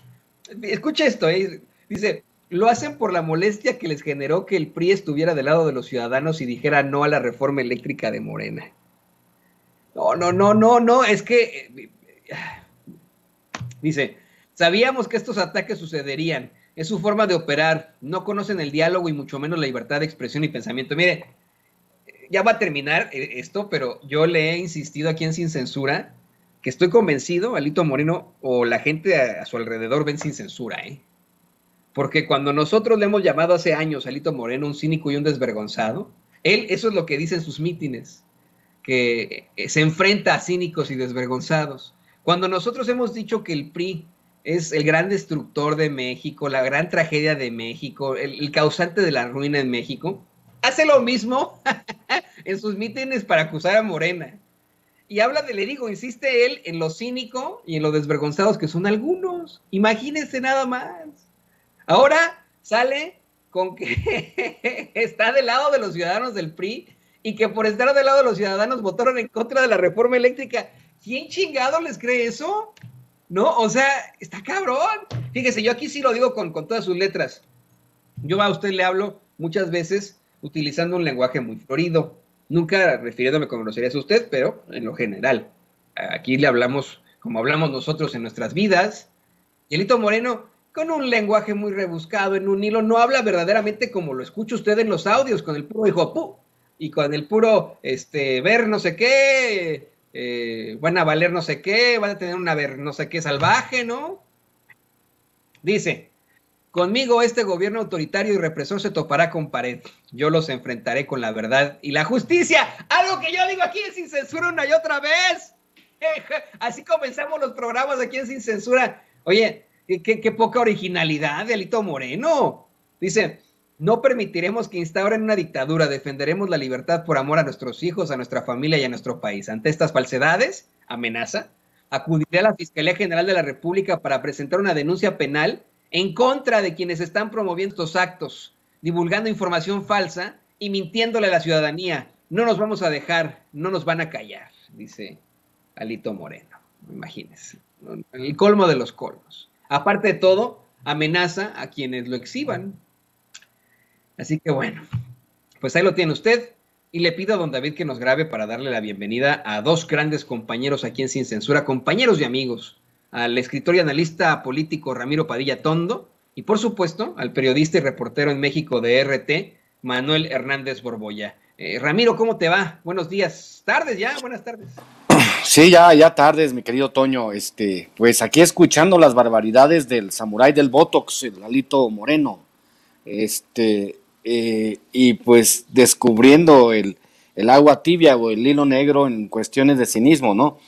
Escucha esto, dice: lo hacen por la molestia que les generó que el PRI estuviera del lado de los ciudadanos y dijera no a la reforma eléctrica de Morena. No, es que... Dice: sabíamos que estos ataques sucederían. Es su forma de operar. No conocen el diálogo y mucho menos la libertad de expresión y pensamiento. Mire, ya va a terminar esto, pero yo le he insistido aquí en Sin Censura que estoy convencido, Alito Moreno o la gente a su alrededor ven Sin Censura, ¿eh? Porque cuando nosotros le hemos llamado hace años a Alito Moreno un cínico y un desvergonzado, él, eso es lo que dice en sus mítines, que se enfrenta a cínicos y desvergonzados. Cuando nosotros hemos dicho que el PRI es el gran destructor de México, la gran tragedia de México, el causante de la ruina en México, hace lo mismo en sus mítines para acusar a Morena. Y habla de, le digo, insiste él en lo cínico y en lo desvergonzados que son algunos. Imagínense nada más. Ahora sale con que está del lado de los ciudadanos del PRI y que por estar del lado de los ciudadanos votaron en contra de la reforma eléctrica. ¿Quién chingado les cree eso? ¿No? O sea, está cabrón. Fíjese, yo aquí sí lo digo con todas sus letras. Yo a usted le hablo muchas veces utilizando un lenguaje muy florido. Nunca refiriéndome con groserías a usted, pero en lo general. Aquí le hablamos como hablamos nosotros en nuestras vidas. Y Alito Moreno, con un lenguaje muy rebuscado, en un hilo, no habla verdaderamente como lo escucha usted en los audios, con el puro hijo pu, y con el puro, ver no sé qué, van a valer no sé qué, van a tener una ver no sé qué salvaje, ¿no? Dice: conmigo este gobierno autoritario y represor se topará con pared. Yo los enfrentaré con la verdad y la justicia. Algo que yo digo aquí en Sin Censura una y otra vez. Así comenzamos los programas aquí en Sin Censura. Oye, qué poca originalidad de Alito Moreno. Dice: No permitiremos que instauren una dictadura, defenderemos la libertad por amor a nuestros hijos, a nuestra familia y a nuestro país. Ante estas falsedades, amenaza, acudiré a la Fiscalía General de la República para presentar una denuncia penal en contra de quienes están promoviendo estos actos, divulgando información falsa y mintiéndole a la ciudadanía. No nos vamos a dejar, no nos van a callar, dice Alito Moreno. Imagínense, el colmo de los colmos. Aparte de todo, amenaza a quienes lo exhiban. Así que bueno, pues ahí lo tiene usted. Y le pido a don David que nos grabe para darle la bienvenida a dos grandes compañeros aquí en Sin Censura, compañeros y amigos, al escritor y analista político Ramiro Padilla Tondo y, por supuesto, al periodista y reportero en México de RT, Manuel Hernández Borbolla. Ramiro, ¿cómo te va? Buenos días. Tardes ya, buenas tardes. Sí, ya tardes, mi querido Toño. Pues aquí escuchando las barbaridades del samurái del Botox, el Alito Moreno. Y pues descubriendo el agua tibia o el hilo negro en cuestiones de cinismo, ¿no?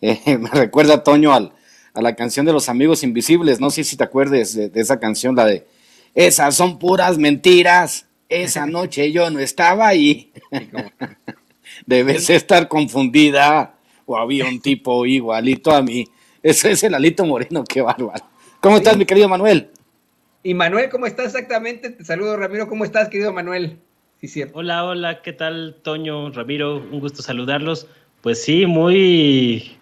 Me recuerda, Toño, a la canción de los Amigos Invisibles, no sé si te acuerdes de esa canción, la de "Esas son puras mentiras, esa noche yo no estaba ahí". Debes estar confundida, o había un tipo igualito a mí. Ese es el Alito Moreno, qué bárbaro. ¿Cómo estás, mi querido Manuel? Y Manuel, ¿cómo estás exactamente? Te saludo, Ramiro. ¿Cómo estás, querido Manuel? Sí, cierto. Hola, hola. ¿Qué tal, Toño, Ramiro? Un gusto saludarlos. Pues sí, muy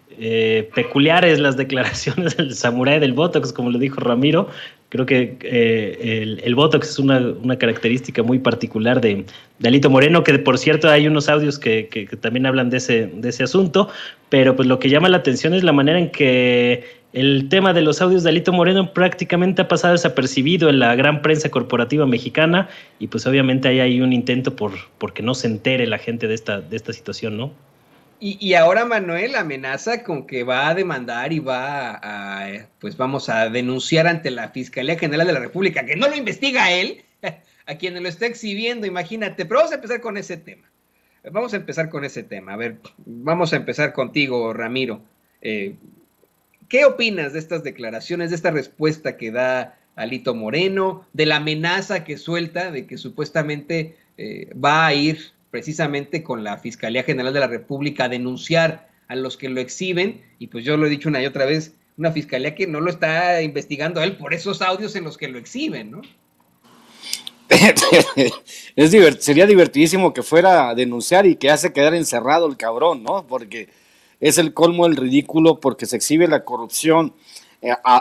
peculiares las declaraciones del samurái del Botox, como lo dijo Ramiro. Creo que el Botox es una característica muy particular de Alito Moreno, que por cierto hay unos audios que también hablan de ese asunto, pero pues lo que llama la atención es la manera en que el tema de los audios de Alito Moreno prácticamente ha pasado desapercibido en la gran prensa corporativa mexicana y pues obviamente ahí hay un intento por que no se entere la gente de esta situación, ¿no? Y ahora Manuel amenaza con que va a demandar y pues vamos a denunciar ante la Fiscalía General de la República, que no lo investiga él, a quien lo está exhibiendo, imagínate. Pero vamos a empezar con ese tema. Vamos a empezar con ese tema. A ver, vamos a empezar contigo, Ramiro. ¿Qué opinas de estas declaraciones, de esta respuesta que da Alito Moreno, de la amenaza que suelta de que supuestamente va a ir precisamente con la Fiscalía General de la República a denunciar a los que lo exhiben? Y pues yo lo he dicho una y otra vez, una fiscalía que no lo está investigando a él por esos audios en los que lo exhiben, ¿no? Sería divertidísimo que fuera a denunciar y que hace quedar encerrado el cabrón, ¿no? Porque es el colmo del ridículo, porque se exhibe la corrupción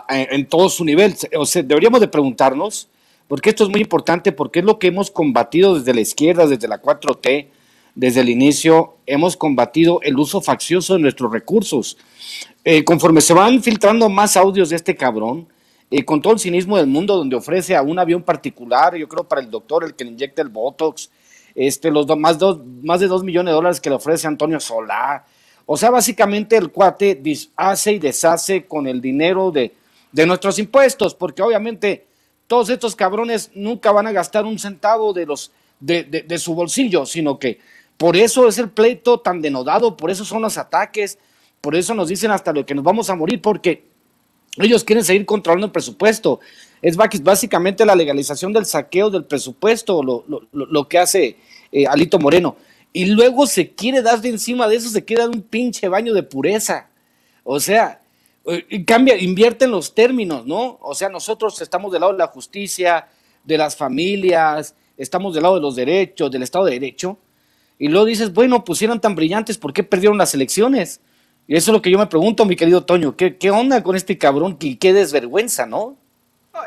en todo su nivel. O sea, deberíamos de preguntarnos, porque esto es muy importante, porque es lo que hemos combatido desde la izquierda, desde la 4T, desde el inicio, hemos combatido el uso faccioso de nuestros recursos. Conforme se van filtrando más audios de este cabrón, con todo el cinismo del mundo, donde ofrece a un avión particular, yo creo para el doctor, el que le inyecta el Botox, más de $2 millones que le ofrece Antonio Solá. O sea, básicamente el cuate hace y deshace con el dinero de nuestros impuestos, porque obviamente todos estos cabrones nunca van a gastar un centavo de su bolsillo, sino que por eso es el pleito tan denodado, por eso son los ataques, por eso nos dicen hasta lo que nos vamos a morir, porque ellos quieren seguir controlando el presupuesto. Es básicamente la legalización del saqueo del presupuesto lo que hace Alito Moreno. Y luego se quiere dar de encima de eso, se quiere dar un pinche baño de pureza. O sea, invierten los términos, ¿no? O sea, nosotros estamos del lado de la justicia, de las familias, estamos del lado de los derechos, del Estado de Derecho. Y luego dices, bueno, pues eran tan brillantes, ¿por qué perdieron las elecciones? Y eso es lo que yo me pregunto, mi querido Toño, ¿qué onda con este cabrón? Qué desvergüenza, ¿no?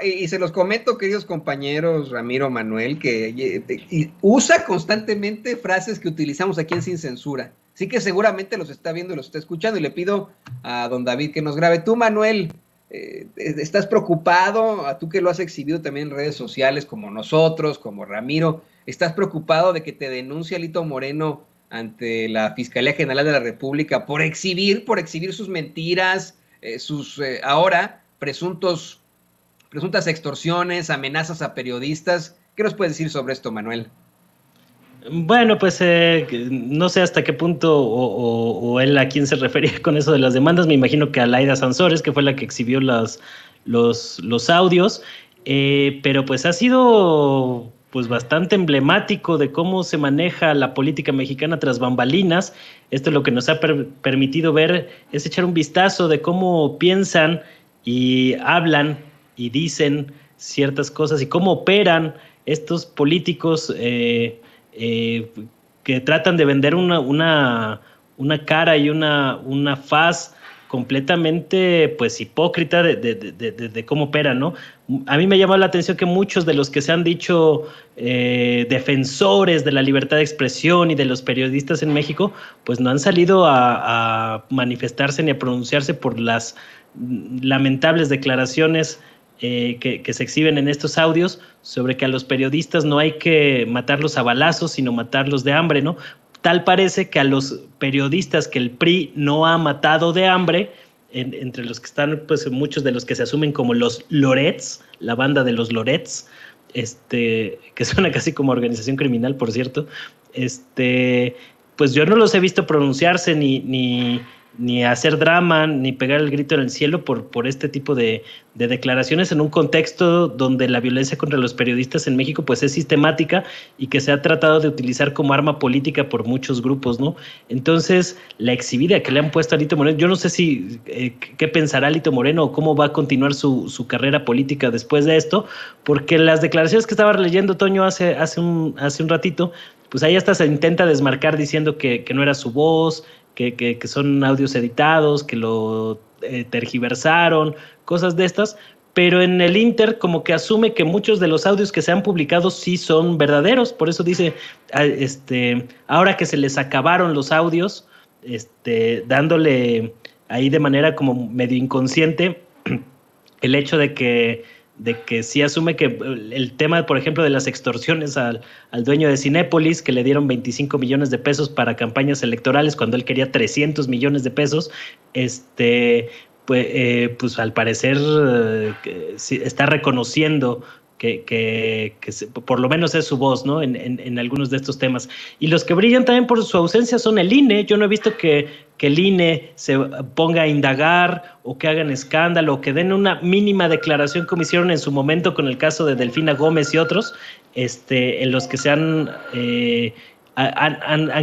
Y se los comento, queridos compañeros, Ramiro, Manuel, que usa constantemente frases que utilizamos aquí en Sin Censura. Así que seguramente los está viendo y los está escuchando. Y le pido a don David que nos grabe. Tú, Manuel, ¿estás preocupado? A tú que lo has exhibido también en redes sociales, como nosotros, como Ramiro, ¿estás preocupado de que te denuncie Alito Moreno ante la Fiscalía General de la República por exhibir sus mentiras, ahora presuntas extorsiones, amenazas a periodistas? ¿Qué nos puedes decir sobre esto, Manuel? Bueno, pues no sé hasta qué punto o él a quién se refería con eso de las demandas. Me imagino que a Layda Sansores, que fue la que exhibió los audios, pero pues ha sido pues bastante emblemático de cómo se maneja la política mexicana tras bambalinas. Esto es lo que nos ha permitido ver, es echar un vistazo de cómo piensan y hablan y dicen ciertas cosas y cómo operan estos políticos que tratan de vender una cara y una faz completamente pues hipócrita de cómo opera, ¿no? A mí me llamó la atención que muchos de los que se han dicho defensores de la libertad de expresión y de los periodistas en México, pues no han salido a manifestarse ni a pronunciarse por las lamentables declaraciones que se exhiben en estos audios sobre que a los periodistas no hay que matarlos a balazos, sino matarlos de hambre, ¿no? Tal parece que a los periodistas que el PRI no ha matado de hambre, entre los que están pues muchos de los que se asumen como los Lorets, la banda de los Lorets, que suena casi como organización criminal, por cierto, pues yo no los he visto pronunciarse ni hacer drama, ni pegar el grito en el cielo por este tipo de declaraciones en un contexto donde la violencia contra los periodistas en México pues es sistemática y que se ha tratado de utilizar como arma política por muchos grupos, ¿no? Entonces, la exhibida que le han puesto a Lito Moreno, yo no sé si qué pensará Lito Moreno o cómo va a continuar su carrera política después de esto, porque las declaraciones que estaba leyendo Toño hace un ratito, pues ahí hasta se intenta desmarcar diciendo que no era su voz, que son audios editados, que lo tergiversaron, cosas de estas, pero en el Inter como que asume que muchos de los audios que se han publicado sí son verdaderos, por eso dice, ahora que se les acabaron los audios, dándole ahí de manera como medio inconsciente el hecho de que sí asume que el tema, por ejemplo, de las extorsiones al dueño de Cinépolis, que le dieron 25 millones de pesos para campañas electorales cuando él quería 300 millones de pesos, pues al parecer está reconociendo que por lo menos es su voz, ¿no? En algunos de estos temas. Y los que brillan también por su ausencia son el INE. Yo no he visto que el INE se ponga a indagar o que hagan escándalo o que den una mínima declaración como hicieron en su momento con el caso de Delfina Gómez y otros, en los que se han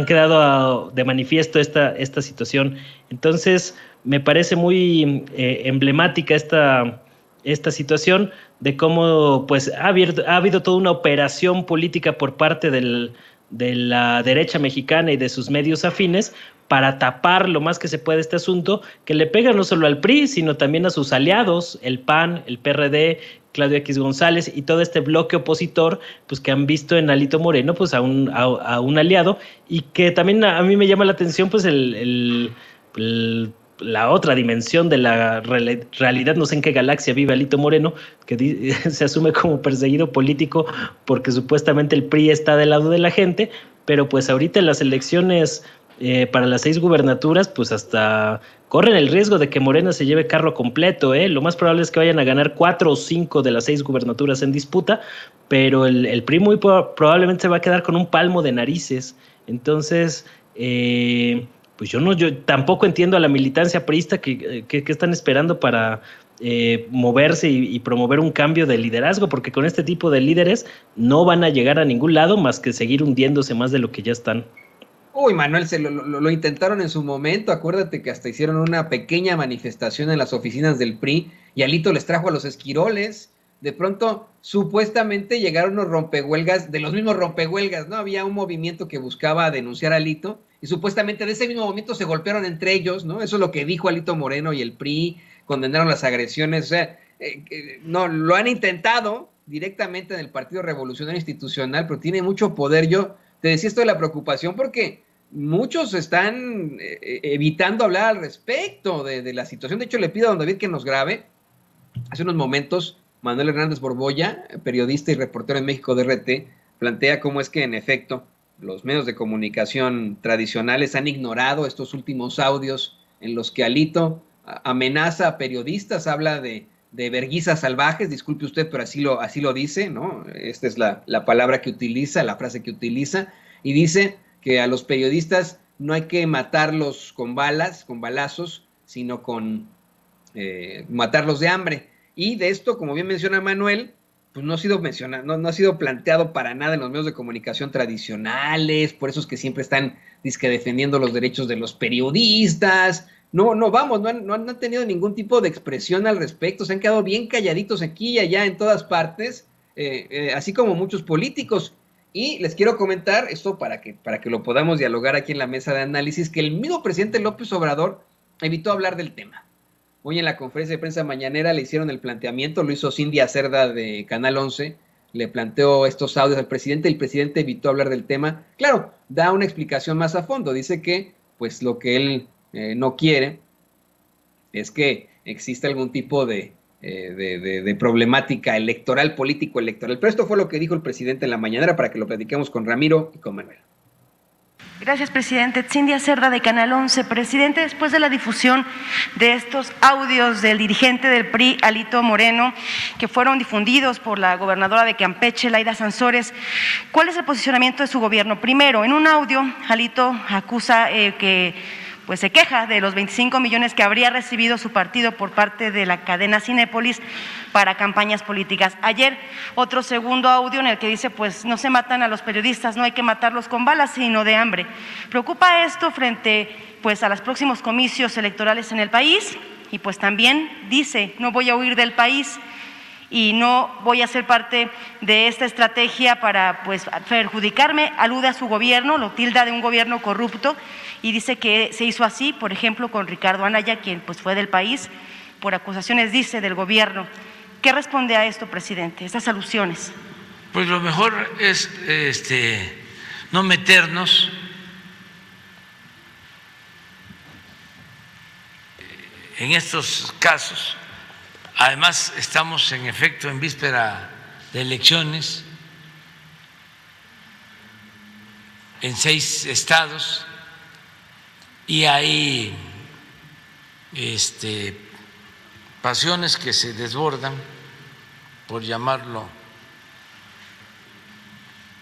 quedado de manifiesto esta situación. Entonces, me parece muy emblemática esta situación de cómo pues ha habido toda una operación política por parte de la derecha mexicana y de sus medios afines para tapar lo más que se puede este asunto, que le pega no solo al PRI, sino también a sus aliados, el PAN, el PRD, Claudio X. González y todo este bloque opositor, pues que han visto en Alito Moreno pues a un aliado, y que también a mí me llama la atención pues la otra dimensión de la realidad, no sé en qué galaxia vive Alito Moreno, que se asume como perseguido político porque supuestamente el PRI está del lado de la gente, pero pues ahorita en las elecciones para las 6 gubernaturas, pues hasta corren el riesgo de que Morena se lleve carro completo, ¿eh? Lo más probable es que vayan a ganar 4 o 5 de las 6 gubernaturas en disputa, pero el PRI muy probablemente se va a quedar con un palmo de narices. Entonces, pues yo tampoco entiendo a la militancia priista que están esperando para moverse y promover un cambio de liderazgo, porque con este tipo de líderes no van a llegar a ningún lado más que seguir hundiéndose más de lo que ya están. Uy, Manuel, lo intentaron en su momento, acuérdate que hasta hicieron una pequeña manifestación en las oficinas del PRI y Alito les trajo a los esquiroles. De pronto, supuestamente llegaron los rompehuelgas, de los mismos rompehuelgas, ¿no? Había un movimiento que buscaba denunciar a Alito, y supuestamente de ese mismo movimiento se golpearon entre ellos, ¿no? Eso es lo que dijo Alito Moreno y el PRI, condenaron las agresiones, o sea, no, lo han intentado directamente en el Partido Revolucionario Institucional, pero tiene mucho poder. Yo te decía esto de la preocupación porque muchos están evitando hablar al respecto de la situación. De hecho, le pido a don David que nos grabe. Hace unos momentos, Manuel Hernández Borbolla, periodista y reportero en México de RT, plantea cómo es que, en efecto, los medios de comunicación tradicionales han ignorado estos últimos audios en los que Alito amenaza a periodistas, habla de verguizas salvajes, disculpe usted, pero así lo dice, ¿no? Esta es la palabra que utiliza, la frase que utiliza, y dice que a los periodistas no hay que matarlos con balas, con balazos, sino con matarlos de hambre. Y de esto, como bien menciona Manuel, pues no ha sido mencionado, no ha sido planteado para nada en los medios de comunicación tradicionales, por esos que siempre están dizque defendiendo los derechos de los periodistas. No han tenido ningún tipo de expresión al respecto, se han quedado bien calladitos aquí y allá en todas partes, así como muchos políticos. Y les quiero comentar, esto para que lo podamos dialogar aquí en la mesa de análisis, que el mismo presidente López Obrador evitó hablar del tema. Hoy en la conferencia de prensa mañanera le hicieron el planteamiento, lo hizo Cindy Cerda de Canal 11, le planteó estos audios al presidente, el presidente evitó hablar del tema. Claro, da una explicación más a fondo, dice que pues lo que él no quiere es que exista algún tipo de problemática electoral, político-electoral. Pero esto fue lo que dijo el presidente en la mañanera para que lo platiquemos con Ramiro y con Manuel. Gracias, presidente. Cindy Cerda, de Canal 11. Presidente, después de la difusión de estos audios del dirigente del PRI, Alito Moreno, que fueron difundidos por la gobernadora de Campeche, Layda Sansores, ¿cuál es el posicionamiento de su gobierno? Primero, en un audio, Alito acusa pues se queja de los 25 millones que habría recibido su partido por parte de la cadena Cinépolis para campañas políticas. Ayer, otro segundo audio en el que dice, pues no se matan a los periodistas, no hay que matarlos con balas, sino de hambre. ¿Preocupa esto frente pues a los próximos comicios electorales en el país? Y pues también dice, no voy a huir del país y no voy a ser parte de esta estrategia para pues perjudicarme. Alude a su gobierno, lo tilda de un gobierno corrupto y dice que se hizo así, por ejemplo, con Ricardo Anaya, quien pues fue del país por acusaciones, dice, del gobierno. ¿Qué responde a esto, presidente, estas alusiones? Pues lo mejor es no meternos en estos casos. Además, estamos en efecto en víspera de elecciones en 6 estados y hay pasiones que se desbordan, por llamarlo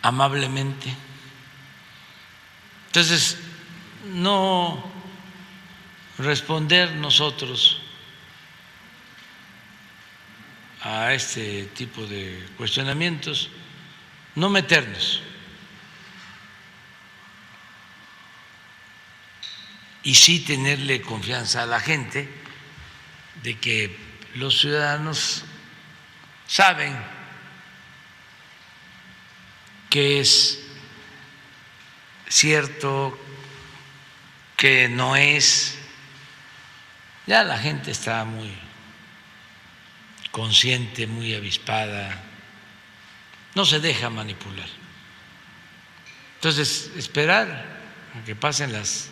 amablemente. Entonces, no responder nosotros a este tipo de cuestionamientos, no meternos y sí tenerle confianza a la gente de que los ciudadanos saben que es cierto, que no es. Ya la gente está muy consciente, muy avispada, no se deja manipular. Entonces, esperar a que pasen las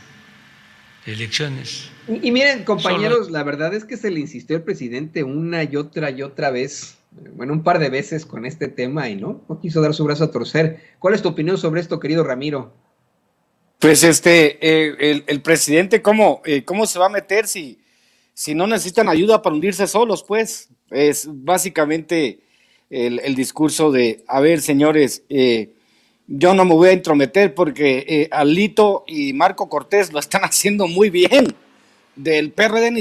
elecciones. Y miren, compañeros, la verdad es que se le insistió al presidente una y otra vez, bueno, un par de veces con este tema y no quiso dar su brazo a torcer. ¿Cuál es tu opinión sobre esto, querido Ramiro? Pues el presidente, ¿cómo se va a meter si no necesitan ayuda para hundirse solos? Pues es básicamente el discurso de, a ver, señores, yo no me voy a entrometer porque Alito y Marko Cortés lo están haciendo muy bien. Del PRD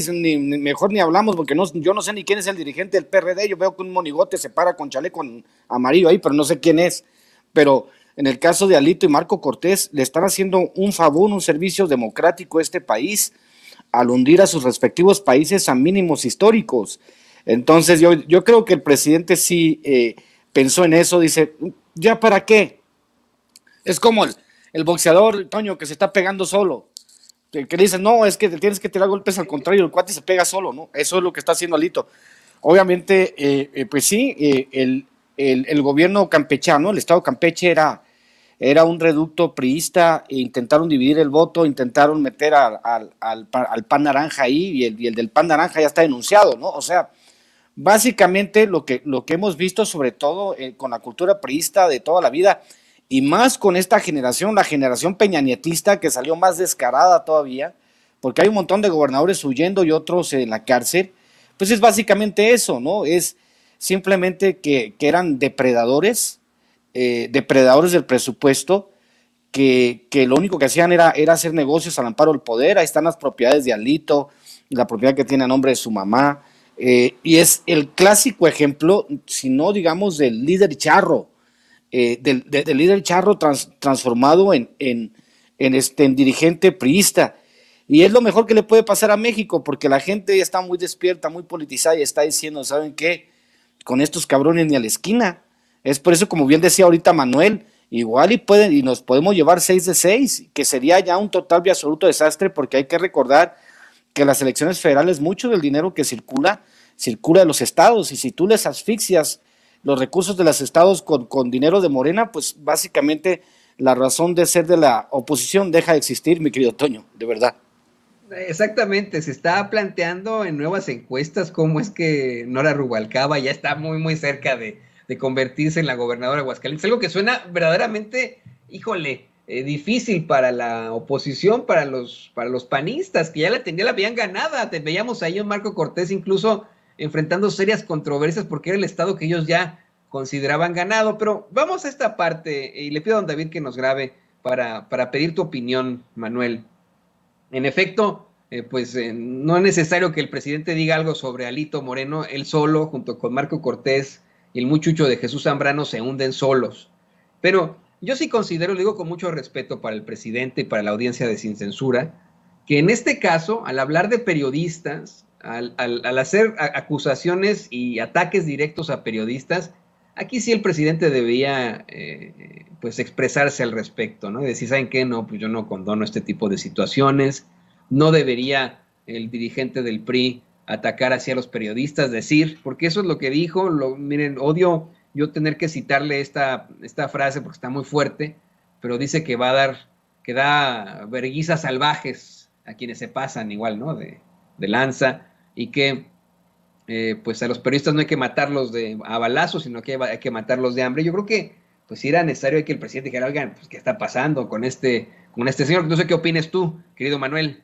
mejor ni hablamos porque yo no sé ni quién es el dirigente del PRD. Yo veo que un monigote se para con chaleco amarillo ahí, pero no sé quién es. Pero en el caso de Alito y Marko Cortés, le están haciendo un favor, un servicio democrático a este país, al hundir a sus respectivos países a mínimos históricos. Entonces yo creo que el presidente sí pensó en eso, dice, ¿ya para qué? Es como el boxeador, Toño, que se está pegando solo, que le dice, no, es que te tienes que tirar golpes al contrario, el cuate se pega solo, ¿no? Eso es lo que está haciendo Alito. Obviamente, pues sí, el gobierno campechano, el estado Campeche era un reducto priista, e intentaron dividir el voto, intentaron meter al PAN naranja ahí, y el del PAN naranja ya está denunciado, ¿no? O sea, básicamente lo que hemos visto, sobre todo con la cultura priista de toda la vida, y más con esta generación, la generación peñanietista, que salió más descarada todavía, porque hay un montón de gobernadores huyendo y otros en la cárcel, pues es básicamente eso, ¿no? Es simplemente que eran depredadores, depredadores del presupuesto, que lo único que hacían era hacer negocios al amparo del poder. Ahí están las propiedades de Alito, la propiedad que tiene a nombre de su mamá, Y es el clásico ejemplo, si no digamos, del líder charro, del líder charro transformado en dirigente priista. Y es lo mejor que le puede pasar a México, porque la gente ya está muy despierta, muy politizada y está diciendo, ¿saben qué? Con estos cabrones ni a la esquina. Es por eso, como bien decía ahorita Manuel, igual y nos podemos llevar 6 de 6, que sería ya un total y absoluto desastre, porque hay que recordar que las elecciones federales, mucho del dinero que circula de los estados, y si tú les asfixias los recursos de los estados con dinero de Morena, pues básicamente la razón de ser de la oposición deja de existir, mi querido Toño, de verdad. Exactamente, se está planteando en nuevas encuestas cómo es que Nora Rubalcaba ya está muy cerca de convertirse en la gobernadora de Aguascalientes, algo que suena verdaderamente, híjole, difícil para la oposición, para los panistas, que ya la habían ganada. Veíamos ahí a Marko Cortés incluso enfrentando serias controversias porque era el estado que ellos ya consideraban ganado. Pero vamos a esta parte, y le pido a don David que nos grabe para pedir tu opinión, Manuel. En efecto, no es necesario que el presidente diga algo sobre Alito Moreno, él solo, junto con Marko Cortés y el muchucho de Jesús Zambrano, se hunden solos. Pero yo sí considero, lo digo con mucho respeto para el presidente y para la audiencia de Sin Censura, que en este caso, al hablar de periodistas, al hacer acusaciones y ataques directos a periodistas, aquí sí el presidente debía expresarse al respecto, ¿no? Decir, ¿saben qué? No, pues yo no condono este tipo de situaciones. No debería el dirigente del PRI atacar hacia los periodistas, decir, porque eso es lo que dijo. Miren, odio yo tener que citarle esta frase porque está muy fuerte, pero dice que da verguizas salvajes a quienes se pasan igual, ¿no? De lanza, y que a los periodistas no hay que matarlos a balazos, sino que hay que matarlos de hambre. Yo creo que pues sí era necesario que el presidente dijera, oigan, pues, ¿qué está pasando con este señor? No sé qué opines tú, querido Manuel.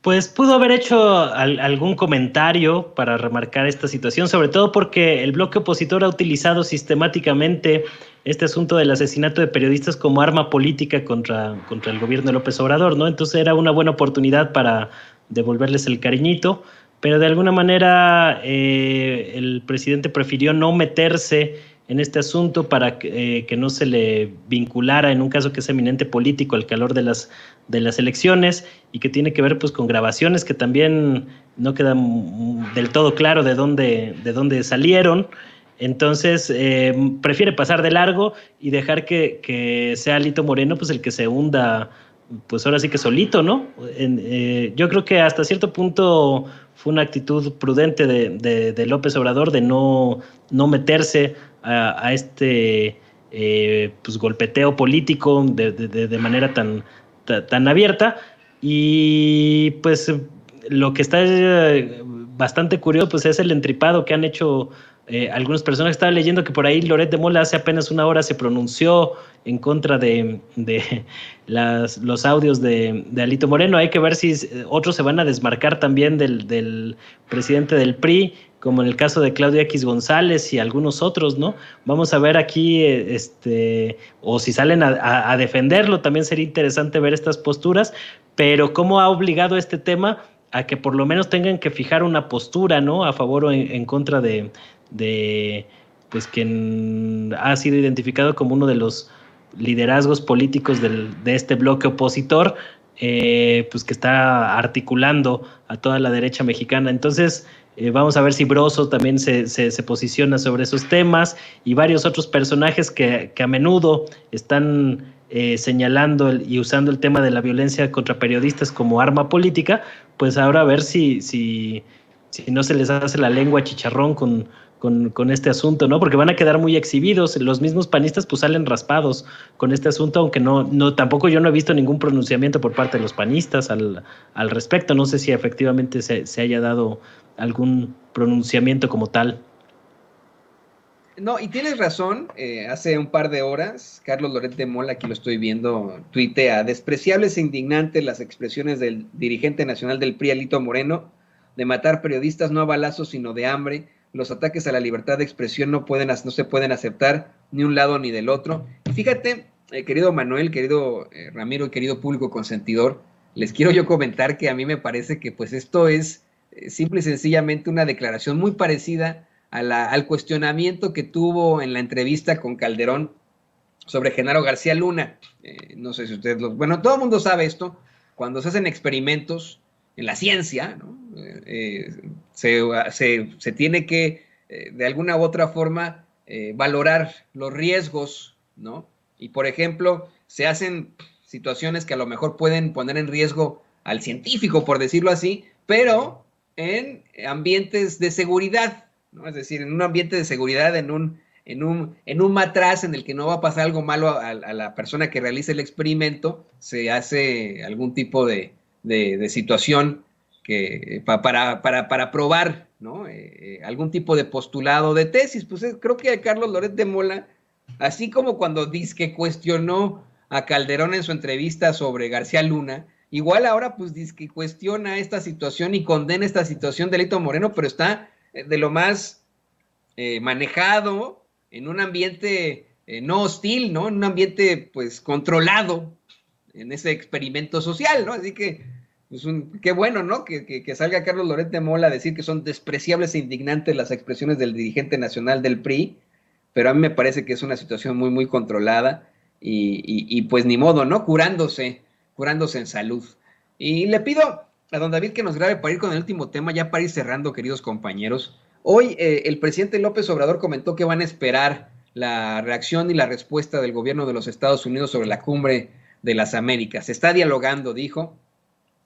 Pues pudo haber hecho algún comentario para remarcar esta situación, sobre todo porque el bloque opositor ha utilizado sistemáticamente este asunto del asesinato de periodistas como arma política contra el gobierno de López Obrador, ¿no? Entonces era una buena oportunidad para devolverles el cariñito, pero de alguna manera el presidente prefirió no meterse en este asunto para que no se le vinculara en un caso que es eminente político al calor de las elecciones, y que tiene que ver pues con grabaciones que también no queda del todo claro de dónde salieron. Entonces prefiere pasar de largo y dejar que sea Alito Moreno pues el que se hunda, pues ahora sí que solito, ¿no? Yo creo que hasta cierto punto fue una actitud prudente de López Obrador de no meterse a este golpeteo político de manera tan abierta. Y pues lo que está bastante curioso pues es el entripado que han hecho algunas personas. Estaba leyendo que por ahí Loret de Mola hace apenas una hora se pronunció en contra de los audios de Alito Moreno. Hay que ver si otros se van a desmarcar también del presidente del PRI, como en el caso de Claudio X. González y algunos otros, ¿no? Vamos a ver aquí, o si salen a defenderlo, también sería interesante ver estas posturas, pero cómo ha obligado este tema a que por lo menos tengan que fijar una postura, ¿no? A favor o en contra de quien ha sido identificado como uno de los liderazgos políticos de este bloque opositor, que está articulando a toda la derecha mexicana. Entonces, vamos a ver si Broso también se posiciona sobre esos temas, y varios otros personajes que a menudo están señalando y usando el tema de la violencia contra periodistas como arma política. Pues ahora a ver si no se les hace la lengua chicharrón con este asunto, ¿no? Porque van a quedar muy exhibidos. Los mismos panistas pues salen raspados con este asunto, aunque no tampoco yo no he visto ningún pronunciamiento por parte de los panistas al respecto. No sé si efectivamente se haya dado algún pronunciamiento como tal. No, y tienes razón. Hace un par de horas, Carlos Loret de Mola, aquí lo estoy viendo, tuitea: despreciables e indignantes las expresiones del dirigente nacional del PRI, Alito Moreno, de matar periodistas no a balazos sino de hambre. Los ataques a la libertad de expresión no se pueden aceptar ni un lado ni del otro. Y fíjate, querido Manuel, querido Ramiro, querido público consentidor, les quiero yo comentar que a mí me parece que pues esto es simple y sencillamente una declaración muy parecida a al cuestionamiento que tuvo en la entrevista con Calderón sobre Genaro García Luna. No sé si ustedes lo... Bueno, todo el mundo sabe esto. Cuando se hacen experimentos en la ciencia, ¿no? Se tiene que, de alguna u otra forma, valorar los riesgos, ¿no? Y, por ejemplo, se hacen situaciones que a lo mejor pueden poner en riesgo al científico, por decirlo así, pero en ambientes de seguridad, ¿no? Es decir, en un ambiente de seguridad, en un matraz en el que no va a pasar algo malo a la persona que realice el experimento, se hace algún tipo de situación que, para probar, ¿no? Algún tipo de postulado de tesis. Pues creo que Carlos Loret de Mola, así como cuando dizque cuestionó a Calderón en su entrevista sobre García Luna, igual ahora pues dizque cuestiona esta situación y condena esta situación de Alito Moreno, pero está de lo más manejado, en un ambiente no hostil, ¿no? En un ambiente, pues, controlado en ese experimento social, ¿no? Así que, pues, qué bueno, ¿no? Que salga Carlos Loret de Mola a decir que son despreciables e indignantes las expresiones del dirigente nacional del PRI, pero a mí me parece que es una situación muy, muy controlada y pues, ni modo, ¿no? Curándose en salud. Y le pido a don David que nos grabe para ir con el último tema, ya para ir cerrando, queridos compañeros. Hoy el presidente López Obrador comentó que van a esperar la reacción y la respuesta del gobierno de los Estados Unidos sobre la Cumbre de las Américas. Se está dialogando, dijo,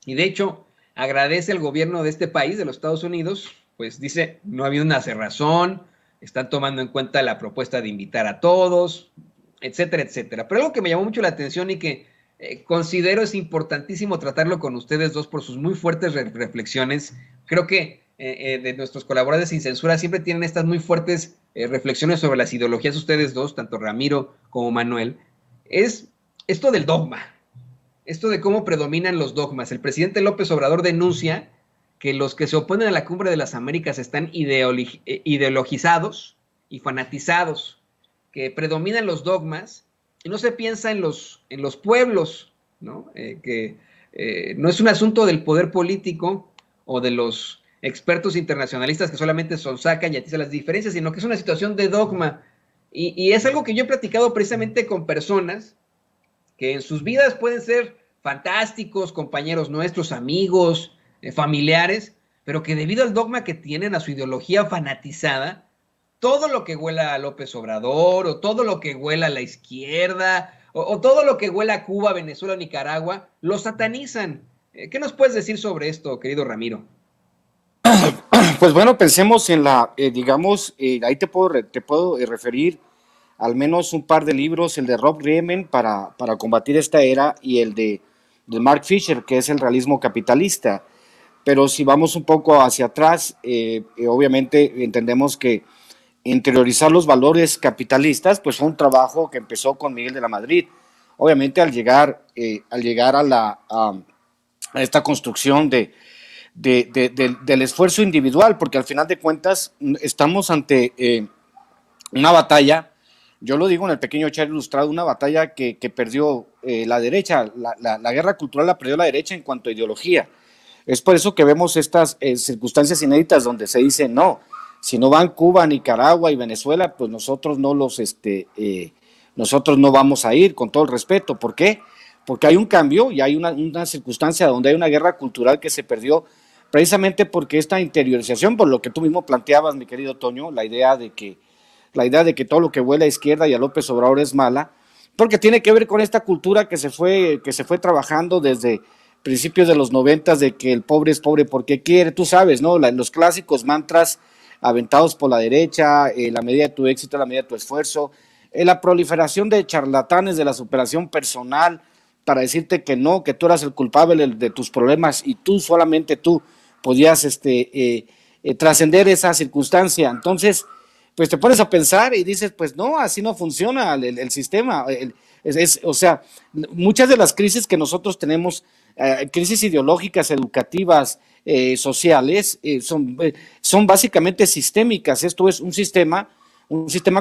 y de hecho agradece al gobierno de este país, de los Estados Unidos, pues dice, no ha habido una cerrazón, están tomando en cuenta la propuesta de invitar a todos, etcétera, etcétera. Pero algo que me llamó mucho la atención y que considero es importantísimo tratarlo con ustedes dos por sus muy fuertes reflexiones, creo que de nuestros colaboradores Sin Censura siempre tienen estas muy fuertes reflexiones sobre las ideologías, ustedes dos, tanto Ramiro como Manuel, es esto del dogma, esto de cómo predominan los dogmas. El presidente López Obrador denuncia que los que se oponen a la Cumbre de las Américas están ideologizados y fanatizados, que predominan los dogmas y no se piensa en los pueblos, ¿no? Que no es un asunto del poder político o de los expertos internacionalistas que solamente sonsacan y atizan las diferencias, sino que es una situación de dogma. Y es algo que yo he platicado precisamente con personas que en sus vidas pueden ser fantásticos, compañeros nuestros, amigos, familiares, pero que debido al dogma que tienen, a su ideología fanatizada, todo lo que huela a López Obrador, o todo lo que huela a la izquierda, o todo lo que huela a Cuba, Venezuela, Nicaragua, lo satanizan. ¿Qué nos puedes decir sobre esto, querido Ramiro? Pues bueno, pensemos en la, digamos, ahí te puedo referir al menos un par de libros, el de Rob Riemen para combatir esta era y el de Mark Fisher, que es el realismo capitalista. Pero si vamos un poco hacia atrás, obviamente entendemos que interiorizar los valores capitalistas pues fue un trabajo que empezó con Miguel de la Madrid. Obviamente al llegar a esta construcción del esfuerzo individual, porque al final de cuentas estamos ante una batalla, yo lo digo en el pequeño chat ilustrado, una batalla que perdió la derecha, la guerra cultural la perdió la derecha en cuanto a ideología. Es por eso que vemos estas circunstancias inéditas donde se dice, no, si no van Cuba, Nicaragua y Venezuela, pues nosotros nosotros no vamos a ir, con todo el respeto. ¿Por qué? Porque hay un cambio y hay una circunstancia donde hay una guerra cultural que se perdió, precisamente porque esta interiorización, por lo que tú mismo planteabas, mi querido Toño, la idea de que todo lo que huele a izquierda y a López Obrador es mala, porque tiene que ver con esta cultura que se fue trabajando desde principios de los 90, de que el pobre es pobre porque quiere, tú sabes, ¿no? Los clásicos mantras aventados por la derecha, la medida de tu éxito, la medida de tu esfuerzo, la proliferación de charlatanes de la superación personal, para decirte que no, que tú eras el culpable de tus problemas y tú, solamente tú, podías trascender esa circunstancia. Entonces, pues te pones a pensar y dices, pues no, así no funciona el sistema. O sea, muchas de las crisis que nosotros tenemos, crisis ideológicas, educativas, sociales, son básicamente sistémicas. Esto es un sistema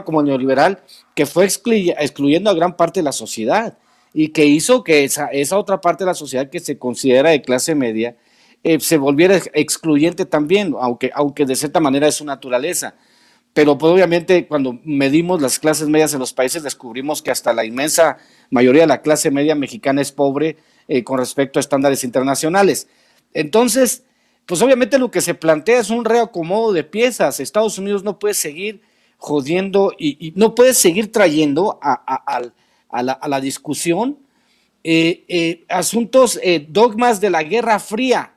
como el neoliberal que fue excluyendo a gran parte de la sociedad, y que hizo que esa otra parte de la sociedad que se considera de clase media se volviera excluyente también, aunque de cierta manera es su naturaleza. Pero pues, obviamente cuando medimos las clases medias en los países descubrimos que hasta la inmensa mayoría de la clase media mexicana es pobre con respecto a estándares internacionales. Entonces, pues obviamente lo que se plantea es un reacomodo de piezas. Estados Unidos no puede seguir jodiendo y no puede seguir trayendo a la discusión asuntos, dogmas de la Guerra Fría.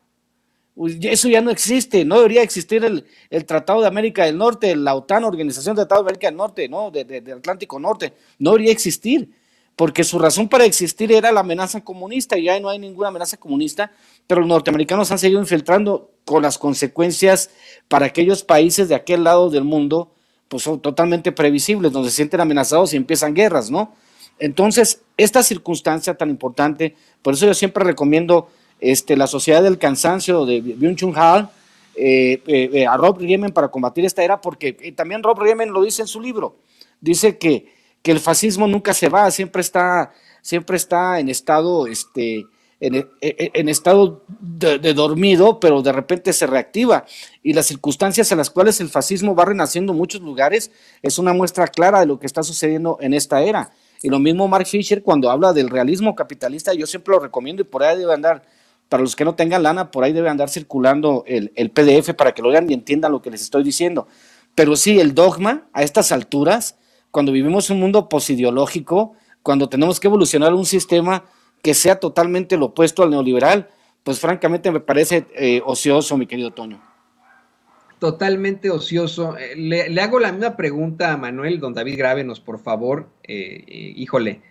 Eso ya no existe, no debería existir el Tratado de América del Norte, la OTAN, Organización del Tratado de América del Norte, ¿no? del Atlántico Norte, no debería existir, porque su razón para existir era la amenaza comunista, y ya no hay ninguna amenaza comunista, pero los norteamericanos han seguido infiltrando con las consecuencias para aquellos países de aquel lado del mundo, pues son totalmente previsibles, donde se sienten amenazados y empiezan guerras, ¿no? Entonces, esta circunstancia tan importante, por eso yo siempre recomiendo la Sociedad del Cansancio de Byung-Chul Han, a Rob Riemen para combatir esta era, porque también Rob Riemen lo dice en su libro, dice que el fascismo nunca se va, siempre está en estado, en estado de dormido, pero de repente se reactiva, y las circunstancias en las cuales el fascismo va renaciendo en muchos lugares es una muestra clara de lo que está sucediendo en esta era. Y lo mismo Mark Fisher cuando habla del realismo capitalista, yo siempre lo recomiendo, y por ahí debe andar, para los que no tengan lana, por ahí debe andar circulando el PDF para que lo vean y entiendan lo que les estoy diciendo. Pero sí, el dogma a estas alturas, cuando vivimos un mundo posideológico, cuando tenemos que evolucionar un sistema que sea totalmente lo opuesto al neoliberal, pues francamente me parece ocioso, mi querido Toño. Totalmente ocioso. Le hago la misma pregunta a Manuel, don David, grábenos, por favor. Híjole,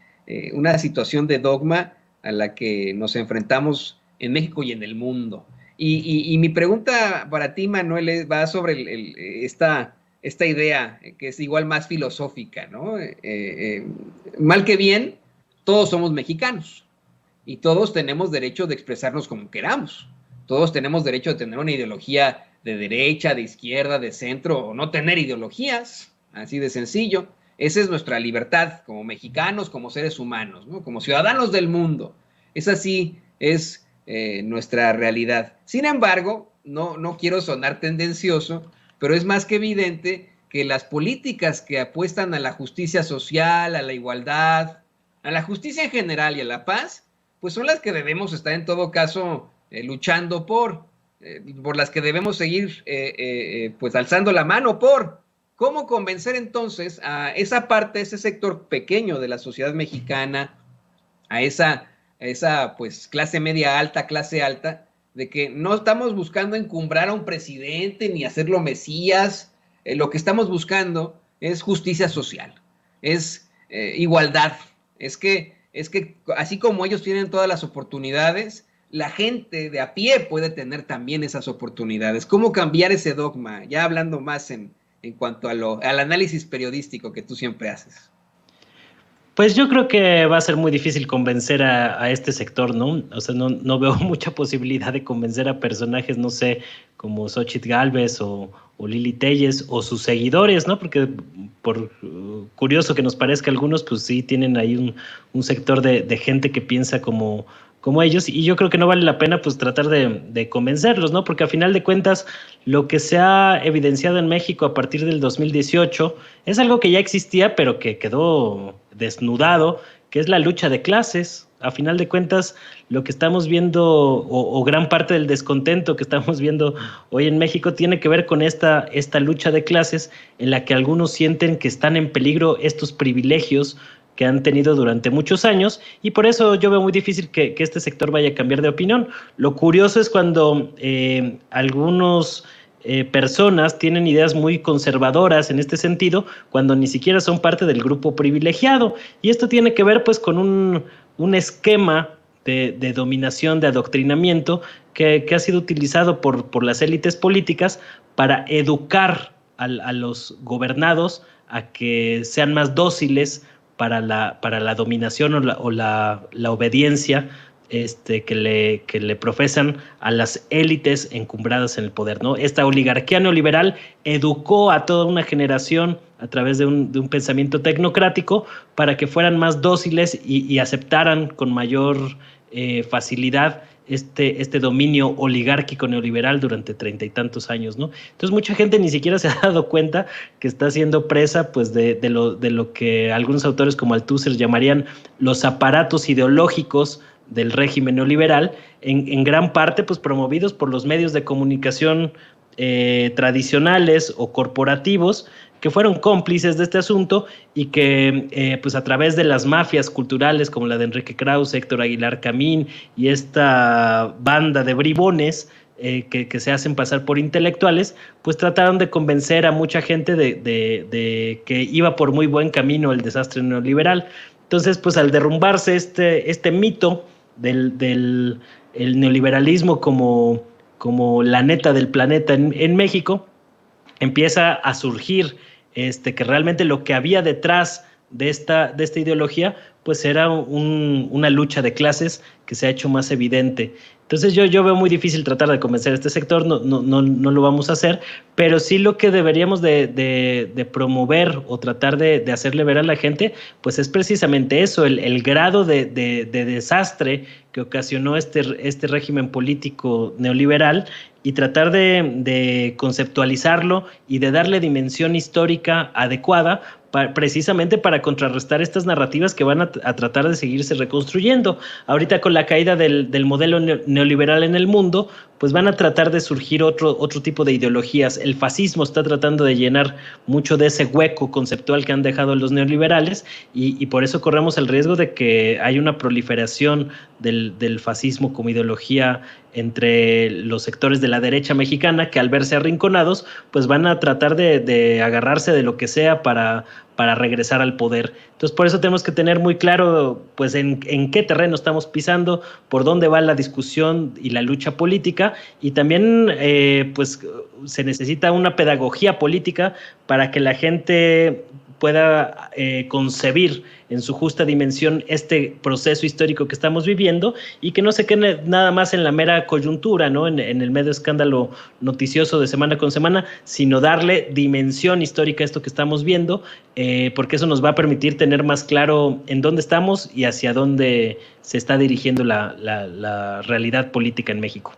una situación de dogma a la que nos enfrentamos en México y en el mundo. Y mi pregunta para ti, Manuel, va sobre esta idea que es igual más filosófica, ¿no? Mal que bien, todos somos mexicanos y todos tenemos derecho de expresarnos como queramos. Todos tenemos derecho de tener una ideología de derecha, de izquierda, de centro, o no tener ideologías, así de sencillo. Esa es nuestra libertad como mexicanos, como seres humanos, ¿no? Como ciudadanos del mundo. Esa sí es nuestra realidad. Sin embargo, no quiero sonar tendencioso, pero es más que evidente que las políticas que apuestan a la justicia social, a la igualdad, a la justicia en general y a la paz, pues son las que debemos estar en todo caso luchando por las que debemos seguir pues alzando la mano por. ¿Cómo convencer entonces a esa parte, ese sector pequeño de la sociedad mexicana, a esa pues clase media alta, de que no estamos buscando encumbrar a un presidente ni hacerlo mesías? Lo que estamos buscando es justicia social, es igualdad, es que así como ellos tienen todas las oportunidades, la gente de a pie puede tener también esas oportunidades. ¿Cómo cambiar ese dogma? Ya hablando más en cuanto al análisis periodístico que tú siempre haces. Pues yo creo que va a ser muy difícil convencer a este sector, ¿no? O sea, no veo mucha posibilidad de convencer a personajes, no sé, como Xóchitl Gálvez o Lilly Téllez o sus seguidores, ¿no? Porque por curioso que nos parezca algunos, pues sí tienen ahí un sector de gente que piensa como ellos, y yo creo que no vale la pena pues tratar de convencerlos, ¿no? Porque a final de cuentas lo que se ha evidenciado en México a partir del 2018 es algo que ya existía pero que quedó desnudado, que es la lucha de clases. A final de cuentas lo que estamos viendo o gran parte del descontento que estamos viendo hoy en México tiene que ver con esta lucha de clases en la que algunos sienten que están en peligro estos privilegios que han tenido durante muchos años, y por eso yo veo muy difícil que este sector vaya a cambiar de opinión. Lo curioso es cuando algunos personas tienen ideas muy conservadoras en este sentido, cuando ni siquiera son parte del grupo privilegiado, y esto tiene que ver pues con un esquema de dominación, de adoctrinamiento que ha sido utilizado por las élites políticas para educar a los gobernados a que sean más dóciles para la dominación o la obediencia que le profesan a las élites encumbradas en el poder, ¿no? Esta oligarquía neoliberal educó a toda una generación a través de un pensamiento tecnocrático para que fueran más dóciles y aceptaran con mayor facilidad este dominio oligárquico neoliberal durante 30 y tantos años, ¿no? Entonces mucha gente ni siquiera se ha dado cuenta que está siendo presa pues de lo que algunos autores como Althusser llamarían los aparatos ideológicos del régimen neoliberal, en gran parte pues promovidos por los medios de comunicación tradicionales o corporativos, que fueron cómplices de este asunto y que pues a través de las mafias culturales como la de Enrique Krause, Héctor Aguilar Camín y esta banda de bribones que se hacen pasar por intelectuales, pues trataron de convencer a mucha gente de que iba por muy buen camino el desastre neoliberal. Entonces, pues al derrumbarse este mito del neoliberalismo como la neta del planeta en México, empieza a surgir que realmente lo que había detrás de esta ideología pues era una lucha de clases que se ha hecho más evidente. Entonces yo veo muy difícil tratar de convencer a este sector, no lo vamos a hacer, pero sí lo que deberíamos de promover o tratar de hacerle ver a la gente pues es precisamente eso, el grado de desastre que ocasionó este régimen político neoliberal, y tratar de conceptualizarlo y de darle dimensión histórica adecuada precisamente para contrarrestar estas narrativas que van a tratar de seguirse reconstruyendo. Ahorita con la caída del modelo neoliberal en el mundo, pues van a tratar de surgir otro tipo de ideologías. El fascismo está tratando de llenar mucho de ese hueco conceptual que han dejado los neoliberales, y por eso corremos el riesgo de que haya una proliferación del fascismo como ideología entre los sectores de la derecha mexicana, que al verse arrinconados pues van a tratar de agarrarse de lo que sea para regresar al poder. Entonces por eso tenemos que tener muy claro pues en qué terreno estamos pisando, por dónde va la discusión y la lucha política, y también pues se necesita una pedagogía política para que la gente pueda concebir en su justa dimensión este proceso histórico que estamos viviendo, y que no se quede nada más en la mera coyuntura, ¿no? En el medio escándalo noticioso de semana con semana, sino darle dimensión histórica a esto que estamos viendo, porque eso nos va a permitir tener más claro en dónde estamos y hacia dónde se está dirigiendo la realidad política en México.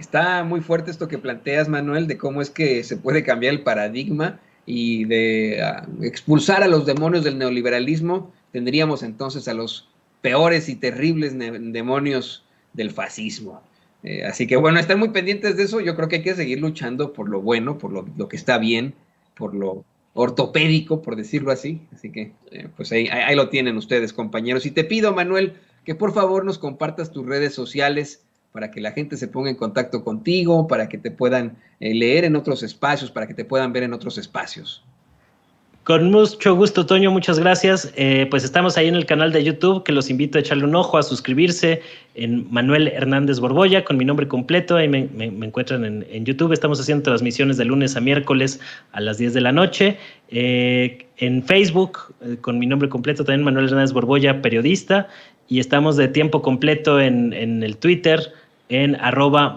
Está muy fuerte esto que planteas, Manuel, de cómo es que se puede cambiar el paradigma y de expulsar a los demonios del neoliberalismo. Tendríamos entonces a los peores y terribles demonios del fascismo. Así que bueno, están muy pendientes de eso. Yo creo que hay que seguir luchando por lo bueno, por lo que está bien, por lo ortopédico, por decirlo así. Así que pues ahí lo tienen ustedes, compañeros. Y te pido, Manuel, que por favor nos compartas tus redes sociales para que la gente se ponga en contacto contigo, para que te puedan leer en otros espacios, para que te puedan ver en otros espacios. Con mucho gusto, Toño, muchas gracias. Pues estamos ahí en el canal de YouTube, que los invito a echarle un ojo, a suscribirse, en Manuel Hernández Borbolla, con mi nombre completo. Ahí me encuentran en YouTube. Estamos haciendo transmisiones de lunes a miércoles a las 10 de la noche. En Facebook, con mi nombre completo también, Manuel Hernández Borbolla, periodista. Y estamos de tiempo completo en el Twitter, en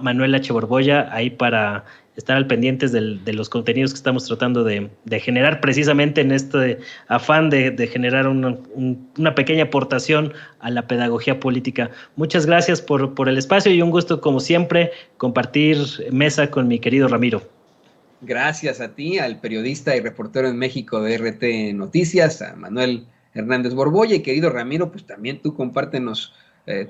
@ManuelHBorbolla, ahí para estar al pendientes de los contenidos que estamos tratando de generar, precisamente en este afán de generar una pequeña aportación a la pedagogía política. Muchas gracias por el espacio y un gusto, como siempre, compartir mesa con mi querido Ramiro. Gracias a ti, al periodista y reportero en México de RT Noticias, a Manuel Hernández Borbolla, y querido Ramiro, pues también tú compártenos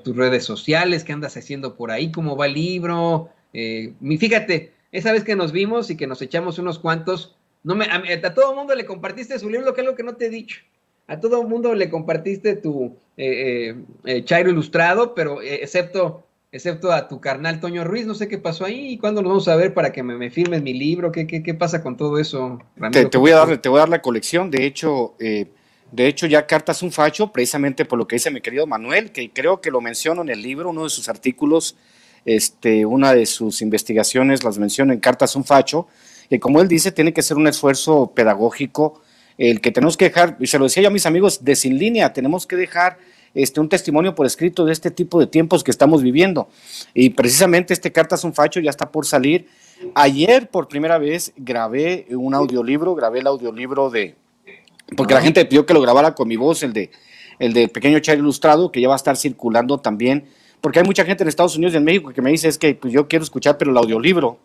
tus redes sociales, qué andas haciendo por ahí, cómo va el libro. Fíjate, esa vez que nos vimos y que nos echamos unos cuantos, a todo mundo le compartiste su libro, que es algo que no te he dicho. A todo mundo le compartiste tu Chairo Ilustrado, pero excepto a tu carnal Toño Ruiz. No sé qué pasó ahí y cuándo nos vamos a ver para que me firmes mi libro. ¿Qué pasa con todo eso, Ramiro? Te voy a dar la colección. De hecho, ya Cartas un Facho, precisamente por lo que dice mi querido Manuel, que creo que lo menciono en el libro, uno de sus artículos, una de sus investigaciones las menciono en Cartas un Facho, que como él dice, tiene que ser un esfuerzo pedagógico, el que tenemos que dejar, y se lo decía yo a mis amigos de Sin Línea, tenemos que dejar un testimonio por escrito de este tipo de tiempos que estamos viviendo, y precisamente Cartas un Facho ya está por salir. Ayer por primera vez grabé un audiolibro, porque la gente pidió que lo grabara con mi voz, el de Pequeño Chairo Ilustrado, que ya va a estar circulando también porque hay mucha gente en Estados Unidos y en México que me dice, es que pues, yo quiero escuchar, pero el audiolibro.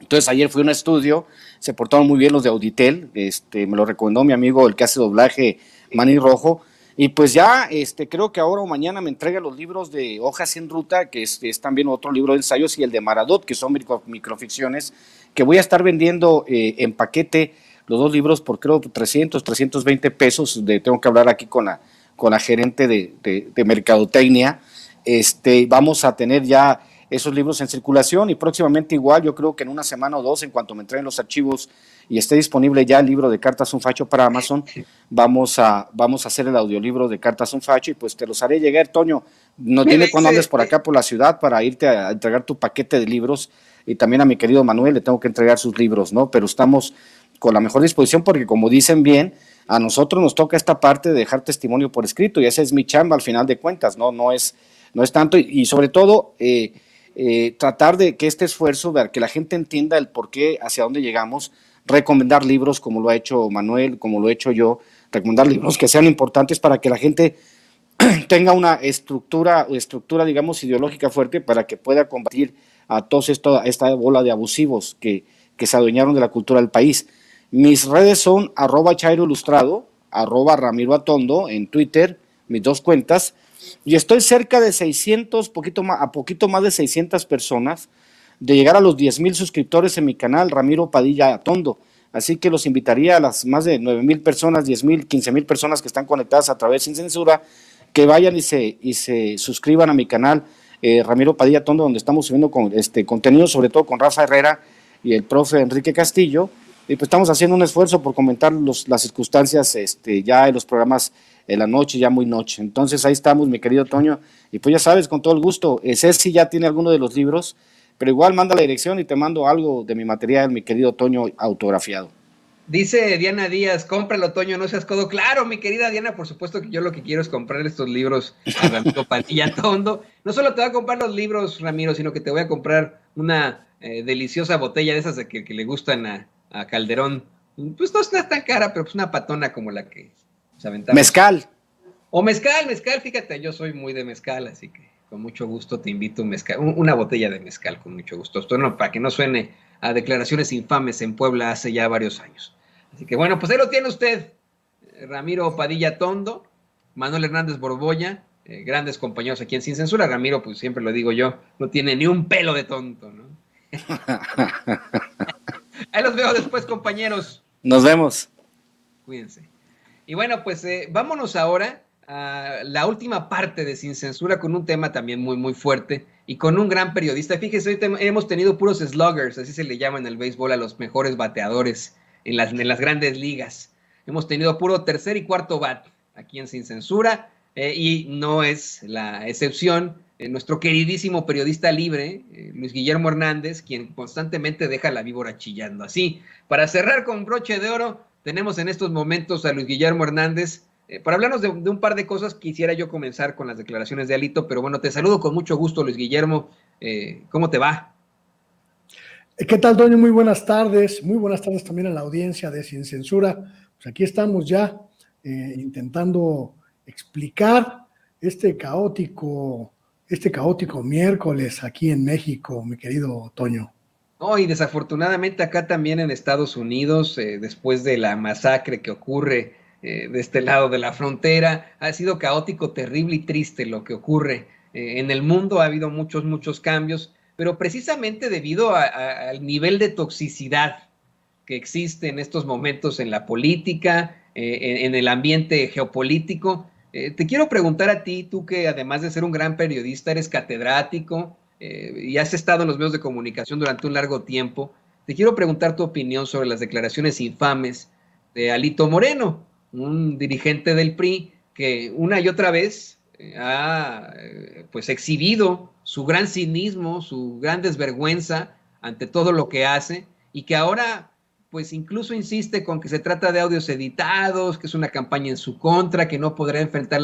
Entonces ayer fui a un estudio, se portaron muy bien los de Auditel, me lo recomendó mi amigo, el que hace doblaje, Maní Rojo, y pues ya creo que ahora o mañana me entrega los libros de Hojas sin Ruta, que es también otro libro de ensayos, y el de Maradot, que son microficciones, que voy a estar vendiendo en paquete los dos libros por creo 300, 320 pesos, tengo que hablar aquí con la gerente de Mercadotecnia. Vamos a tener ya esos libros en circulación y próximamente igual, yo creo que en una semana o dos, en cuanto me entreguen los archivos y esté disponible ya el libro de Cartas un Facho para Amazon, vamos a hacer el audiolibro de Cartas un Facho y pues te los haré llegar, Toño. No tiene cuando andes por acá por la ciudad para irte a entregar tu paquete de libros, y también a mi querido Manuel le tengo que entregar sus libros, ¿no? Pero estamos con la mejor disposición porque, como dicen bien, a nosotros nos toca esta parte de dejar testimonio por escrito, y esa es mi chamba al final de cuentas, ¿no? No es tanto, y sobre todo tratar de que este esfuerzo, ver que la gente entienda el por qué, hacia dónde llegamos, recomendar libros como lo ha hecho Manuel, como lo he hecho yo, recomendar libros que sean importantes para que la gente tenga una estructura digamos ideológica fuerte para que pueda combatir a todos esta bola de abusivos que se adueñaron de la cultura del país. Mis redes son @chairoilustrado, @ramiroatondo en Twitter, mis dos cuentas. Y estoy cerca de 600, poquito más de 600 personas, de llegar a los 10,000 suscriptores en mi canal Ramiro Padilla Tondo. Así que los invitaría a las más de 9,000 personas, 10,000, 15,000 personas que están conectadas a través Sin Censura, que vayan y se suscriban a mi canal Ramiro Padilla Tondo, donde estamos subiendo con contenido, sobre todo con Rafa Herrera y el profe Enrique Castillo. Y pues estamos haciendo un esfuerzo por comentar las circunstancias ya en los programas en la noche, ya muy noche. Entonces ahí estamos, mi querido Toño. Y pues ya sabes, con todo el gusto, Ceci ya tiene alguno de los libros, pero igual manda la dirección y te mando algo de mi material, mi querido Toño, autografiado. Dice Diana Díaz, cómpralo, Toño, no seas codo. Claro, mi querida Diana, por supuesto que yo lo que quiero es comprar estos libros a Ramiro Padilla Tondo. No solo te voy a comprar los libros, Ramiro, sino que te voy a comprar una deliciosa botella de esas que le gustan a Calderón, pues no es tan cara, pero pues una patona como la que se aventaba. Mezcal. O mezcal, fíjate, yo soy muy de mezcal, así que con mucho gusto te invito una botella de mezcal, con mucho gusto. Esto no, para que no suene a declaraciones infames en Puebla hace ya varios años. Así que bueno, pues ahí lo tiene usted, Ramiro Padilla Tondo, Manuel Hernández Borbolla, grandes compañeros aquí en Sin Censura. Ramiro, pues siempre lo digo yo, no tiene ni un pelo de tonto, ¿no? Ahí los veo después, compañeros. Nos vemos. Cuídense. Y bueno, pues vámonos ahora a la última parte de Sin Censura con un tema también muy, muy fuerte y con un gran periodista. Fíjese, hoy hemos tenido puros sluggers, así se le llama en el béisbol a los mejores bateadores en las grandes ligas. Hemos tenido puro tercer y cuarto bat aquí en Sin Censura y no es la excepción. Nuestro queridísimo periodista libre, Luis Guillermo Hernández, quien constantemente deja la víbora chillando. Así, para cerrar con broche de oro, tenemos en estos momentos a Luis Guillermo Hernández. Para hablarnos de un par de cosas, quisiera yo comenzar con las declaraciones de Alito, pero bueno, te saludo con mucho gusto, Luis Guillermo. ¿Cómo te va? ¿Qué tal, Toño? Muy buenas tardes. Muy buenas tardes también a la audiencia de Sin Censura. Pues aquí estamos ya intentando explicar este caótico miércoles aquí en México, mi querido Toño. No, y desafortunadamente acá también en Estados Unidos, después de la masacre que ocurre de este lado de la frontera, ha sido caótico, terrible y triste lo que ocurre. En el mundo ha habido muchos, muchos cambios, pero precisamente debido al nivel de toxicidad que existe en estos momentos en la política, en el ambiente geopolítico. Te quiero preguntar a ti, tú que además de ser un gran periodista, eres catedrático y has estado en los medios de comunicación durante un largo tiempo, te quiero preguntar tu opinión sobre las declaraciones infames de Alito Moreno, un dirigente del PRI que una y otra vez ha pues exhibido su gran cinismo, su gran desvergüenza ante todo lo que hace y que ahora pues incluso insiste con que se trata de audios editados, que es una campaña en su contra, que no podrá enfrentar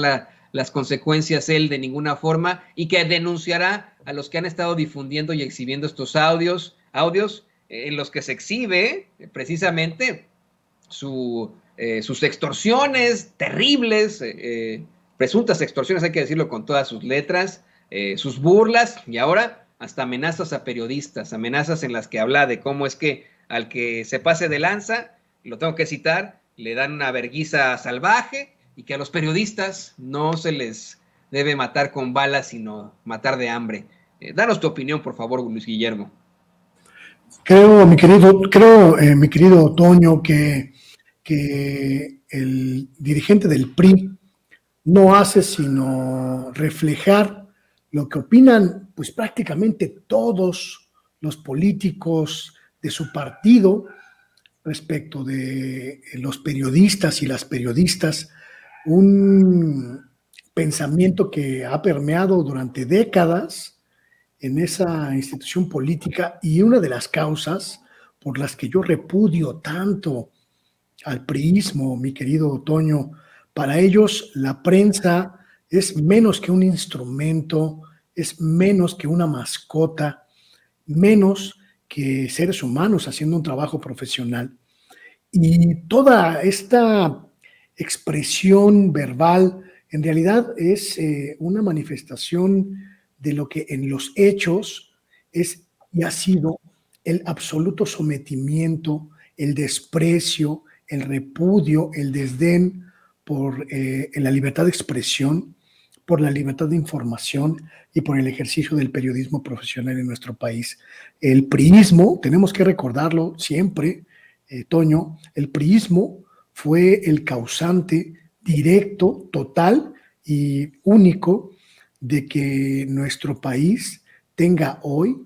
las consecuencias él de ninguna forma y que denunciará a los que han estado difundiendo y exhibiendo estos audios en los que se exhibe precisamente sus extorsiones terribles, presuntas extorsiones, hay que decirlo con todas sus letras, sus burlas y ahora hasta amenazas a periodistas, amenazas en las que habla de cómo es que al que se pase de lanza, lo tengo que citar, le dan una verguiza salvaje y que a los periodistas no se les debe matar con balas, sino matar de hambre. Danos tu opinión, por favor, Luis Guillermo. Creo, mi querido Toño, que el dirigente del PRI no hace sino reflejar lo que opinan pues prácticamente todos los políticos de su partido respecto de los periodistas y las periodistas, un pensamiento que ha permeado durante décadas en esa institución política y una de las causas por las que yo repudio tanto al priismo, mi querido Toño. Para ellos la prensa es menos que un instrumento, es menos que una mascota, menos que seres humanos haciendo un trabajo profesional. Y toda esta expresión verbal en realidad es una manifestación de lo que en los hechos es y ha sido el absoluto sometimiento, el desprecio, el repudio, el desdén por la libertad de expresión, por la libertad de información y por el ejercicio del periodismo profesional en nuestro país. El priismo, tenemos que recordarlo siempre, Toño, el priismo fue el causante directo, total y único de que nuestro país tenga hoy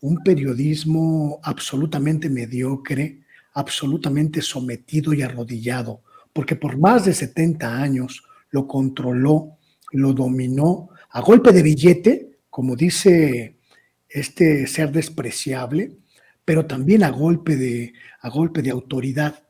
un periodismo absolutamente mediocre, absolutamente sometido y arrodillado, porque por más de 70 años lo controló, lo dominó a golpe de billete, como dice este ser despreciable, pero también a golpe de autoridad.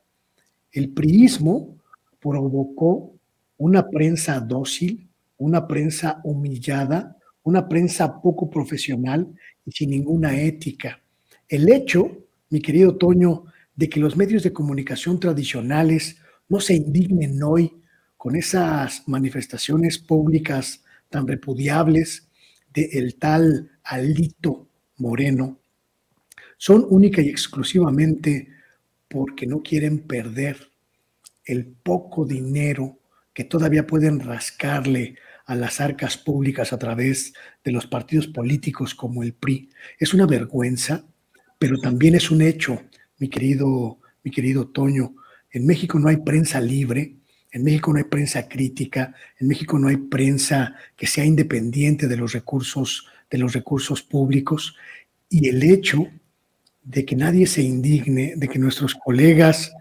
El priismo provocó una prensa dócil, una prensa humillada, una prensa poco profesional y sin ninguna ética. El hecho, mi querido Toño, de que los medios de comunicación tradicionales no se indignen hoy con esas manifestaciones públicas tan repudiables del tal Alito Moreno, son única y exclusivamente porque no quieren perder el poco dinero que todavía pueden rascarle a las arcas públicas a través de los partidos políticos como el PRI. Es una vergüenza, pero también es un hecho, mi querido Toño. En México no hay prensa libre, en México no hay prensa crítica, en México no hay prensa que sea independiente de los recursos públicos. Y el hecho de que nadie se indigne, de que nuestros colegas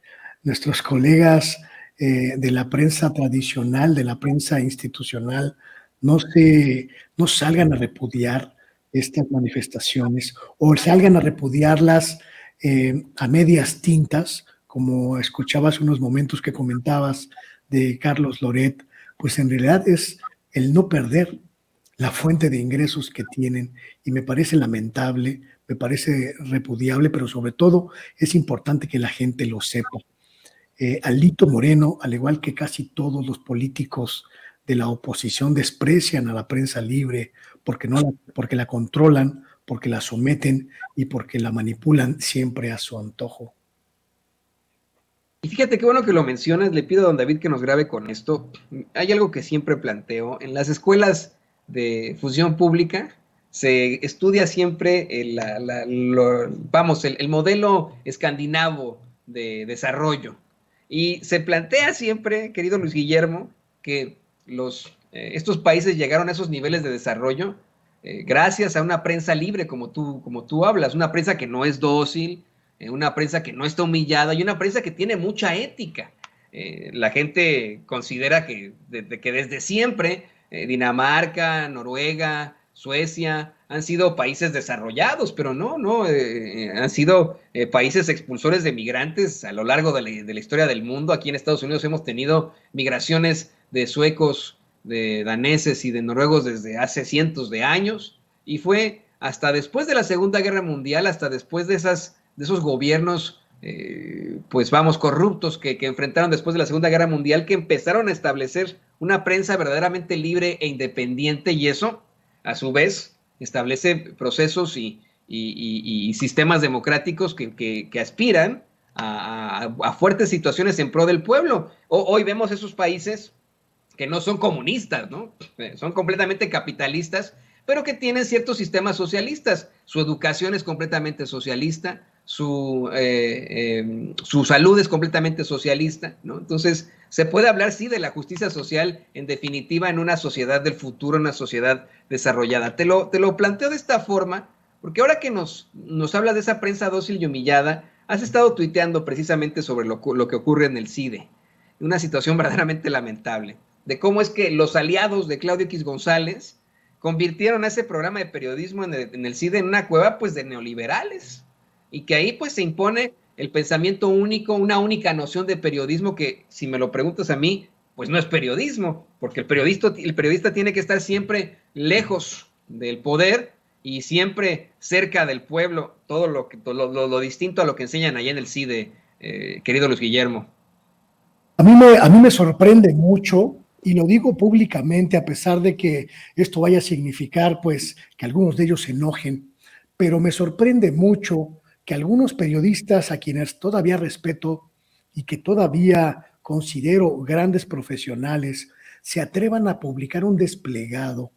de la prensa tradicional, de la prensa institucional, no salgan a repudiar estas manifestaciones o salgan a repudiarlas a medias tintas, como escuchabas unos momentos que comentabas de Carlos Loret, pues en realidad es el no perder la fuente de ingresos que tienen y me parece lamentable, me parece repudiable, pero sobre todo es importante que la gente lo sepa. Alito Moreno, al igual que casi todos los políticos de la oposición, desprecian a la prensa libre porque la controlan, porque la someten y porque la manipulan siempre a su antojo. Y fíjate qué bueno que lo mencionas, le pido a don David que nos grabe con esto. Hay algo que siempre planteo, en las escuelas de función pública se estudia siempre el modelo escandinavo de desarrollo y se plantea siempre, querido Luis Guillermo, que estos países llegaron a esos niveles de desarrollo gracias a una prensa libre como tú hablas, una prensa que no es dócil, una prensa que no está humillada y una prensa que tiene mucha ética. La gente considera que desde siempre Dinamarca, Noruega, Suecia han sido países desarrollados, pero no, han sido países expulsores de migrantes a lo largo de la historia del mundo. Aquí en Estados Unidos hemos tenido migraciones de suecos, de daneses y de noruegos desde hace cientos de años y fue hasta después de la Segunda Guerra Mundial, hasta después de esos gobiernos, pues vamos, corruptos que enfrentaron después de la Segunda Guerra Mundial, que empezaron a establecer una prensa verdaderamente libre e independiente, y eso a su vez establece procesos y sistemas democráticos que aspiran a fuertes situaciones en pro del pueblo. Hoy vemos esos países que no son comunistas, ¿no? Son completamente capitalistas, pero que tienen ciertos sistemas socialistas. Su educación es completamente socialista, su salud es completamente socialista, ¿no? Entonces, se puede hablar, sí, de la justicia social, en definitiva, en una sociedad del futuro, una sociedad desarrollada. Te lo planteo de esta forma, porque ahora que nos hablas de esa prensa dócil y humillada, has estado tuiteando precisamente sobre lo que ocurre en el CIDE, una situación verdaderamente lamentable, de cómo es que los aliados de Claudio X. González convirtieron a ese programa de periodismo en el CIDE en una cueva, pues, de neoliberales, y que ahí pues se impone el pensamiento único, una única noción de periodismo que, si me lo preguntas a mí, pues no es periodismo, porque el periodista tiene que estar siempre lejos del poder y siempre cerca del pueblo, todo lo distinto a lo que enseñan allá en el CIDE, querido Luis Guillermo. A mí me sorprende mucho, y lo digo públicamente, a pesar de que esto vaya a significar pues que algunos de ellos se enojen, pero me sorprende mucho que algunos periodistas a quienes todavía respeto y que todavía considero grandes profesionales se atrevan a publicar un desplegado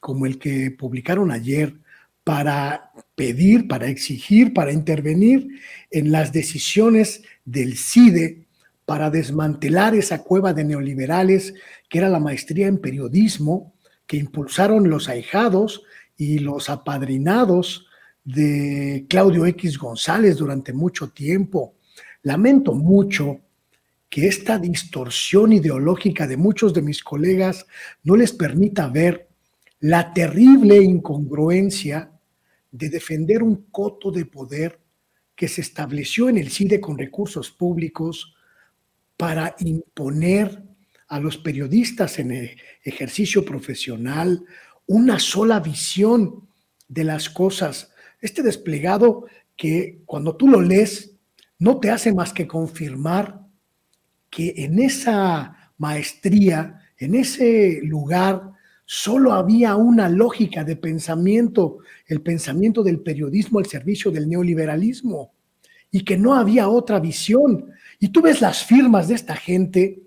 como el que publicaron ayer para pedir, para exigir, para intervenir en las decisiones del CIDE para desmantelar esa cueva de neoliberales que era la maestría en periodismo que impulsaron los ahijados y los apadrinados de Claudio X. González durante mucho tiempo. Lamento mucho que esta distorsión ideológica de muchos de mis colegas no les permita ver la terrible incongruencia de defender un coto de poder que se estableció en el CIDE con recursos públicos para imponer a los periodistas en el ejercicio profesional una sola visión de las cosas. Este desplegado que cuando tú lo lees no te hace más que confirmar que en esa maestría, en ese lugar, solo había una lógica de pensamiento, el pensamiento del periodismo al servicio del neoliberalismo, y que no había otra visión. Y tú ves las firmas de esta gente,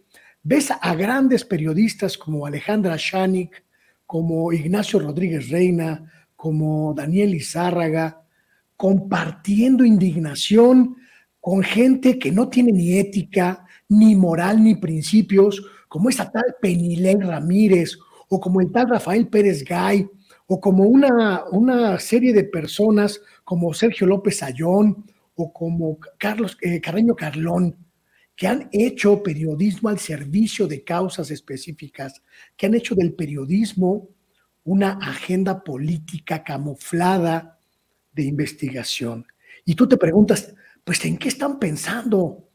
ves a grandes periodistas como Alejandra Shanik, como Ignacio Rodríguez Reina, como Daniel Izárraga, compartiendo indignación con gente que no tiene ni ética, ni moral, ni principios, como esa tal Penilei Ramírez, o como el tal Rafael Pérez Gay, o como una serie de personas como Sergio López Ayón, o como Carlos Carreño Carlón, que han hecho periodismo al servicio de causas específicas, que han hecho del periodismo una agenda política camuflada de investigación. Y tú te preguntas, pues, ¿en qué están pensando?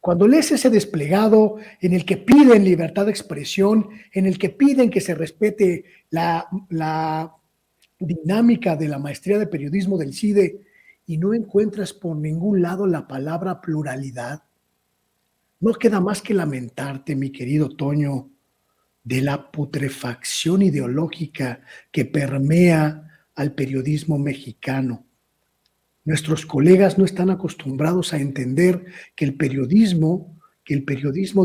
Cuando lees ese desplegado en el que piden libertad de expresión, en el que piden que se respete la dinámica de la maestría de periodismo del CIDE, y no encuentras por ningún lado la palabra pluralidad, no queda más que lamentarte, mi querido Toño, de la putrefacción ideológica que permea al periodismo mexicano. Nuestros colegas no están acostumbrados a entender que el periodismo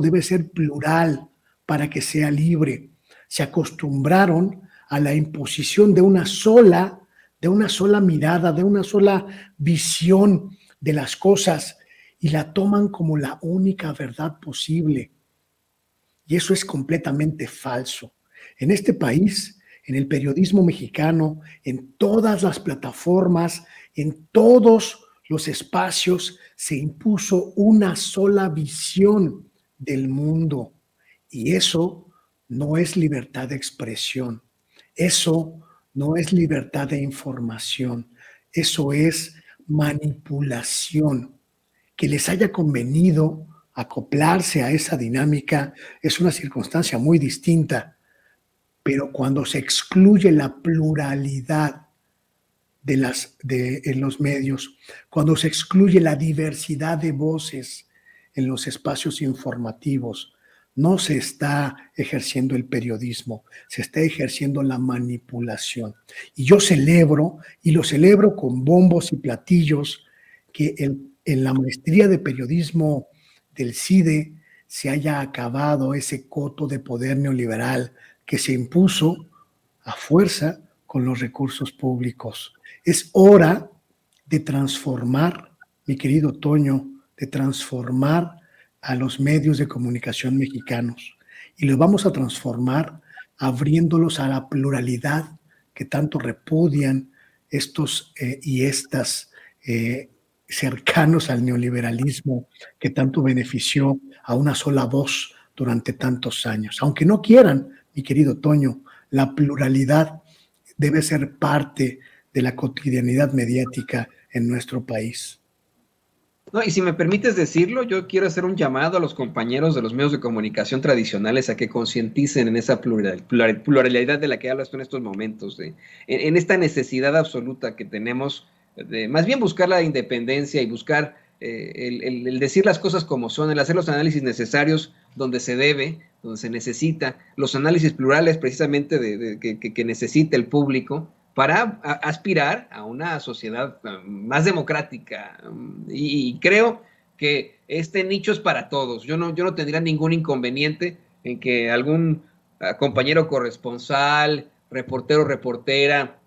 debe ser plural para que sea libre. Se acostumbraron a la imposición de una sola mirada, de una sola visión de las cosas, y la toman como la única verdad posible. Y eso es completamente falso. En este país, en el periodismo mexicano, en todas las plataformas, en todos los espacios, se impuso una sola visión del mundo. Y eso no es libertad de expresión. Eso no es libertad de información. Eso es manipulación. Que les haya convenido acoplarse a esa dinámica es una circunstancia muy distinta, pero cuando se excluye la pluralidad en los medios, cuando se excluye la diversidad de voces en los espacios informativos, No se está ejerciendo el periodismo, se está ejerciendo la manipulación. Y yo celebro, y lo celebro con bombos y platillos, que en la maestría de periodismo del CIDE se haya acabado ese coto de poder neoliberal que se impuso a fuerza con los recursos públicos. Es hora de transformar, mi querido Toño, de transformar a los medios de comunicación mexicanos, y los vamos a transformar abriéndolos a la pluralidad que tanto repudian estos y estas cercanos al neoliberalismo que tanto benefició a una sola voz durante tantos años. Aunque no quieran, mi querido Toño, la pluralidad debe ser parte de la cotidianidad mediática en nuestro país. No, y si me permites decirlo, yo quiero hacer un llamado a los compañeros de los medios de comunicación tradicionales a que concienticen en esa pluralidad de la que hablas tú en estos momentos, en esta necesidad absoluta que tenemos de más bien buscar la independencia y buscar el decir las cosas como son, el hacer los análisis necesarios donde se debe, donde se necesita, los análisis plurales precisamente que necesita el público, para aspirar a una sociedad más democrática. Y creo que este nicho es para todos. Yo no tendría ningún inconveniente en que algún compañero corresponsal, reportero, reportera,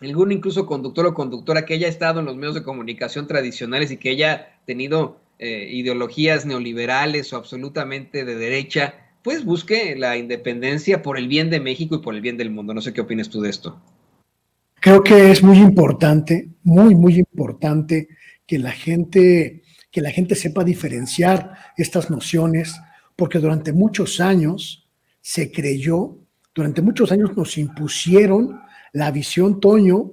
algún incluso conductor o conductora que haya estado en los medios de comunicación tradicionales y que haya tenido ideologías neoliberales o absolutamente de derecha, pues busque la independencia por el bien de México y por el bien del mundo. No sé qué opinas tú de esto. Creo que es muy importante, muy importante que la gente sepa diferenciar estas nociones, porque durante muchos años se creyó, durante muchos años nos impusieron la visión, Toño,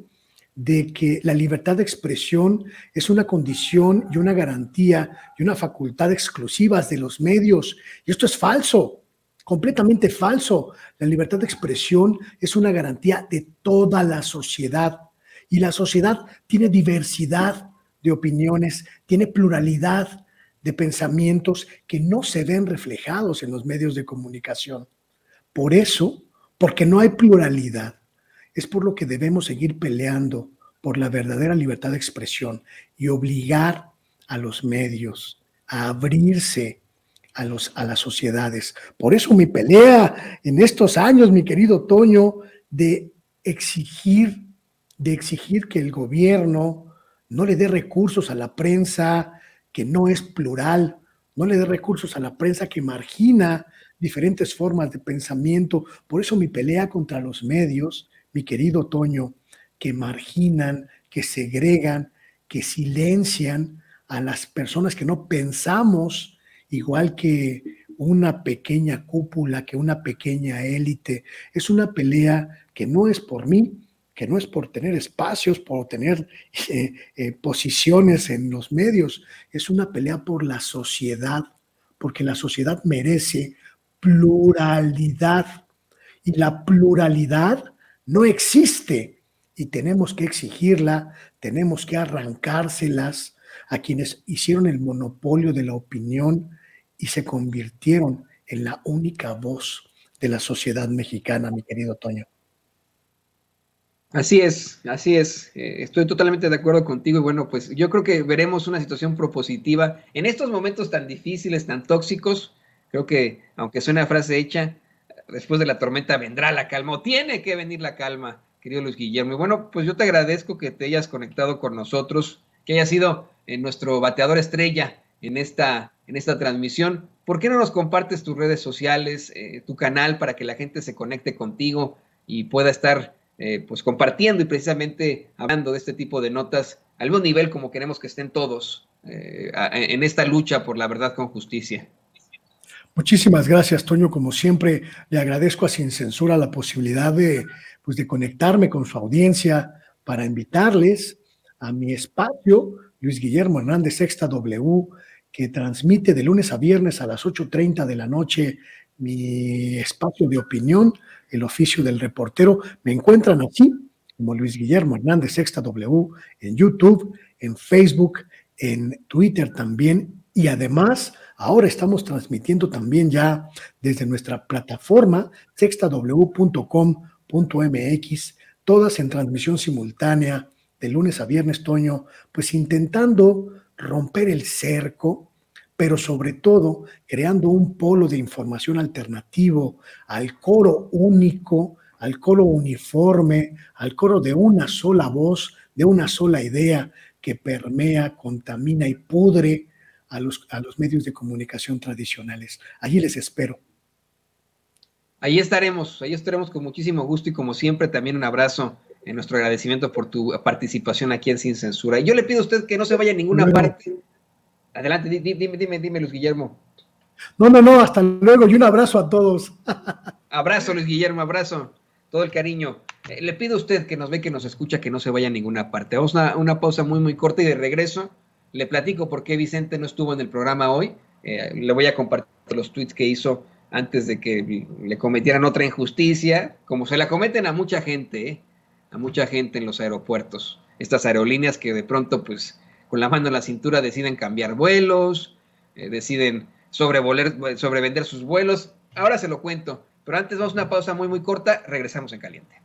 de que la libertad de expresión es una condición y una garantía y una facultad exclusivas de los medios. Y esto es falso. Completamente falso. La libertad de expresión es una garantía de toda la sociedad, y la sociedad tiene diversidad de opiniones, tiene pluralidad de pensamientos que no se ven reflejados en los medios de comunicación. Por eso, porque no hay pluralidad, es por lo que debemos seguir peleando por la verdadera libertad de expresión y obligar a los medios a abrirse a las sociedades. Por eso mi pelea en estos años, mi querido Toño, de exigir que el gobierno no le dé recursos a la prensa que no es plural, no le dé recursos a la prensa que margina diferentes formas de pensamiento. Por eso mi pelea contra los medios, mi querido Toño, que marginan, que segregan, que silencian a las personas que no pensamos igual que una pequeña cúpula, que una pequeña élite. Es una pelea que no es por mí, que no es por tener espacios, por tener posiciones en los medios. Es una pelea por la sociedad, porque la sociedad merece pluralidad. Y la pluralidad no existe y tenemos que exigirla, tenemos que arrancárselas a quienes hicieron el monopolio de la opinión y se convirtieron en la única voz de la sociedad mexicana, mi querido Toño. Así es, así es. Estoy totalmente de acuerdo contigo y bueno, pues yo creo que veremos una situación propositiva. En estos momentos tan difíciles, tan tóxicos, creo que, aunque suene a frase hecha, después de la tormenta vendrá la calma, o tiene que venir la calma, querido Luis Guillermo. Y bueno, pues yo te agradezco que te hayas conectado con nosotros, que haya sido nuestro bateador estrella en esta transmisión. ¿Por qué no nos compartes tus redes sociales, tu canal, para que la gente se conecte contigo y pueda estar pues compartiendo y precisamente hablando de este tipo de notas al mismo nivel como queremos que estén todos en esta lucha por la verdad con justicia? Muchísimas gracias, Toño. Como siempre, le agradezco a Sin Censura la posibilidad de conectarme con su audiencia para invitarles a mi espacio, Luis Guillermo Hernández Sexta W, que transmite de lunes a viernes a las 8:30 de la noche mi espacio de opinión, El Oficio del Reportero. Me encuentran así, como Luis Guillermo Hernández Sexta W, en YouTube, en Facebook, en Twitter también, y además Ahora estamos transmitiendo también ya desde nuestra plataforma sextaw.com.mx, todas en transmisión simultánea de lunes a viernes, Toño, pues intentando romper el cerco, pero sobre todo creando un polo de información alternativo al coro único, al coro uniforme, al coro de una sola voz, de una sola idea que permea, contamina y pudre a los medios de comunicación tradicionales. Allí les espero. Ahí estaremos con muchísimo gusto y como siempre también un abrazo en nuestro agradecimiento por tu participación aquí en Sin Censura. Y yo le pido a usted que no se vaya a ninguna parte. Adelante, dime, Luis Guillermo. No, hasta luego y un abrazo a todos. Abrazo, Luis Guillermo, abrazo. Todo el cariño. Le pido a usted que nos ve, que nos escucha, que no se vaya a ninguna parte. Vamos a una pausa muy, muy corta y de regreso le platico por qué Vicente no estuvo en el programa hoy. Le voy a compartir los tweets que hizo antes de que le cometieran otra injusticia, como se la cometen a mucha gente, a mucha gente en los aeropuertos. Estas aerolíneas que de pronto, pues, con la mano en la cintura deciden cambiar vuelos, deciden sobrevender sus vuelos. Ahora se lo cuento. Pero antes vamos a una pausa muy, muy corta. Regresamos en caliente.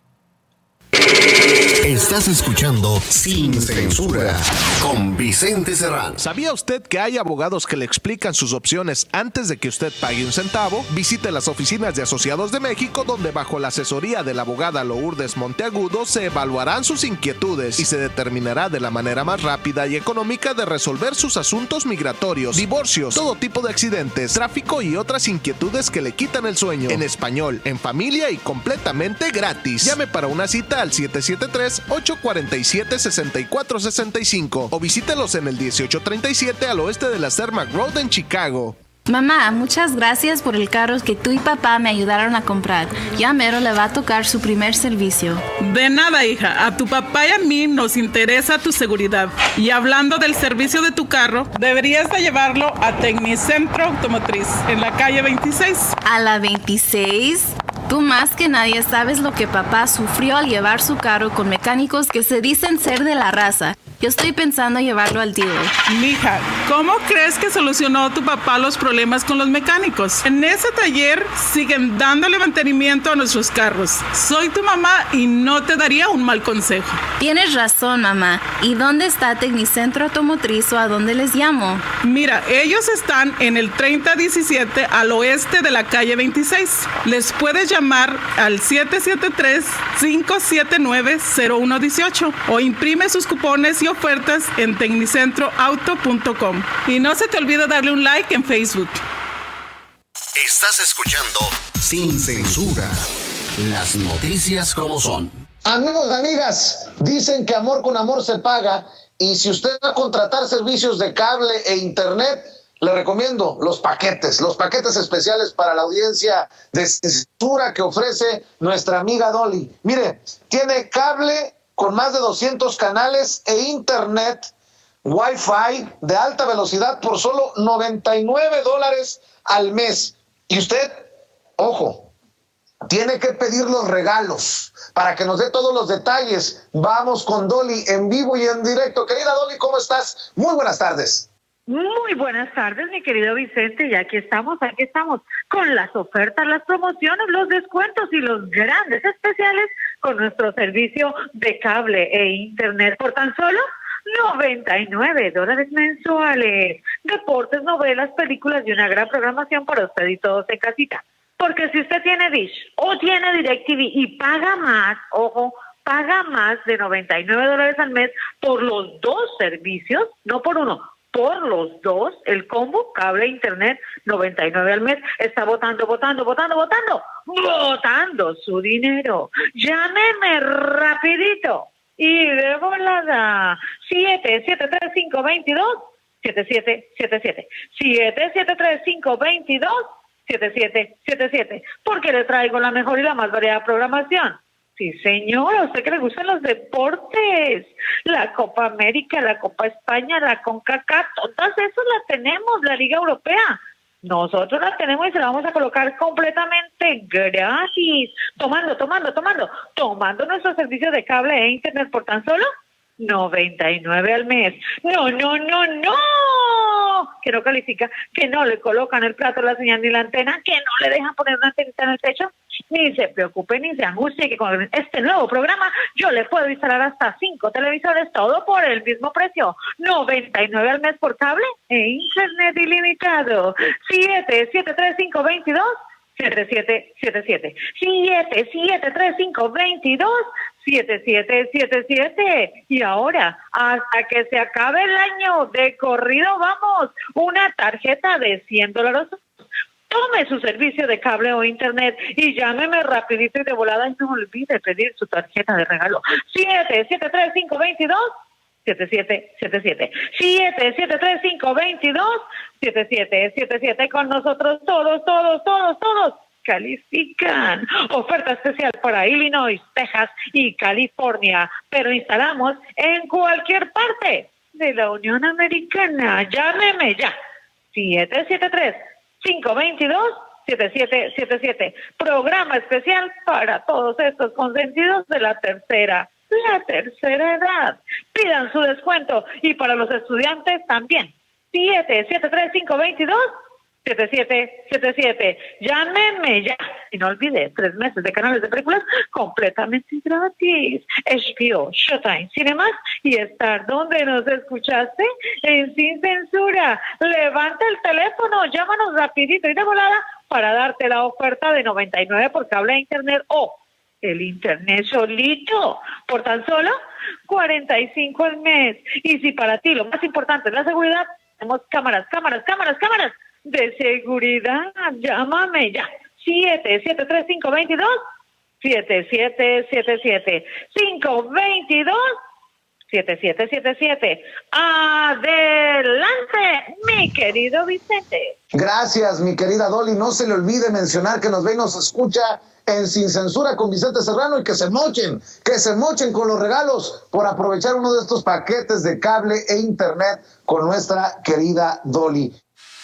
Estás escuchando Sin Censura con Vicente Serrano. ¿Sabía usted que hay abogados que le explican sus opciones antes de que usted pague un centavo? Visite las oficinas de Asociados de México, donde bajo la asesoría de la abogada Lourdes Monteagudo se evaluarán sus inquietudes y se determinará de la manera más rápida y económica de resolver sus asuntos migratorios, divorcios, todo tipo de accidentes, tráfico y otras inquietudes que le quitan el sueño. En español, en familia y completamente gratis. Llame para una cita al 773-847-6465 o visítelos en el 1837 al oeste de la Cermak Road en Chicago. Mamá, muchas gracias por el carro que tú y papá me ayudaron a comprar. Ya mero le va a tocar su primer servicio. De nada, hija. A tu papá y a mí nos interesa tu seguridad. Y hablando del servicio de tu carro, deberías de llevarlo a Tecnicentro Automotriz, en la calle 26. ¿A la 26? Tú más que nadie sabes lo que papá sufrió al llevar su carro con mecánicos que se dicen ser de la raza. Yo estoy pensando llevarlo al dealer. Mija, ¿cómo crees que solucionó tu papá los problemas con los mecánicos? En ese taller siguen dándole mantenimiento a nuestros carros. Soy tu mamá y no te daría un mal consejo. Tienes razón, mamá. ¿Y dónde está Tecnicentro Automotriz o a dónde les llamo? Mira, ellos están en el 3017 al oeste de la calle 26. Les puedes llamar al 773-579-0118 o imprime sus cupones y ofertas en tecnicentroauto.com. Y no se te olvide darle un like en Facebook. Estás escuchando Sin Censura, las noticias como son. Amigos y amigas, dicen que amor con amor se paga y si usted va a contratar servicios de cable e internet, le recomiendo los paquetes especiales para la audiencia de Censura que ofrece nuestra amiga Dolly. Mire, tiene cable con más de 200 canales e internet, Wi-Fi de alta velocidad por solo $99 al mes. Y usted, ojo, tiene que pedir los regalos para que nos dé todos los detalles. Vamos con Dolly en vivo y en directo. Querida Dolly, ¿cómo estás? Muy buenas tardes. Muy buenas tardes, mi querido Vicente, y aquí estamos con las ofertas, las promociones, los descuentos y los grandes especiales con nuestro servicio de cable e internet por tan solo $99 mensuales. Deportes, novelas, películas y una gran programación para usted y todos en casita. Porque si usted tiene Dish o tiene DirecTV y paga más, ojo, paga más de $99 al mes por los dos servicios, no por uno. Por los dos, el combo, cable, internet, $99 al mes, está botando su dinero. Llámeme rapidito y de volada, 773-522-7777, 773-522-7777, porque le traigo la mejor y la más variada programación. Sí, señor, a usted que le gustan los deportes, la Copa América, la Copa España, la CONCACAF, todas esas las tenemos, la Liga Europea. Nosotros la tenemos y se la vamos a colocar completamente gratis, tomando nuestro servicio de cable e internet por tan solo $99 al mes. ¡No! que no califica, que no le colocan el plato, la señal ni la antena, que no le dejan poner una antenita en el techo, ni se preocupe, ni se angustie, que con este nuevo programa yo le puedo instalar hasta 5 televisores, todo por el mismo precio, $99 al mes por cable e internet ilimitado. 773522 7777. Y ahora, hasta que se acabe el año de corrido, vamos, una tarjeta de $100. Tome su servicio de cable o internet y llámeme rapidito y de volada, y no olvide pedir su tarjeta de regalo. 773522 7777. 773522 7777. Con nosotros todos califican. Oferta especial para Illinois, Texas y California, pero instalamos en cualquier parte de la Unión Americana. Llámeme ya. 773522 7777. Programa especial para todos estos consentidos de la tercera edad. Pidan su descuento, y para los estudiantes también. 773522 7777. Llámeme ya. Y no olvide, 3 meses de canales de películas completamente gratis. HBO, Showtime, Cinemas y Star. ¿Dónde nos escuchaste? En Sin Censura. Levanta el teléfono, llámanos rapidito y de volada para darte la oferta de $99 por cable e internet, o el internet solito, por tan solo $45 al mes. Y si para ti lo más importante es la seguridad, tenemos cámaras de seguridad. Llámame ya. 773522 7777. 522 7777. Adelante, mi querido Vicente. Gracias, mi querida Dolly. No se le olvide mencionar que nos ve y nos escucha en Sin Censura con Vicente Serrano, y que se mochen con los regalos por aprovechar uno de estos paquetes de cable e internet con nuestra querida Dolly.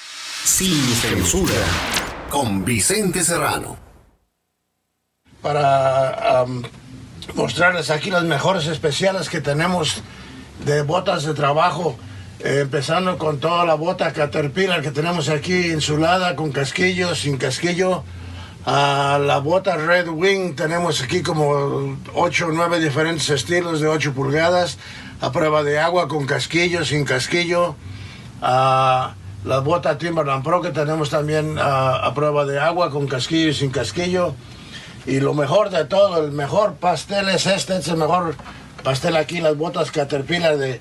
Sin Censura con Vicente Serrano. Para mostrarles aquí las mejores especiales que tenemos de botas de trabajo, empezando con toda la bota Caterpillar que tenemos aquí, insulada, con casquillo, sin casquillo. La bota Red Wing, tenemos aquí como 8 o 9 diferentes estilos de 8 pulgadas, a prueba de agua, con casquillo, sin casquillo. La bota Timberland Pro que tenemos también a prueba de agua, con casquillo y sin casquillo. Y lo mejor de todo, el mejor pastel es este, es el mejor pastel aquí, las botas Caterpillar de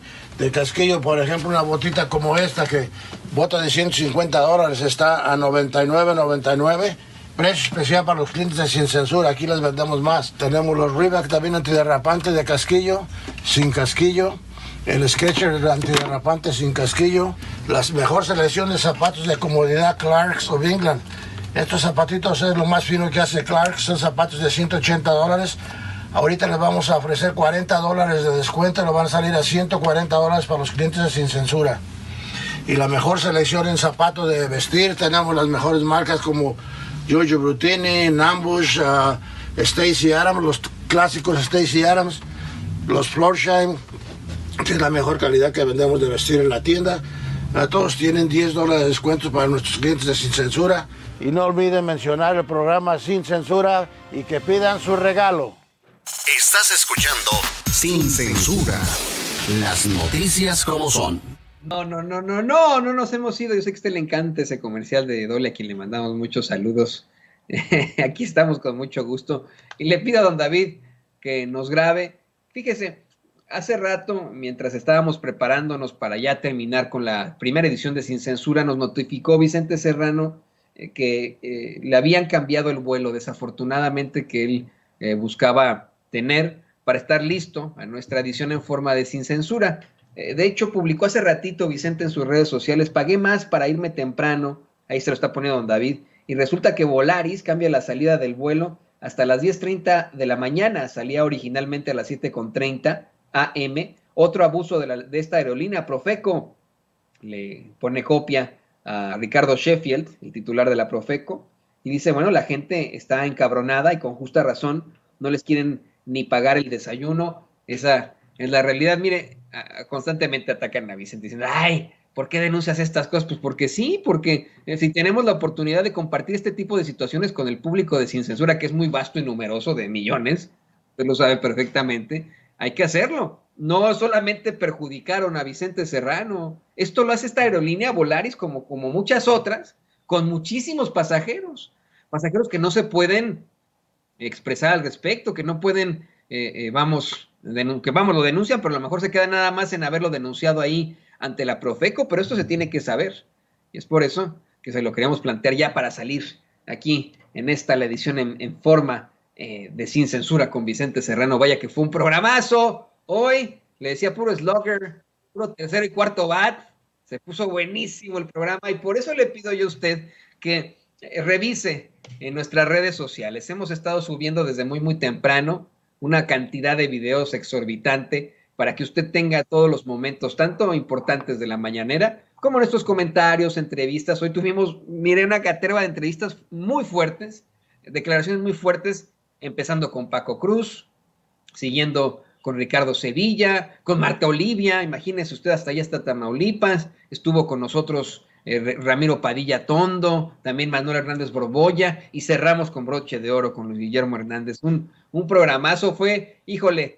casquillo. Por ejemplo, una botita como esta, que bota de $150, está a $99.99. Precio especial para los clientes de Sin Censura, aquí les vendemos más. Tenemos los Reebok también antiderrapantes de casquillo, sin casquillo, el Skechers antiderrapante sin casquillo, las mejor selección de zapatos de comodidad Clarks of England. Estos zapatitos es lo más fino que hace Clarks, son zapatos de $180. Ahorita les vamos a ofrecer $40 de descuento, lo van a salir a $140 para los clientes de Sin Censura. Y la mejor selección en zapatos de vestir, tenemos las mejores marcas como Giorgio Brutini, Nambush, Stacy Adams, los clásicos Stacy Adams, los Florsheim, que es la mejor calidad que vendemos de vestir en la tienda. Todos tienen $10 de descuento para nuestros clientes de Sin Censura. Y no olviden mencionar el programa Sin Censura y que pidan su regalo. Estás escuchando Sin Censura, las noticias como son. No nos hemos ido. Yo sé que a usted le encanta ese comercial de Dolly, a quien le mandamos muchos saludos. Aquí estamos con mucho gusto. Y le pido a don David que nos grabe. Fíjese, hace rato, mientras estábamos preparándonos para ya terminar con la primera edición de Sin Censura, nos notificó Vicente Serrano que le habían cambiado el vuelo, desafortunadamente, que él buscaba tener para estar listo a nuestra edición en forma de Sin Censura. De hecho, publicó hace ratito Vicente en sus redes sociales: pagué más para irme temprano. Ahí se lo está poniendo don David. Y resulta que Volaris cambia la salida del vuelo hasta las 10:30 de la mañana. Salía originalmente a las 7:30 AM. Otro abuso de esta aerolínea. Profeco le pone copia a Ricardo Sheffield, el titular de la Profeco, y dice, bueno, la gente está encabronada y con justa razón. No les quieren ni pagar el desayuno. Esa es la realidad. Mire, constantemente atacan a Vicente diciendo, ay, ¿Por qué denuncias estas cosas? Pues porque sí, porque si tenemos la oportunidad de compartir este tipo de situaciones con el público de Sin Censura, que es muy vasto y numeroso, de millones, usted lo sabe perfectamente, hay que hacerlo. No solamente perjudicaron a Vicente Serrano, esto lo hace esta aerolínea Volaris, como muchas otras, con muchísimos pasajeros que no se pueden expresar al respecto, que no pueden, lo denuncian, pero a lo mejor se queda nada más en haberlo denunciado ahí ante la Profeco, pero esto se tiene que saber. Y es por eso que se lo queríamos plantear ya para salir aquí en la edición en forma de Sin Censura con Vicente Serrano. Vaya que fue un programazo. Hoy le decía puro slugger, puro tercero y cuarto bat. Se puso buenísimo el programa y por eso le pido yo a usted que revise en nuestras redes sociales. Hemos estado subiendo desde muy, muy temprano una cantidad de videos exorbitante para que usted tenga todos los momentos, tanto importantes de la mañanera, como en estos comentarios, entrevistas. Hoy tuvimos, mire, una caterva de entrevistas muy fuertes, declaraciones muy fuertes, empezando con Paco Cruz, siguiendo con Ricardo Sevilla, con Marta Olivia, imagínese usted, hasta allá hasta Tamaulipas, estuvo con nosotros Ramiro Padilla Tondo, también Manuel Hernández Borbolla, y cerramos con broche de oro con Luis Guillermo Hernández. Un programazo fue, híjole,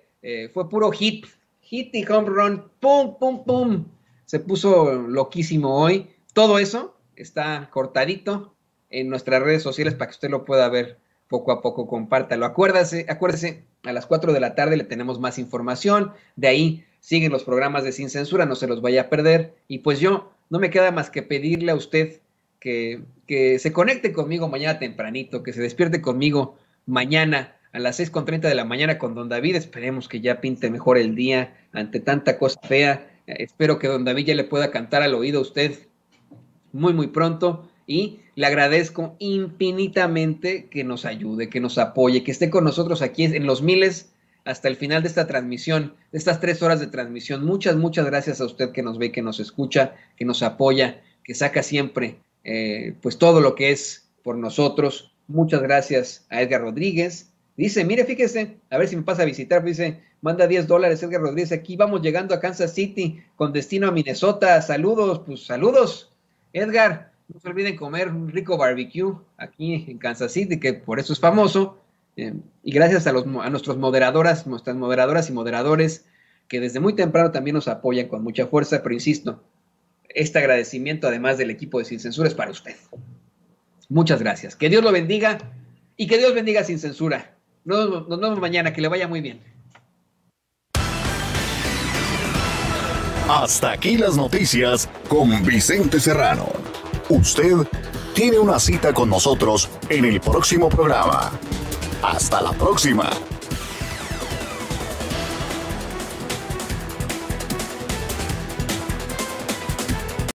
fue puro hit, hit y home run, pum, pum, pum. Se puso loquísimo hoy. Todo eso está cortadito en nuestras redes sociales para que usted lo pueda ver poco a poco. Compártalo. Acuérdese, a las 4 de la tarde le tenemos más información. De ahí siguen los programas de Sin Censura, no se los vaya a perder. Y pues yo no me queda más que pedirle a usted que se conecte conmigo mañana tempranito, que se despierte conmigo mañana a las 6:30 de la mañana con don David. Esperemos que ya pinte mejor el día ante tanta cosa fea. Espero que don David ya le pueda cantar al oído a usted muy, muy pronto. Y le agradezco infinitamente que nos ayude, que nos apoye, que esté con nosotros aquí en los miles hasta el final de esta transmisión, de estas 3 horas de transmisión. Muchas, muchas gracias a usted que nos ve, que nos escucha, que nos apoya, que saca siempre pues todo lo que es por nosotros. Muchas gracias a Edgar Rodríguez. Dice, mire, fíjese, a ver si me pasa a visitar, dice, manda $10, Edgar Rodríguez, aquí vamos llegando a Kansas City con destino a Minnesota, saludos, pues saludos, Edgar, no se olviden comer un rico barbecue aquí en Kansas City, que por eso es famoso, y gracias a nuestras moderadoras y moderadores, que desde muy temprano también nos apoyan con mucha fuerza, pero insisto, este agradecimiento, además del equipo de Sin Censura, es para usted. Muchas gracias, que Dios lo bendiga, y que Dios bendiga Sin Censura. Nos vemos mañana, que le vaya muy bien. Hasta aquí las noticias con Vicente Serrano. Usted tiene una cita con nosotros en el próximo programa. Hasta la próxima.